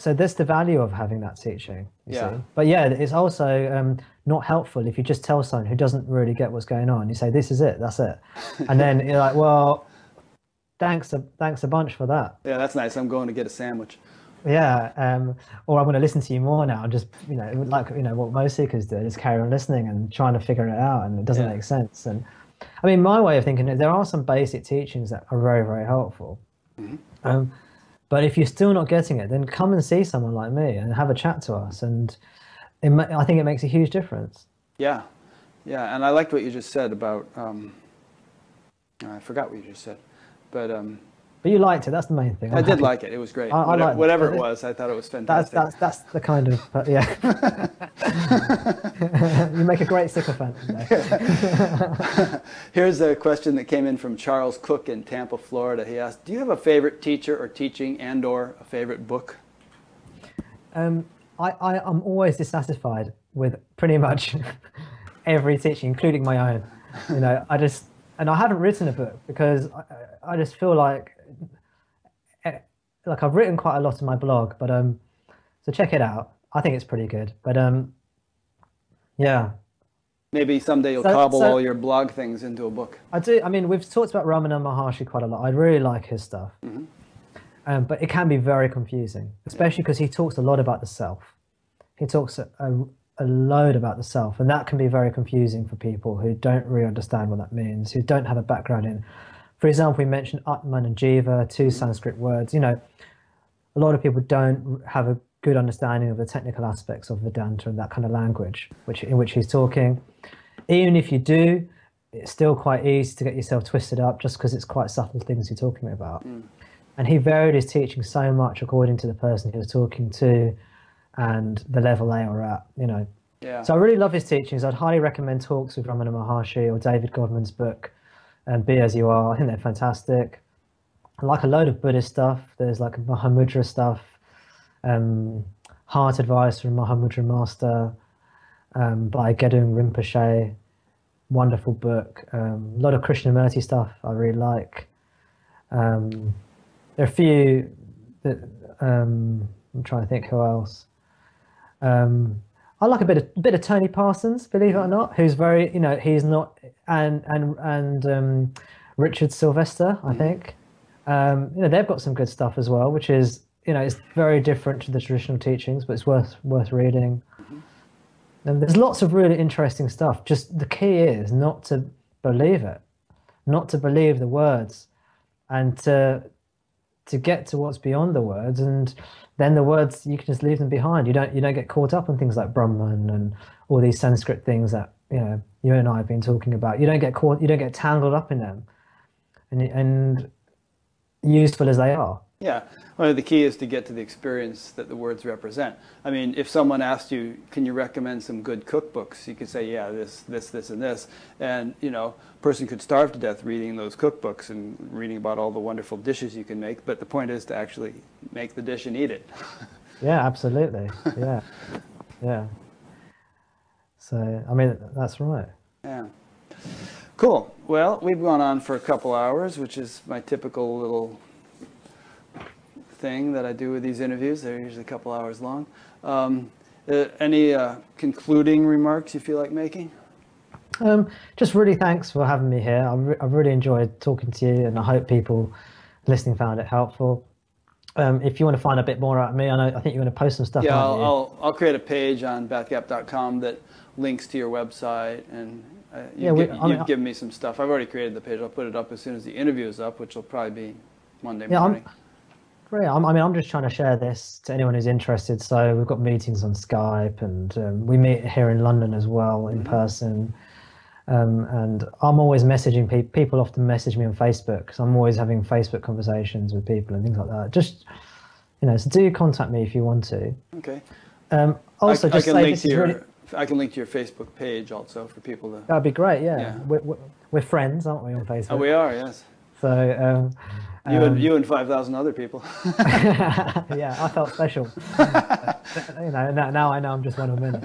So there's the value of having that teaching, you see. But yeah, it's also not helpful if you just tell someone who doesn't really get what's going on, you say, this is it, that's it. And then you're like, well, thanks a bunch for that. Yeah, that's nice. I'm going to get a sandwich. Yeah, or I'm going to listen to you more now. Just, you know, like, you know, what most seekers do, just carry on listening and trying to figure it out, and it doesn't make sense. And I mean, my way of thinking is there are some basic teachings that are very, very helpful. Mm-hmm. But if you're still not getting it, then come and see someone like me and have a chat to us. And it, I think it makes a huge difference. Yeah. Yeah. And I liked what you just said about, I forgot what you just said, but you liked it. That's the main thing. I did like it. It was great. Whatever it was, I thought it was fantastic. That's the kind of, yeah. You make a great sycophant. Here's a question that came in from Charles Cook in Tampa, Florida. He asked, do you have a favorite teacher or teaching, and or a favorite book? I'm always dissatisfied with pretty much every teaching, including my own. You know, and I haven't written a book because I just feel like I've written quite a lot in my blog, but so check it out. I think it's pretty good. But yeah, maybe someday you'll cobble all your blog things into a book. I do. I mean, we've talked about Ramana Maharshi quite a lot. I really like his stuff, but it can be very confusing, especially because he talks a lot about the self. He talks a load about the self, and that can be very confusing for people who don't really understand what that means, who don't have a background in. For example, we mentioned Atman and Jiva, two Sanskrit words. You know, a lot of people don't have a good understanding of the technical aspects of Vedanta and that kind of language in which he's talking. Even if you do, it's still quite easy to get yourself twisted up just because it's quite subtle things you're talking about. Mm. And he varied his teaching so much according to the person he was talking to and the level they were at, you know. Yeah. So I really love his teachings. I'd highly recommend Talks with Ramana Maharshi or David Godman's book, and Be As You Are. I think they're fantastic. I like a load of Buddhist stuff. There's like Mahamudra stuff, heart advice from Mahamudra Master by Gedung Rinpoche, wonderful book. A lot of Krishnamurti stuff I really like. There are a few that, I'm trying to think who else. I like a bit of Tony Parsons, believe it or not, who's very, you know, he's not, and Richard Sylvester, I think. You know, they've got some good stuff as well, which is, you know, it's very different to the traditional teachings, but it's worth reading. And there's lots of really interesting stuff. Just the key is not to believe it, not to believe the words, and to get to what's beyond the words, and then the words you can just leave them behind. You don't get caught up in things like Brahman and all these Sanskrit things that, you know, you and I have been talking about. You don't get tangled up in them, and useful as they are. Yeah, well, the key is to get to the experience that the words represent. I mean, if someone asked you, can you recommend some good cookbooks? You could say, yeah, this, and this. And, you know, a person could starve to death reading those cookbooks and reading about all the wonderful dishes you can make. But the point is to actually make the dish and eat it. Yeah, absolutely. Yeah. Yeah. So, I mean, that's right. Yeah. Cool. Well, we've gone on for a couple hours, which is my typical little thing that I do with these interviews. They're usually a couple hours long. Any concluding remarks you feel like making? Just really thanks for having me here. I've really enjoyed talking to you, and I hope people listening found it helpful. If you want to find a bit more about me, I think you're going to post some stuff. Yeah, I'll create a page on batgap.com that links to your website, and you've given me some stuff. I've already created the page. I'll put it up as soon as the interview is up, which will probably be Monday morning. I'm just trying to share this to anyone who's interested. So we've got meetings on Skype, and we meet here in London as well in person. And I'm always messaging people. People often message me on Facebook because I'm always having Facebook conversations with people and things like that. Just, you know, so do contact me if you want to. Okay. Also, I can link to your Facebook page also for people to. That'd be great. Yeah, yeah. We're friends, aren't we, on Facebook? Oh, we are. Yes. So. You and 5,000 other people. Yeah, I felt special. You know, now I know I'm just one of many.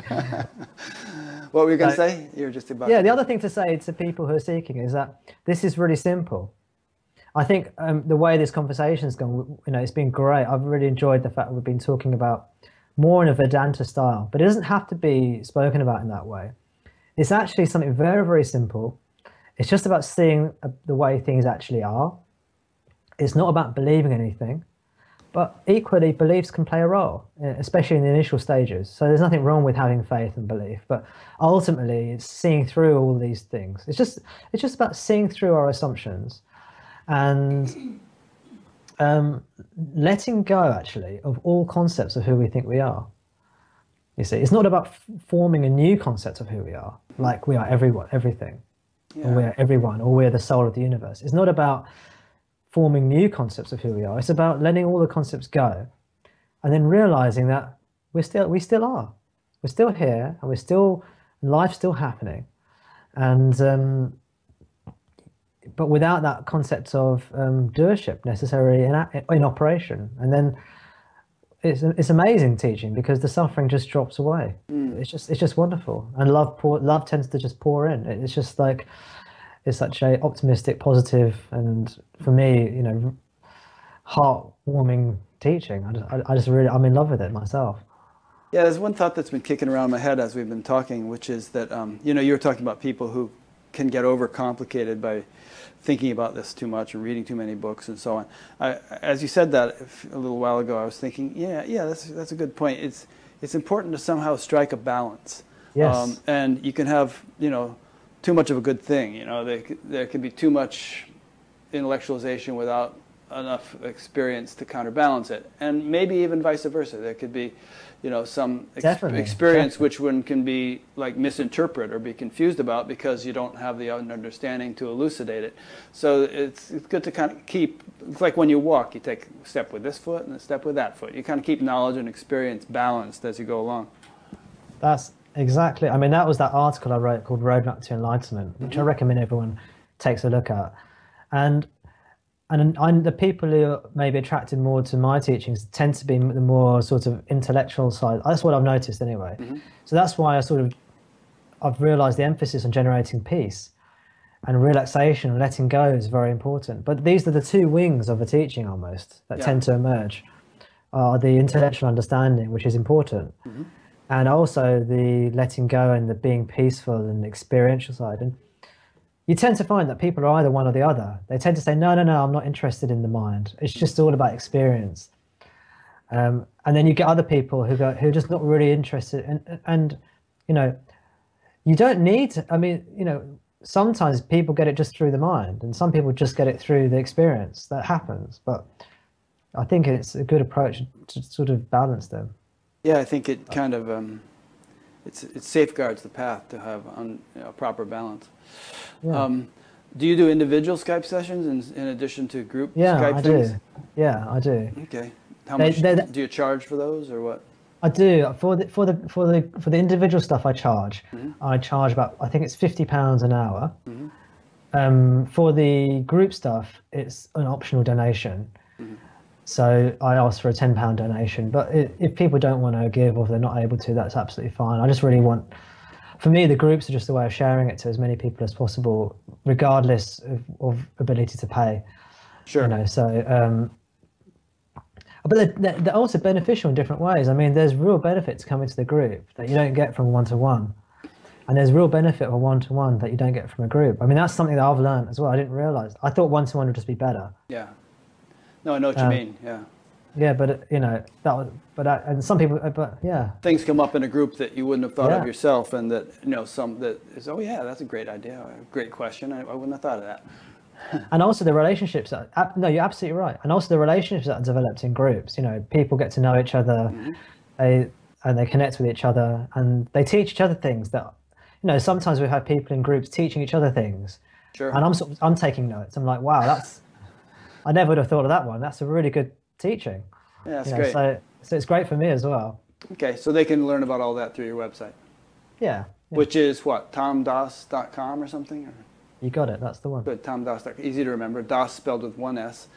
What were you going to say? You're just about. Yeah, the other thing to say to people who are seeking is that this is really simple. I think the way this conversation's gone, you know, it's been great. I've really enjoyed the fact that we've been talking about more in a Vedanta style, but it doesn't have to be spoken about in that way. It's actually something very, very simple. It's just about seeing the way things actually are. It's not about believing anything, but equally beliefs can play a role, especially in the initial stages. So there's nothing wrong with having faith and belief, but ultimately it's seeing through all these things. It's just about seeing through our assumptions and letting go, actually, of all concepts of who we think we are. You see, it's not about forming a new concept of who we are, like we are everything, yeah, or we are everyone, or we are the soul of the universe. It's not about forming new concepts of who we are. It's about letting all the concepts go, and then realizing that we're still here, and life's still happening, and but without that concept of doership necessarily in operation. And then it's amazing teaching, because the suffering just drops away. Mm. It's just wonderful, and love tends to just pour in. It's just like, it's such a optimistic, positive, and for me, you know, heartwarming teaching. I'm in love with it myself. Yeah, there's one thought that's been kicking around my head as we've been talking, which is that you know, you were talking about people who can get overcomplicated by thinking about this too much and reading too many books and so on. As you said that a little while ago, I was thinking, yeah, that's a good point. It's important to somehow strike a balance. Yes. And you can have, you know, too much of a good thing. You know, there can be too much intellectualization without enough experience to counterbalance it, and maybe even vice versa. There could be, you know, some experience which one can be like misinterpret or be confused about because you don't have the understanding to elucidate it. So it's good to kind of keep, it's like when you walk, you take a step with this foot and a step with that foot. You kind of keep knowledge and experience balanced as you go along. That's exactly, I mean, that was that article I wrote called Roadmap to Enlightenment, which I recommend everyone takes a look at. And the people who are maybe attracted more to my teachings tend to be the more sort of intellectual side. That's what I've noticed anyway. Mm-hmm. So that's why I've realized the emphasis on generating peace and relaxation and letting go is very important. But these are the two wings of a teaching almost that tend to emerge, are the intellectual understanding, which is important, and also the letting go and the being peaceful and experiential side. And you tend to find that people are either one or the other. They tend to say, no, I'm not interested in the mind. It's just all about experience. And then you get other people who are just not really interested. And you know, you don't need to, I mean, you know, sometimes people get it just through the mind, and some people just get it through the experience that happens. But I think it's a good approach to sort of balance them. Yeah, I think it kind of, it safeguards the path to have a proper balance. Yeah. Do you do individual Skype sessions in addition to group Skype things? Yeah, I do. Okay. How much do you charge for those, or what? I do. For the individual stuff I charge. Mm-hmm. I charge about, I think it's £50 an hour. Mm-hmm. For the group stuff, it's an optional donation. Mm-hmm. So I asked for a £10 donation, but if people don't want to give, or if they're not able to, that's absolutely fine. I just really want, for me, the groups are just a way of sharing it to as many people as possible, regardless of ability to pay. Sure. You know, so, but they're also beneficial in different ways. I mean, there's real benefits coming to the group that you don't get from one-to-one. And there's real benefit of one-to-one that you don't get from a group. I mean, that's something that I've learned as well. I didn't realize. I thought one-to-one would just be better. Yeah. No, I know what you mean. Yeah. Yeah, but you know and some people, but yeah. Things come up in a group that you wouldn't have thought of yourself, and that, you know, some that is, oh yeah, that's a great idea, a great question. I wouldn't have thought of that. And also the relationships. No, you're absolutely right. And also the relationships that are developed in groups. You know, people get to know each other, and they connect with each other, and they teach each other things that, you know, sometimes we've had people in groups teaching each other things. Sure. And I'm taking notes. I'm like, wow, that's. I never would have thought of that one. That's a really good teaching. Yeah, that's great. So it's great for me as well. Okay, so they can learn about all that through your website. Yeah. Which is what, TomDas.com or something? Or? You got it, that's the one. Good, TomDas.com, easy to remember. Das spelled with one S.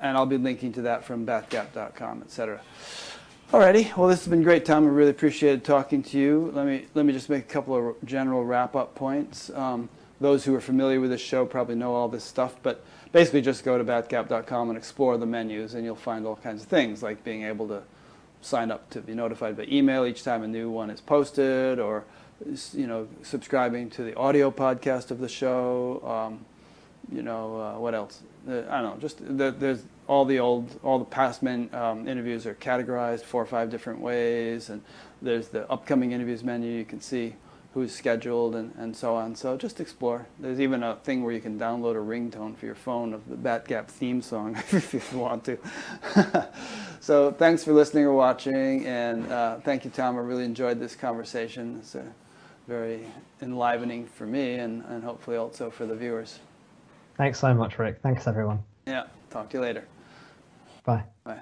And I'll be linking to that from batgap.com, etc. Alrighty, well, this has been great, Tom. I really appreciated talking to you. Let me just make a couple of general wrap-up points. those who are familiar with this show probably know all this stuff, but basically just go to batgap.com and explore the menus, and you'll find all kinds of things, like being able to sign up to be notified by email each time a new one is posted, or subscribing to the audio podcast of the show. What else? I don't know. Just there's all the past interviews are categorized 4 or 5 different ways, and there's the upcoming interviews menu. You can see who's scheduled and so on. So just explore. There's even a thing where you can download a ringtone for your phone of the Batgap theme song if you want to. So thanks for listening or watching, and thank you, Tom. I really enjoyed this conversation. It's very enlivening for me, and hopefully also for the viewers. Thanks so much, Rick. Thanks, everyone. Yeah. Talk to you later. Bye. Bye.